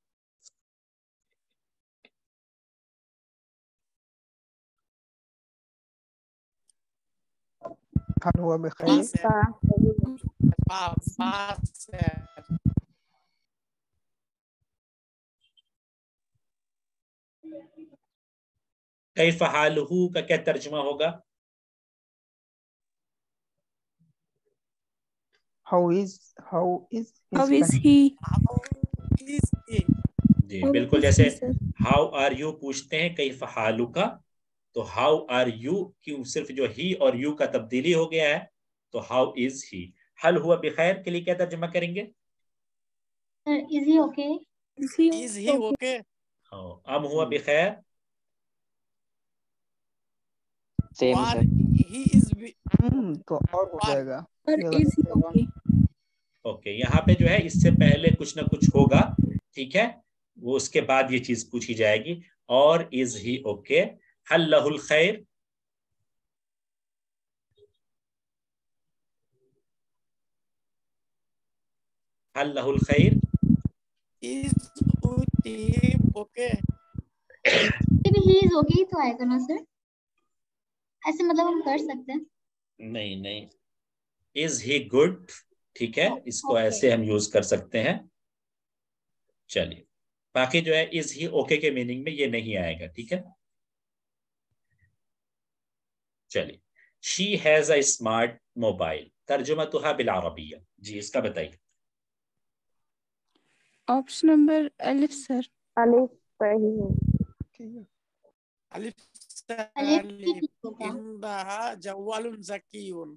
हुआ में कैफा हालहू का क्या तर्जुमा होगा? How is how is how is he, जी बिल्कुल, जैसे हाउ आर यू पूछते हैं कैफा हालू का, तो हाउ आर यू क्यों सिर्फ जो ही और यू का तब्दीली हो गया है, तो हाउ इज ही। हल हुआ बिखैर के लिए क्या तर्जुमा करेंगे? Is he okay, is he okay. अम हुआ बिखैर, सेम है, ही इज तो और हो जाएगा ओके। ओके यहाँ पे जो है इससे पहले कुछ ना कुछ होगा, ठीक है, वो उसके बाद ये चीज पूछी जाएगी। और इज ही ओके, हल लहुल खैर, हल लहुल खैर, is okay, he is okay तो आएगा ना सर, ऐसे मतलब हम कर सकते हैं। नहीं नहीं, इज ही गुड, ठीक है, इसको okay. ऐसे हम यूज कर सकते हैं। चलिए, बाकी जो है इज ही ओके के मीनिंग में ये नहीं आएगा, ठीक है। चलिए, she has a smart mobile तर्जुमतुहा बिल अरबिया, जी इसका बताइए। ऑप्शन नंबर अलिफ सर, अलिफ सही है, ठीक है, अलिफ सर, इनहा जवालुन ज़कीयुन।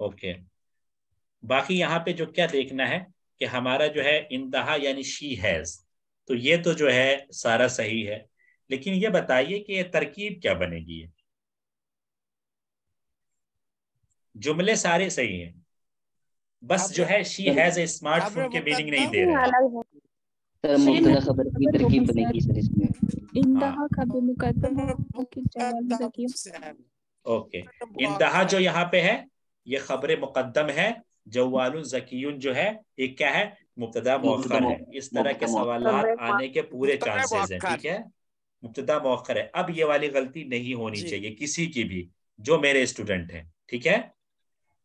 ओके, बाकी यहाँ पे जो क्या देखना है कि हमारा जो है इंतहा यानी शी हैज, तो ये तो जो है सारा सही है, लेकिन ये बताइए कि ये तरकीब क्या बनेगी। जुमले सारे सही हैं, बस जो है शी हैज ए स्मार्टफोन के मीनिंग नहीं दे रहे। खबर की तरकीब बनेगी सर इसमें, इंतहा का भी मुकद्दम है। ओके, इंतहा जो यहाँ पे है ये खबर मुकद्दम है, जवालुन ज़कीयुन जो है ये क्या है, मुब्तदा मौखर है। इस तरह के सवाल आने के पूरे चांसेस हैं, ठीक है, मुब्तदा मौखर है। अब ये वाली गलती नहीं होनी चाहिए किसी की भी जो मेरे स्टूडेंट हैं, ठीक है।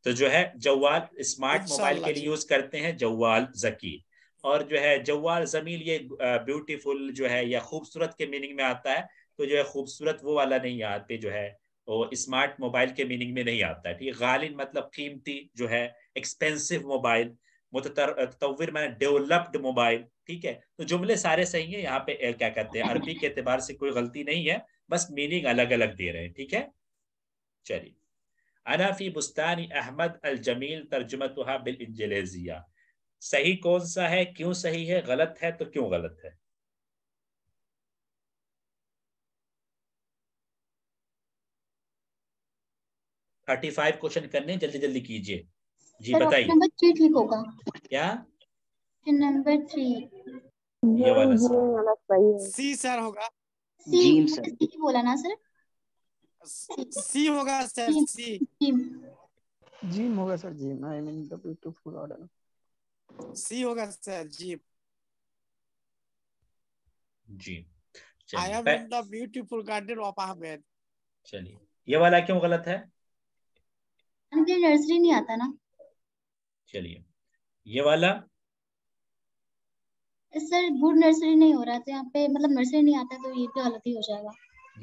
तो जो है जवाल स्मार्ट मोबाइल के लिए यूज करते हैं जवाल ज़की, और जो है जवाल ज़मील ये ब्यूटीफुल जो है या खूबसूरत के मीनिंग में आता है, तो जो है खूबसूरत वो वाला नहीं यहाँ पे जो है वो स्मार्ट मोबाइल के मीनिंग में नहीं आता है, ठीक है। गालिन मतलब कीमती जो है, एक्सपेंसिव मोबाइल, मुततव्विर मैंने डेवलप्ड मोबाइल, ठीक है। तो जुमले सारे सही हैं यहाँ पे, क्या कहते हैं अरबी के एतबार से कोई गलती नहीं है, बस मीनिंग अलग अलग दे रहे हैं, ठीक है। चलिए, अना फी बुस्तानी अहमद अल जमील तर्जुमतुहा बिल इंजलेजिया, सही कौन सा है, क्यों सही है, गलत है तो क्यों गलत है? थर्टी फाइव क्वेश्चन करने, जल्दी जल्दी कीजिए, जी बताइए। क्या नंबर थ्री ये वाला सी सर होगा, सी सर बोला ना सर, सी होगा सर, सी जीम होगा sir, gym I mean W to full order सी होगा sir, gym ji I M in the beautiful garden of Ahmad. चलिए ये वाला क्यों गलत है? मुझे नर्सरी नहीं आता ना। चलिए ये वाला सर गुड नर्सरी नहीं हो रहा तो यहाँ पे मतलब नर्सरी नहीं आता तो ये तो गलत ही हो जाएगा।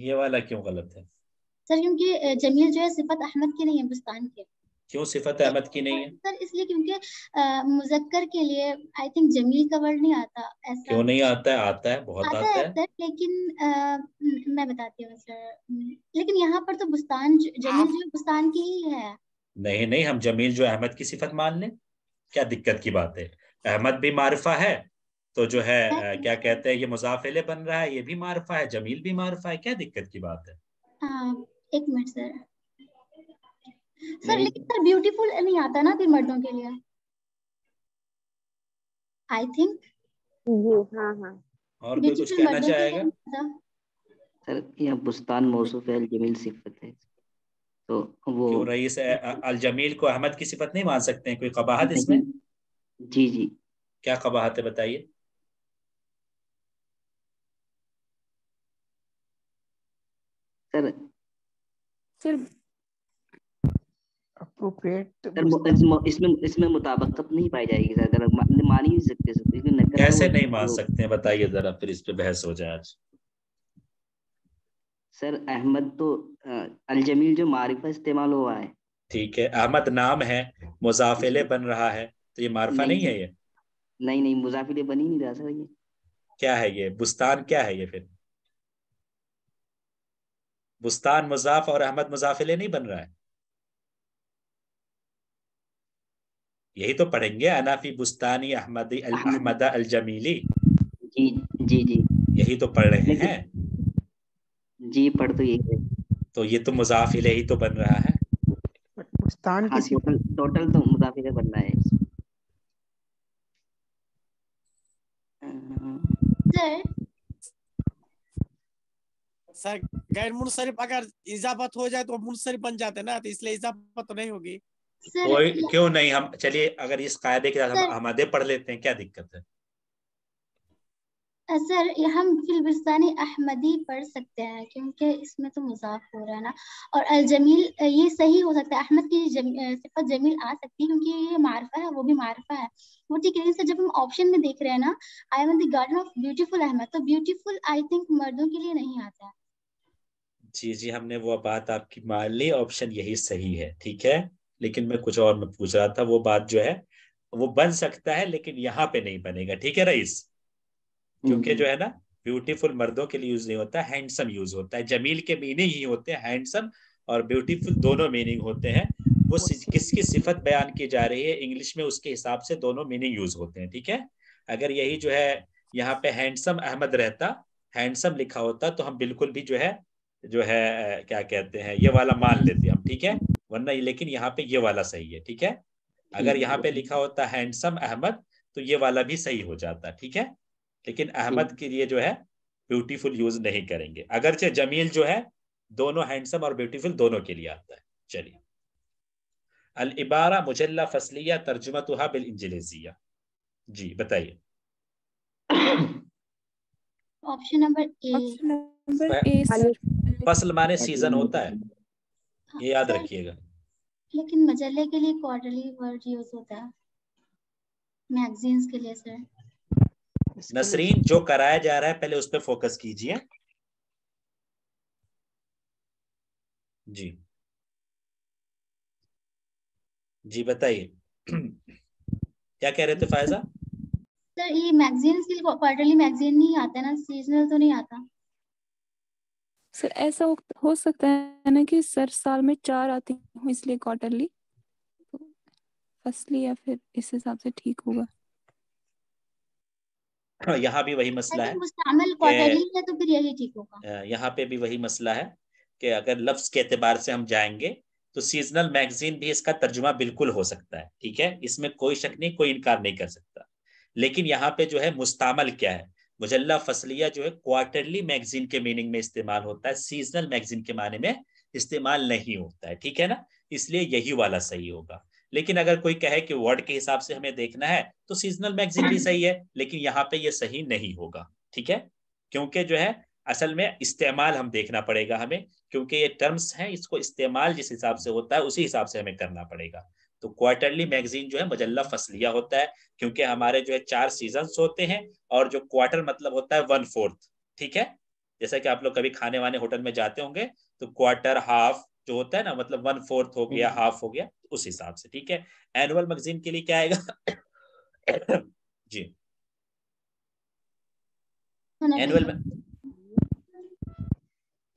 ये वाला क्यों गलत है सर? क्योंकि जमील जो है सिफत अहमद की नहीं है, हिंदुस्तान के। क्यों सिफत अहमद की नहीं है सर? इसलिए क्योंकि मुजक्कर के लिए आई थिंक जमील का वर्ड नहीं आता। ऐसा क्यों नहीं आता है? आता है, बहुत आता, आता है, आता है। लेकिन आ, मैं बताती हूँ सर, लेकिन यहाँ पर तो बुस्तान जमील जो बुस्तान की ही है। नहीं नहीं, हम जमील जो अहमद की सिफत मान लें, क्या दिक्कत की बात है? अहमद भी मारिफा है तो जो है आ, क्या कहते हैं, ये मुजाफिले बन रहा है, ये भी मारिफा है, जमील भी मारिफा है, क्या दिक्कत की बात है? आ, एक मिनट सर, सर लेकिन सर ब्यूटीफुल नहीं आता ना भी मर्दों के लिए आई थिंक। हाँ हाँ, और कोई कुछ कहना चाहेगा सर? यह बुस्तान मौसूफ है, जमील सिफत है तो वो क्यों रईस अल जमील को अहमद की सिफत नहीं मान सकते हैं? कोई कबाहत इसमें? जी जी, क्या कबाहत है बताइए? सर सर अप्रोप्रिएट इसमें इसमें मुताबिकत नहीं पाई जाएगी सर, मान ही नहीं सकते सर। कैसे नहीं मान सकते हैं बताइए जरा, फिर इस पे बहस हो जाए आज। सर अहमद तो अलजमील जो मारिफा इस्तेमाल हुआ है, ठीक है, अहमद नाम है, मुजाफिले बन रहा है तो ये मारिफा नहीं है। ये नहीं नहीं, मुजाफिले बन ही नहीं रहा सर। ये क्या है? ये बुस्तान क्या है? ये फिर बुस्तान मुजाफ और अहमद मुजाफिले नहीं बन रहा है। यही तो पढ़ेंगे, अनाफी बुस्तानी अहमदी अहमदा अलजमीली। जी जी जी, यही तो पढ़ रहे हैं जी, पढ़ तो यही है। तो ये तो मुजाफिले ही तो बन रहा है। बुस्तान की टोटल टोटल तो मुजाफिले बनना है सर। सर गैर मुनसरिफ अगर इजाफत हो जाए तो मुनसरिफ बन जाते ना, तो इसलिए इजाफत तो नहीं होगी। कोई क्यों नहीं, हम चलिए अगर इस कायदे के साथ हम आधे पढ़ लेते हैं, क्या दिक्कत है? सर हम फिलबिस्तानी अहमदी पढ़ सकते हैं क्योंकि इसमें तो मुजाफ हो रहा है ना, और अलजमील ये सही हो सकता है, अहमद की सिफत जमील आ सकती है क्योंकि ये मारिफा है, वो भी मारिफा है, वो ठीक है। सर जब हम ऑप्शन में देख रहे हैं ना, I am the garden of beautiful Ahmad, तो ब्यूटीफुल आई थिंक मर्दों के लिए नहीं आता है। जी जी, हमने वो बात आपकी मान ली, ऑप्शन यही सही है, ठीक है, लेकिन मैं कुछ और में पूछ रहा था, वो बात जो है वो बन सकता है लेकिन यहाँ पे नहीं बनेगा, ठीक है रईस, क्योंकि जो है ना ब्यूटीफुल मर्दों के लिए यूज नहीं होता, हैंडसम यूज होता है। जमील के मीनिंग ही होते हैं हैंडसम और ब्यूटीफुल, दोनों मीनिंग होते हैं। वो किसकी सिफत बयान की जा रही है इंग्लिश में, उसके हिसाब से दोनों मीनिंग यूज होते हैं, ठीक है। अगर यही जो है यहाँ पे हैंडसम अहमद रहता, हैंडसम लिखा होता, तो हम बिल्कुल भी जो है जो है क्या कहते हैं, ये वाला मान लेते हम, ठीक है, वरना ये, लेकिन यहाँ पे ये वाला सही है, ठीक है। अगर यहाँ पे लिखा होता हैंडसम अहमद तो ये वाला भी सही हो जाता, ठीक है, लेकिन अहमद के लिए जो है ब्यूटीफुल यूज नहीं करेंगे, अगरचे जमील जो है दोनों हैंडसम और ब्यूटीफुल दोनों के लिए आता है। चलिए अल इबारा मुजल्ला फसलिया तर्जुमतुहा बिल इंजलेजिया, जी बताइए। Option number A. फसल माने सीजन होता है, ये याद रखिएगा। लेकिन मजल्ले के लिए क्वार्टरली वर्ड यूज होता है, मैगजीन्स के लिए सर। नसरीन, जो कराया जा रहा है पहले उस पर फोकस कीजिए जी। जी बताइए क्या कह रहे थे फायजा? सर ये मैगजीन के लिए क्वार्टरली मैगजीन नहीं आता ना, सीजनल तो नहीं आता सर। ऐसा हो सकता है ना कि सर साल में चार आती हूँ इसलिए क्वार्टरली फसली, या फिर इस हिसाब से ठीक होगा। यहाँ भी वही मसला है, है तो फिर यही ठीक होगा। यहाँ पे भी वही मसला है कि अगर लफ्ज के एतबार से हम जाएंगे तो सीजनल मैगजीन भी इसका तर्जुमा बिल्कुल हो सकता है, ठीक है, इसमें कोई शक नहीं, कोई इनकार नहीं कर सकता। लेकिन यहाँ पे जो है मुस्तामल क्या है, मुजल्ला फसलिया जो है क्वार्टरली मैगजीन के मीनिंग में इस्तेमाल होता है, सीजनल मैगजीन के माने में इस्तेमाल नहीं होता है, ठीक है ना, इसलिए यही वाला सही होगा। लेकिन अगर कोई कहे कि वर्ड के हिसाब से हमें देखना है तो सीजनल मैगजीन भी सही है, लेकिन यहाँ पे ये सही नहीं होगा, ठीक है, क्योंकि जो है असल में इस्तेमाल हम देखना पड़ेगा हमें, क्योंकि ये टर्म्स हैं, इसको इस्तेमाल जिस हिसाब से होता है उसी हिसाब से हमें करना पड़ेगा। तो क्वार्टरली मैगजीन जो है मुजल्ला फसलिया होता है, क्योंकि हमारे जो है चार सीजन्स होते हैं और जो क्वार्टर मतलब होता है वन फोर्थ, ठीक है, जैसा कि आप लोग कभी खाने वाने होटल में जाते होंगे तो क्वार्टर हाफ जो होता है ना, मतलब वन फोर्थ हो गया, हाफ हो गया, उस हिसाब से, ठीक है। एनुअल मैगजीन के लिए क्या आएगा जी, एनुअल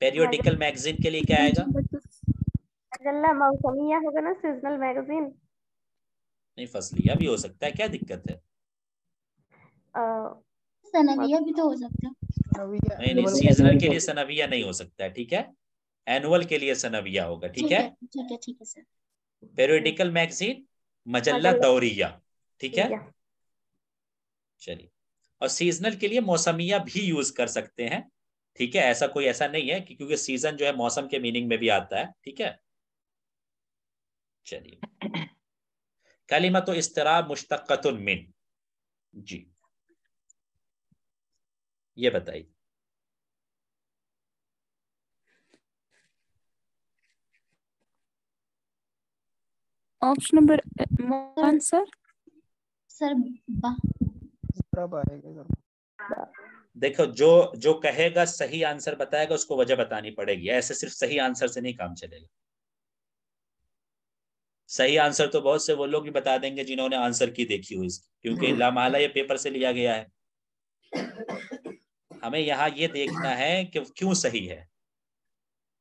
पेरियोडिकल मैगजीन के लिए क्या आएगा, मुजल्ला मौसमिया होगा ना, सीजनल मैगजीन नहीं, फसलिया भी हो सकता है, क्या दिक्कत है, सनविया भी तो हो सकता है, नहीं नहीं सीजनल के लिए सनविया नहीं हो सकता है, ठीक है, एनुअल के लिए सनविया होगा, ठीक है, ठीक है, ठीक है सर। पेरियोडिकल मैगजीन मजल्ला दौरिया, ठीक है, चलिए, और सीजनल के लिए मौसमिया भी यूज कर सकते हैं, ठीक है, ऐसा कोई ऐसा नहीं है कि क्योंकि सीजन जो है मौसम के मीनिंग में भी आता है, ठीक है। चलिए, कलिमा तो इस्तराब मुश्तक्कतुन मिन, जी ये बताइए। Option number one sir, sir बा आएगा सर, देखो जो जो कहेगा सही आंसर बताएगा उसको वजह बतानी पड़ेगी, ऐसे सिर्फ सही आंसर से नहीं काम चलेगा। सही आंसर तो बहुत से वो लोग भी बता देंगे जिन्होंने आंसर की देखी हुई, क्योंकि लामाला ये पेपर से लिया गया है। हमें यहाँ ये देखना है कि क्यों सही है।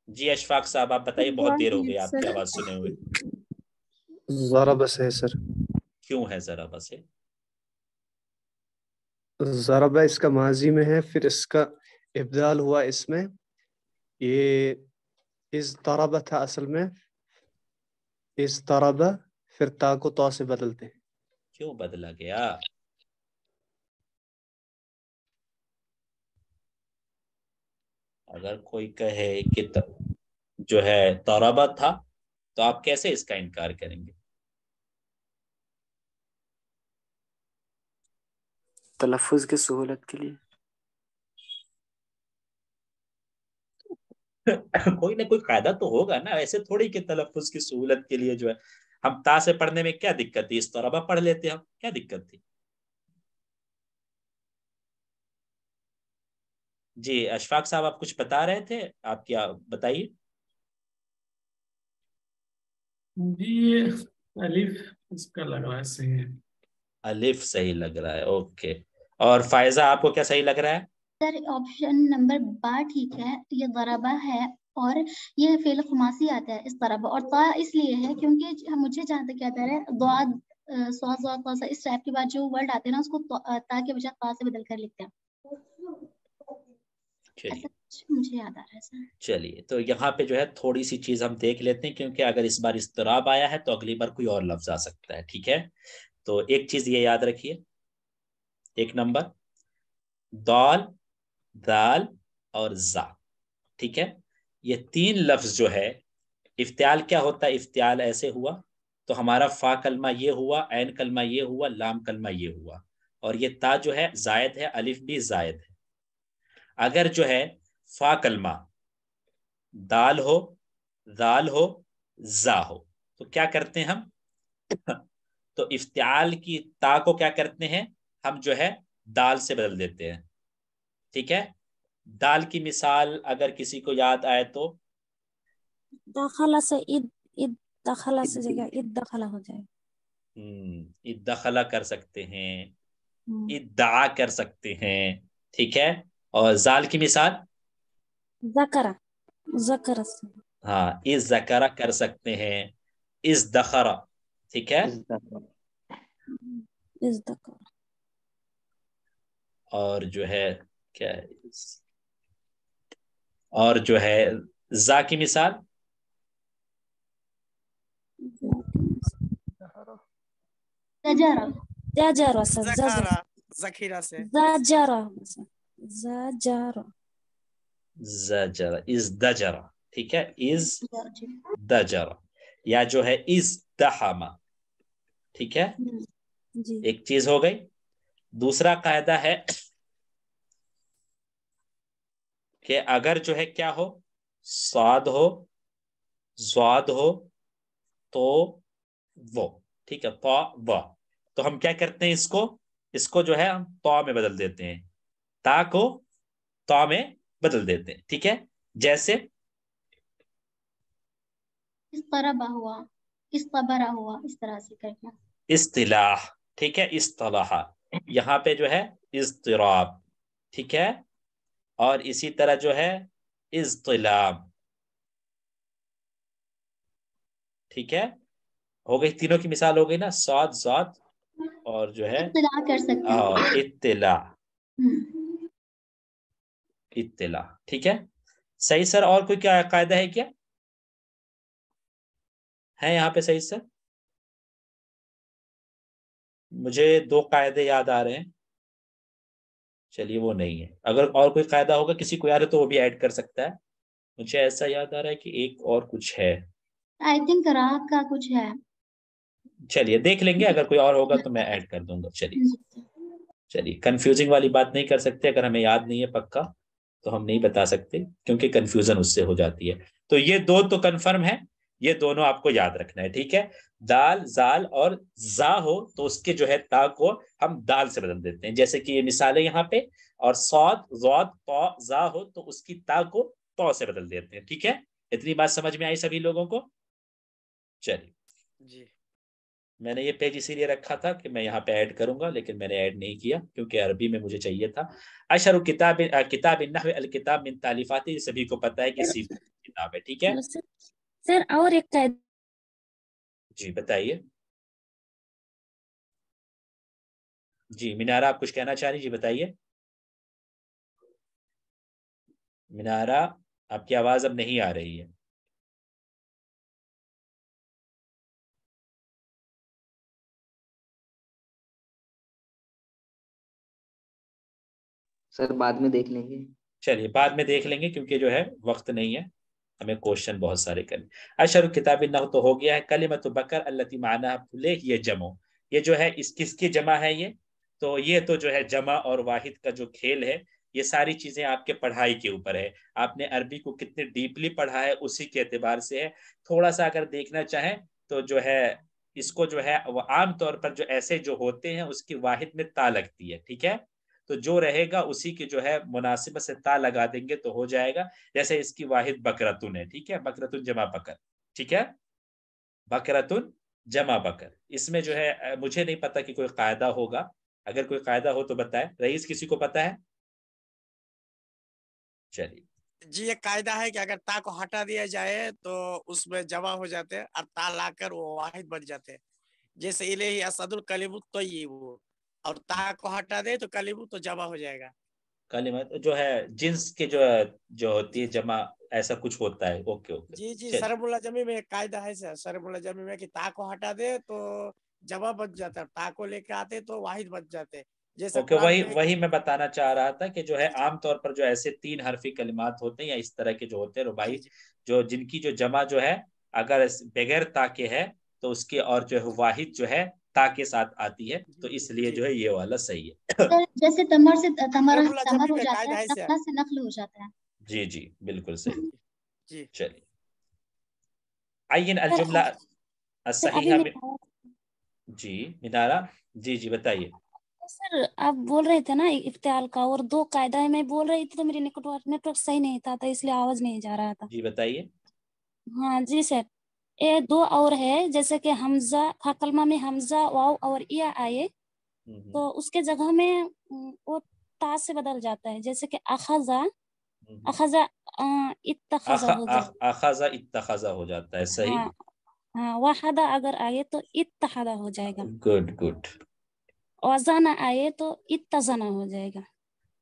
जी अशफाक साहब आप बताइए, बहुत देर हो गई आपकी आवाज सुने हुए। जरा बस है सर, क्यों है जरा बस है? ज़रबा इसका माजी में है, फिर इसका इब्दाल हुआ इसमें, ये इस तरबा था असल में, इस तरबा, फिर ता को ता से बदलते हैं। क्यों बदला गया? अगर कोई कहे कि जो है तरबा था तो आप कैसे इसका इनकार करेंगे? तलफ़ुज़ के सहूलत के लिए कोई ना कोई कायदा तो होगा ना, ऐसे थोड़ी कि तलफ़ुज़ की सहूलत के लिए जो है हम ता से पढ़ने में क्या दिक्कत थी, इस तरह पढ़ लेते हम, क्या दिक्कत थी? जी अशफाक साहब आप कुछ बता रहे थे, आप क्या बताइए। जी अलिफ इसका लग रहा है सही है, अलिफ सही लग रहा है, ओके। और फायजा आपको क्या सही लग रहा है? सर ऑप्शन नंबर बा ठीक है, ये ज़रबा है और ये फ़िल ख़ुमासी आता है इस ज़रबा, और ता इसलिए है क्योंकि मुझे जहाँ तक याद आ रहा है दुआद सौ सौ सौ सौ इस टाइप के बाद जो वर्ड आते हैं ना उसको ता के बजाय ता से बदल कर लिखते हैं, मुझे याद आ रहा है सर। चलिए तो यहाँ पे जो है थोड़ी सी चीज हम देख लेते हैं, क्योंकि अगर इस बार इस्तराब आया है तो अगली बार कोई और लफ्ज आ सकता है, ठीक है। तो एक चीज ये याद रखिए, एक नंबर दाल, दाल और जा, ठीक है, ये तीन लफ्ज जो है इफ्तियाल क्या होता है, इफ्तियाल ऐसे हुआ तो हमारा फा कलमा ये हुआ, ऐन कलमा ये हुआ, लाम कलमा ये हुआ, और ये ता जो है जायद है, अलिफ भी जायद है। अगर जो है फा कलमा दाल हो, दाल हो, जा हो, तो क्या करते हैं हम तो इफ्तियाल की ता को क्या करते हैं हम जो है दाल से बदल देते हैं, ठीक है। दाल की मिसाल अगर किसी को याद आए तो दखला से इद, इद दखला से जगह इद दखला हो जाए, हम्म इद दखला कर सकते हैं, इद्दा कर सकते हैं, ठीक है। और जाल की मिसाल जकरा, जकरा से, हाँ इस जकरा कर सकते हैं, इस दखरा, ठीक है, इस दखरा, और जो है क्या है इस? और जो है जा की मिसाल زجر زجر ذخیره से زجر زجر زجر از دجر ठीक है از دجر या जो है از دحما ठीक है जी। एक चीज हो गई। दूसरा कायदा है कि अगर जो है क्या हो साद हो स्वाद हो तो वो ठीक है तो व तो हम क्या करते हैं इसको इसको जो है हम तो में बदल देते हैं, ता को तो में बदल देते हैं ठीक है। जैसे इस तरह हुआ इस तरह हुआ इस तरह से करना इस्तिलाह ठीक है इस्तलाह यहाँ पे जो है इस्तिराब ठीक है। और इसी तरह जो है इस्तिलाब ठीक है। हो गई तीनों की मिसाल हो गई ना सात सात और जो है इत्तिला कर सकते हैं और इत्तिला इत्तिला ठीक है सही सर। और कोई क्या कायदा है क्या है यहाँ पे सही सर? मुझे दो कायदे याद आ रहे हैं, चलिए वो नहीं है। अगर और कोई कायदा होगा किसी को याद है तो वो भी ऐड कर सकता है। मुझे ऐसा याद आ रहा है कि एक और कुछ है आई थिंक राग का कुछ है, चलिए देख लेंगे अगर कोई और होगा तो मैं ऐड कर दूंगा। चलिए चलिए कंफ्यूजिंग वाली बात नहीं कर सकते, अगर हमें याद नहीं है पक्का तो हम नहीं बता सकते क्योंकि कंफ्यूजन उससे हो जाती है। तो ये दो तो कंफर्म है, ये दोनों आपको याद रखना है ठीक है। दाल जाल और जा हो तो उसके जो है ता को हम दाल से बदल देते हैं जैसे कि ये मिसाल है यहाँ पे। और सौद जौद तो जा हो तो उसकी ता को तो से बदल देते हैं ठीक है। इतनी बात समझ में आई सभी लोगों को? चलिए जी मैंने ये पेज इसीलिए रखा था कि मैं यहाँ पे ऐड करूंगा लेकिन मैंने ऐड नहीं किया क्योंकि अरबी में मुझे चाहिए था। अशरु किताब किताब नहव अल किताब मिन तालिफाती सभी को पता है कि सीरत किताब है ठीक है सर। और एक कायदा जी बताइए जी मिनारा, आप कुछ कहना चाह रही जी बताइए मिनारा? आपकी आवाज अब नहीं आ रही है। सर बाद में देख लेंगे, चलिए बाद में देख लेंगे क्योंकि जो है वक्त नहीं है, हमें क्वेश्चन बहुत सारे करने। अशर किताब नह तो हो गया है। कलिमत बकर अल्लती माना फुले ये जमो, ये जो है इस किसकी जमा है ये? तो ये तो जो है जमा और वाहिद का जो खेल है ये सारी चीजें आपके पढ़ाई के ऊपर है। आपने अरबी को कितने डीपली पढ़ा है उसी के एतबार से है। थोड़ा सा अगर देखना चाहें तो जो है इसको जो है आमतौर पर जो ऐसे जो होते हैं उसकी वाहिद में ता लगती है ठीक है। तो जो रहेगा उसी के जो है मुनासिबत से ता लगा देंगे तो हो जाएगा। जैसे इसकी वाहिद बकरतुन है ठीक है, बकरतुन जमा बकर ठीक है, बकरतुन जमा बकर। इसमें जो है मुझे नहीं पता कि कोई कायदा होगा, अगर कोई कायदा हो तो बताए रईस, किसी को पता है? चलिए जी ये कायदा है कि अगर ता को हटा दिया जाए तो उसमें जमा हो जाते हैं और ता लाकर वो वाहिद बन जाते हैं। जैसे इलेही असदुल कलिमुत तो ये वो और ता को हटा दे तो कलिमत तो जमा हो जाएगा। कलिमत जो है जिन्स के जो जो होती है जमा, ऐसा कुछ होता है। ओके ओके जी जी सर मुलाजमी में कायदा है सर, सर मुलाजमी में कि ता को हटा दे तो जमा बच जाता है, ता को लेके आते तो वाहिद बच जाते। जैसे ओके वही वही मैं बताना चाह रहा था कि जो है आमतौर पर जो ऐसे तीन हरफी कलिमात होते हैं या इस तरह के जो होते हैं रुबाई जो जिनकी जो जमा जो है अगर बगैर ता के है तो उसके और जो है वाहिद जो है ता के साथ आती है, तो इसलिए जो है ये वाला सही है। जैसे तमर से तमर तमर हो जाता है, नखला से नखल हो जाता है। जी जी बिल्कुल सही जी। चलिए आइन अल जुमला असहीहा में जी मिनारा जी जी बताइए सर। आप बोल रहे थे ना इफ्तिआल का और दो कायदा है, मैं बोल रही थी तो मेरे नेटवर्क नेटवर्क सही नहीं था तो इसलिए आवाज नहीं जा रहा था जी। बताइए हाँ जी सर। ये दो और है जैसे कि हमजा हा कलमा में हमजा वाव और या आए तो उसके जगह में वो ता से बदल जाता है जैसे कि अखजा अखजा इत्तखजा हो जाता है, अखजा इत्तखजा हो जाता है सही। हाँ, हाँ वाहदा अगर आए तो इत्तहदा हो जाएगा। Good good. वजाना आए तो इत्तजना हो जाएगा।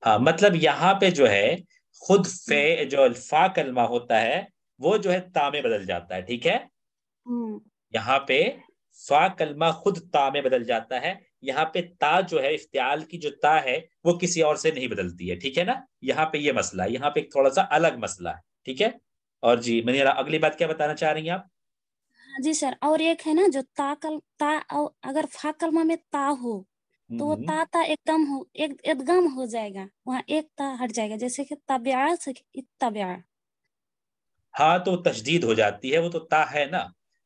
हाँ मतलब यहाँ पे जो है खुद फे जो फा कलमा होता है वो जो है ता में बदल जाता है ठीक है। यहाँ पे फा कलमा खुद ता में बदल जाता है यहाँ पे ता जो है इफ्तियाल की जो ता है वो किसी और से नहीं बदलती है, ठीक है ना। यहाँ पे ये मसला है, यहाँ पे थोड़ा सा अलग मसला है, ठीक है। और जी मनीरा अगली बात क्या बताना चाह रही हैं आप? जी सर, और एक है ना जो ता कल ता अगर फा कलमा में ता हो तो वो ता ता एकदम हो एक एकदम हो जाएगा, वहाँ एक ता हट जाएगा, जैसे कि तबिया से तबिया। हाँ तो तशदीद हो जाती है, वो तो ता है ना,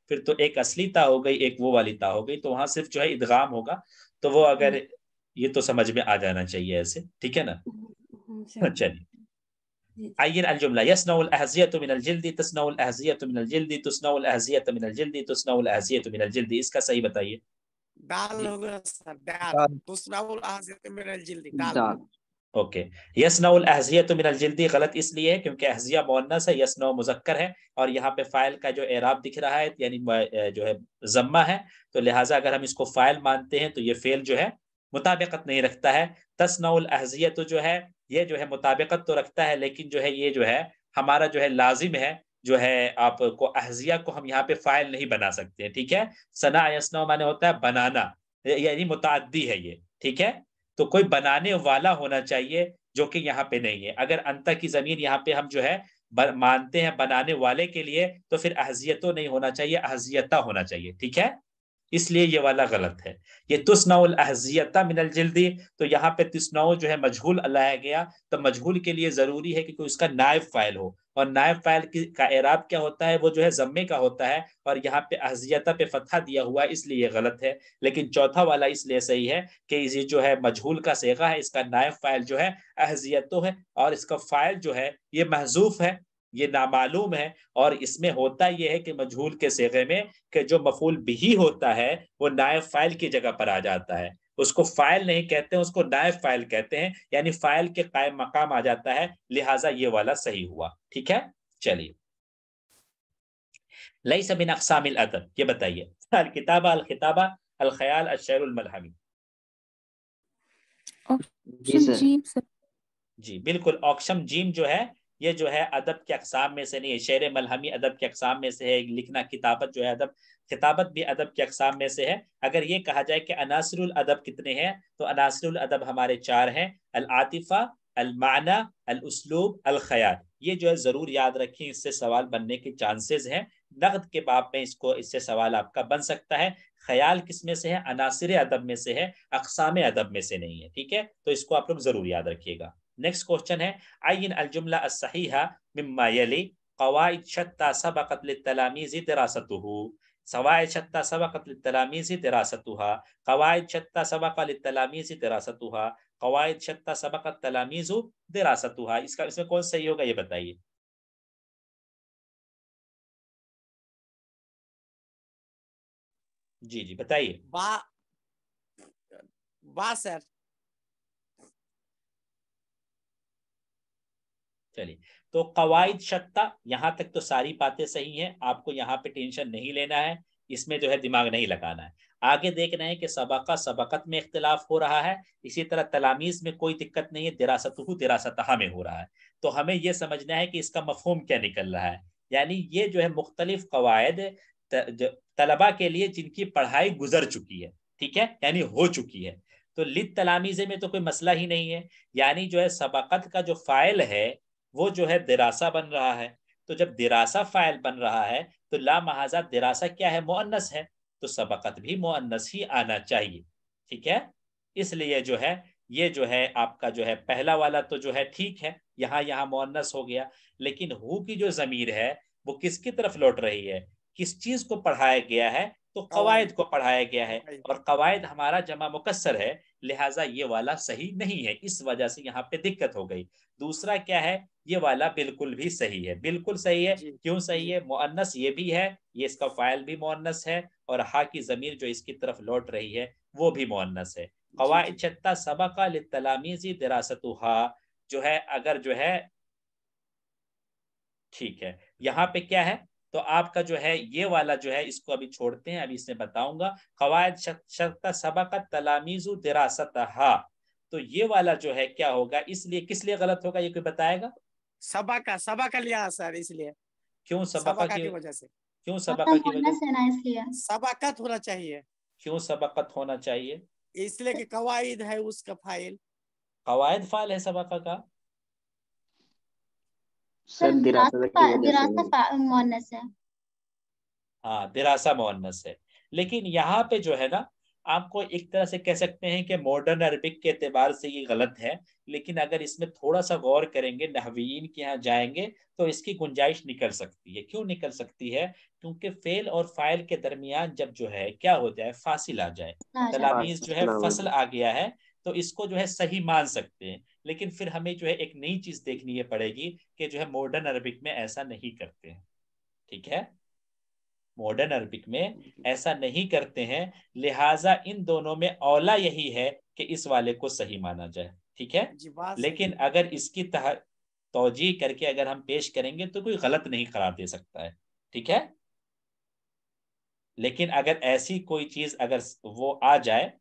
फिर तो एक असली ता हो गई एक वो वाली ता हो गई, तो वहां सिर्फ जो है इदगाम होगा। तो वो अगर ये तो समझ में आ जाना चाहिए ऐसे, ठीक है ना। चलिए आइए अलजुमला यसनाउल अहजियतु मिनल जिल्दी तस्नाउल अहजियतु मिनल जिल्दी तस्नाउल अहजियतु मिनल जिल्दी तस्नाउल अहजियतु मिनल जिल्दी, इसका सही बताइए। दाल होगा सर, दाल तस्नाउल अहजियतु मिनल जिल्दी दाल। ओके यसनाउल अहजियतु मिनल जिल्दी गलत इसलिए है क्योंकि अहजिया मुअन्नस है, यसनाउ मुज़क्कर है, और यहाँ पे फाइल का जो एराब दिख रहा है यानी जो है जम्मा है, तो लिहाजा अगर हम इसको फाइल मानते हैं तो ये फेल जो है मुताबिकत नहीं रखता है। तस्नाउल अहजियतु जो है ये जो है मुताबिकत तो रखता है, लेकिन जो है ये जो है हमारा जो है लाजिम है, जो है आपको अहजिया को हम यहाँ पे फाइल नहीं बना सकते हैं, ठीक है। सना यसनाउ माने होता है बनाना, यानी मुताद्दी है ये, ठीक है। तो कोई बनाने वाला होना चाहिए जो कि यहाँ पे नहीं है। अगर अंता की जमीन यहाँ पे हम जो है मानते हैं बनाने वाले के लिए, तो फिर अहजियतों नहीं होना चाहिए, अहजियता होना चाहिए, ठीक है। इसलिए ये वाला गलत है। ये तुस्नाउल अहजियता मिनल जिल्दी, तो यहाँ पे तुस्नाउ जो है मजहूल लाया गया, तो मजहूल के लिए जरूरी है कि कोई उसका नायब फाइल हो, और नायब फाइल का एराब क्या होता है, वो जो है जम्मे का होता है, और यहाँ पे अहजियता पे फतहा दिया हुआ है, इसलिए ये गलत है। लेकिन चौथा वाला इसलिए सही है कि ये जो है मजहूल का सेगा है, इसका नायब फाइल जो है अहजियतों है, और इसका फाइल जो है ये महजूफ है, ये नामालूम है। और इसमें होता यह है कि मजहूल के सेगे में कि जो मफूल बिही होता है वो नायब फाइल की जगह पर आ जाता है, उसको फाइल नहीं कहते हैं, उसको नायब फाइल कहते हैं, यानी फाइल के कायम मकाम आ जाता है, लिहाजा ये वाला सही हुआ, ठीक है। चलिए लईस बिन अक़सामिल अदब ये बताइए। अल किताबा अल खिताबा अल ख्याल अल शेर अल मलहमी। जी सर, जी बिल्कुल, ऑक्शम जीम जो है ये जो है अदब के अकसाम में से नहीं है, शेर मलहमी अदब के अकसाम में से है, लिखना किताबत जो है अदब, खिताबत भी अदब के अकसाम में से है। अगर ये कहा जाए कि अनासरुल अदब कितने हैं, तो अनासरुल अदब हमारे चार हैं, अल आतिफा अल माना अल उसलूब अल ख्याल। ये जो है जरूर याद रखें, इससे सवाल बनने के चांसेस हैं, नकद के बाब में इसको इससे सवाल आपका बन सकता है। ख्याल किस में से है, अनासर अदब में से है, अकसाम अदब में से नहीं है, ठीक है। तो इसको आप लोग जरूर याद रखिएगा। नेक्स्ट क्वेश्चन है आयन अलजुमला अस्सहीहा मिम्मा यली कवायद शत्ता सबकत लित्तलामीज़ दरासतुहु। सवायद शत्ता सबकत लित्तलामीज़ दरासतुहा, कवायद शत्ता सबकत लित्तलामीज़ दरासतुहा, कवायद शत्ता सबकत तलामीज़ दरासतुहा। इसका इसमें कौन सही होगा ये बताइए। जी जी बताइए। बा बा सर। चलिए तो कवायद शत्ता, यहाँ तक तो सारी बातें सही हैं, आपको यहाँ पे टेंशन नहीं लेना है, इसमें जो है दिमाग नहीं लगाना है। आगे देखना है कि सबका सबकत में इख्तिलाफ हो रहा है, इसी तरह तलामीज में कोई दिक्कत नहीं है, दिरासतहु दिरासतहा में हो रहा है। तो हमें यह समझना है कि इसका मफहूम क्या निकल रहा है, यानी ये जो है मुख्तलिफ कवायद तलबा के लिए जिनकी पढ़ाई गुजर चुकी है, ठीक है, यानी हो चुकी है। तो लित तलामीजे में तो कोई मसला ही नहीं है, यानी जो है सबकत का जो फाइल है वो जो है दिरासा बन रहा है। तो जब दिरासा फाइल बन रहा है तो ला महाजा दिरासा क्या है, मुअन्नस है, तो सबकत भी मुअन्नस ही आना चाहिए, ठीक है। इसलिए जो है ये जो है आपका जो है पहला वाला तो जो है ठीक है, यहाँ यहाँ मुअन्नस हो गया, लेकिन हु की जो जमीर है वो किसकी तरफ लौट रही है, किस चीज को पढ़ाया गया है, तो कवायद को पढ़ाया गया है, और कवायद हमारा जमा मुकस्सर है, लिहाजा ये वाला सही नहीं है, इस वजह से यहाँ पे दिक्कत हो गई। दूसरा क्या है, ये वाला बिल्कुल भी सही है, बिल्कुल सही है। क्यों सही है, मुअन्नस ये भी है, ये इसका फाइल भी मुअन्नस है, और हा की जमीर जो इसकी तरफ लौट रही है वो भी मुअन्नस है। कवायद शत्ता सबका लित्तलामीज़ी दिरासतुहा जो है अगर जो है ठीक है, यहाँ पे क्या है, तो आपका जो है ये वाला जो है इसको अभी छोड़ते हैं, अभी इसमें बताऊंगा। कवायद शत्ता सबकत तलामीज़ु दिरासतहा, तो ये वाला जो है क्या होगा, इसलिए किस लिए गलत होगा ये कोई बताएगा। सबका सबका लिया सर, इसलिए क्यों सबका की वजह से, क्यों सबका की वजह से, सबकत होना चाहिए, क्यों सबकत होना चाहिए, इसलिए कि कवायद है उसका फाइल, कवायद फाइल है सबका का। सर दिरासा मोहनस है, लेकिन यहाँ पे जो है ना आपको एक तरह से कह सकते हैं कि मॉडर्न अरबिक के एतबार से ये गलत है, लेकिन अगर इसमें थोड़ा सा गौर करेंगे, नहवीन के यहाँ जाएंगे तो इसकी गुंजाइश निकल सकती है। क्यों निकल सकती है? क्योंकि फेल और फाइल के दरमियान जब जो है क्या हो जाए, फासिल आ जाए, तलामीज जो है फसल आ गया है, तो इसको जो है सही मान सकते हैं। लेकिन फिर हमें जो है एक नई चीज देखनी है पड़ेगी कि जो है मॉडर्न अरबिक में ऐसा नहीं करते हैं, ठीक है, मॉडर्न अरबिक में ऐसा नहीं करते हैं, लिहाजा इन दोनों में औला यही है कि इस वाले को सही माना जाए, ठीक है। लेकिन अगर इसकी तह तौजी करके अगर हम पेश करेंगे तो कोई गलत नहीं करार दे सकता है, ठीक है। लेकिन अगर ऐसी कोई चीज अगर वो आ जाए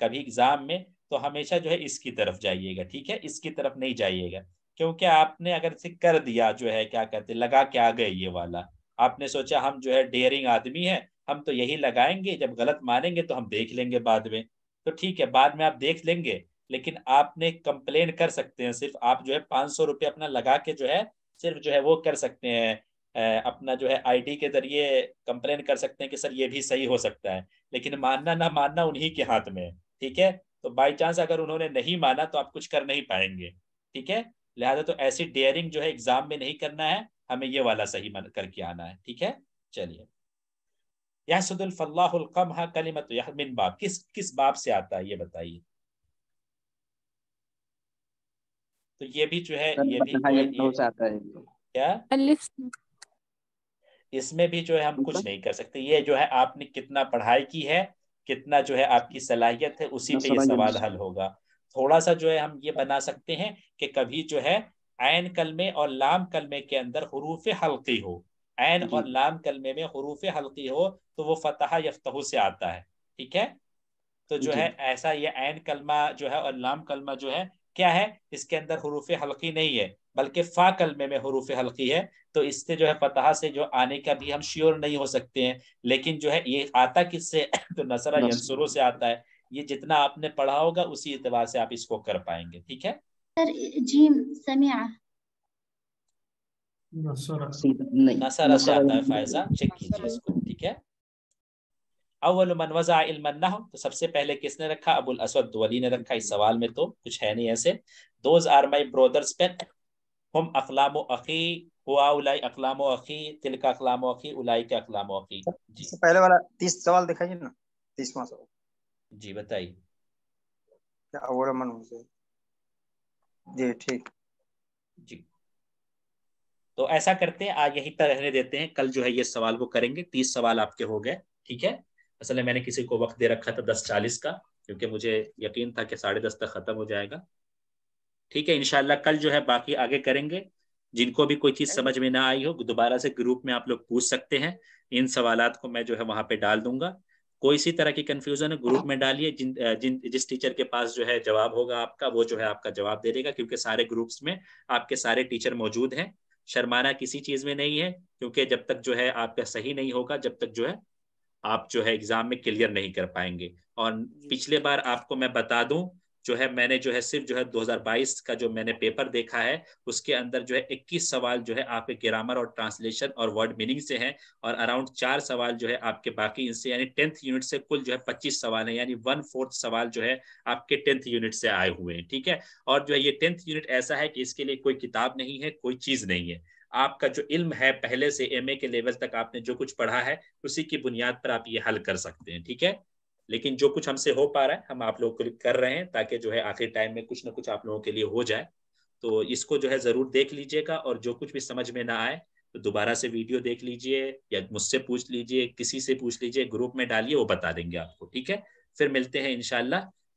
कभी एग्जाम में, तो हमेशा जो है इसकी तरफ जाइएगा, ठीक है, इसकी तरफ नहीं जाइएगा। क्योंकि आपने अगर इसे कर दिया जो है क्या कहते लगा के आ गए ये वाला, आपने सोचा हम जो है डेयरिंग आदमी है, हम तो यही लगाएंगे, जब गलत मानेंगे तो हम देख लेंगे बाद में, तो ठीक है बाद में आप देख लेंगे, लेकिन आपने कंप्लेन कर सकते हैं। सिर्फ आप जो है पाँच सौ रुपये अपना लगा के जो है सिर्फ जो है वो कर सकते हैं, अपना जो है आई डी के जरिए कंप्लेन कर सकते हैं कि सर ये भी सही हो सकता है, लेकिन मानना ना मानना उन्हीं के हाथ में है, ठीक है। तो बाई चांस अगर उन्होंने नहीं माना तो आप कुछ कर नहीं पाएंगे, ठीक है। लिहाजा तो ऐसी डेयरिंग जो है एग्जाम में नहीं करना है, हमें ये वाला सही मन करके आना है, ठीक है। चलिए, यसदुल फल्लाहुल कमह कलिमत यहमिन बाब, किस किस बाब से आता है ये बताइए। तो ये भी जो है ये भी क्या इसमें भी जो है हम कुछ नहीं कर सकते, ये जो है आपने कितना पढ़ाई की है, कितना जो है आपकी सलाहियत है, उसी पे ये सवाल हल होगा। थोड़ा सा जो है हम ये बना सकते हैं कि कभी जो है ऐन कलमे और लाम कलमे के अंदर हुरूफ हल्की हो, ऐन और लाम कलमे में हुरूफ हल्की हो तो वो फतहा यफ्तहु से आता है, ठीक है। तो जो है ऐसा ये ऐन कलमा जो है और लाम कलमा जो है क्या है, इसके अंदर हुरूफ हल्की नहीं है, बल्कि फा कलमे में हुरूफ हल्की है, तो इससे जो है फतहा से जो आने का भी हम श्योर नहीं हो सकते हैं। लेकिन जो है ये आता किससे, तो नसरा यंसुरू से आता है। ये जितना आपने पढ़ा होगा उसी एतबार से आप इसको कर पाएंगे, ठीक है। सर जीम समिया नसरा से आता है, फायजा चेक कीजिए इसको, ठीक है। अव्वल मन वज़ा इल्मन नहव, तो सबसे पहले किसने रखा, अबुल असद दुवली ने रखा। इस सवाल में तो कुछ है नहीं ऐसे। Those are my brothers pen हम अखलाम अखी हुआ उलाई अखलाम अखी तिलका अखलाम अखी उलाई का अखलाम अखी। जी पहले वाला तीस सवाल दिखाइए ना, तीसवां सवाल जी बताइए। क्या अव्वल मन वज़ा जी, ठीक जी। तो ऐसा करते हैं आज यहीं पर रहने देते हैं, कल जो है ये सवाल वो करेंगे। तीस सवाल आपके हो गए, ठीक है। असल में मैंने किसी को वक्त दे रखा था दस चालीस का, क्योंकि मुझे यकीन था कि साढ़े दस तक खत्म हो जाएगा, ठीक है। इंशाल्लाह कल जो है बाकी आगे करेंगे। जिनको भी कोई चीज समझ में ना आई हो दोबारा से ग्रुप में आप लोग पूछ सकते हैं, इन सवालात को मैं जो है वहां पे डाल दूंगा। कोई इसी तरह की कंफ्यूजन है ग्रुप में डालिए, जिन जिन जिस टीचर के पास जो है जवाब होगा आपका वो जो है आपका जवाब दे देगा, क्योंकि सारे ग्रुप्स में आपके सारे टीचर मौजूद हैं। शर्माना किसी चीज में नहीं है, क्योंकि जब तक जो है आपका सही नहीं होगा जब तक जो है आप जो है एग्जाम में क्लियर नहीं कर पाएंगे। और पिछले बार आपको मैं बता दूं जो है मैंने जो है सिर्फ जो है दो हज़ार बाईस का जो मैंने पेपर देखा है उसके अंदर जो है इक्कीस सवाल जो है आपके ग्रामर और ट्रांसलेशन और वर्ड मीनिंग से हैं, और अराउंड चार सवाल जो है आपके बाकी इनसे, यानी टेंथ यूनिट से कुल जो है पच्चीस सवाल हैं, यानी वन फोर्थ सवाल जो है आपके टेंथ यूनिट से आए हुए हैं, ठीक है। और जो है ये टेंथ यूनिट ऐसा है कि इसके लिए कोई किताब नहीं है, कोई चीज नहीं है। आपका जो इल्म है पहले से एम ए के लेवल तक आपने जो कुछ पढ़ा है उसी की बुनियाद पर आप ये हल कर सकते हैं, ठीक है। लेकिन जो कुछ हमसे हो पा रहा है हम आप लोगों के लिए कर रहे हैं, ताकि जो है आखिर टाइम में कुछ ना कुछ आप लोगों के लिए हो जाए। तो इसको जो है जरूर देख लीजिएगा, और जो कुछ भी समझ में ना आए तो दोबारा से वीडियो देख लीजिए या मुझसे पूछ लीजिए, किसी से पूछ लीजिए, ग्रुप में डालिए, वो बता देंगे आपको, ठीक है। फिर मिलते हैं इंशाल्लाह।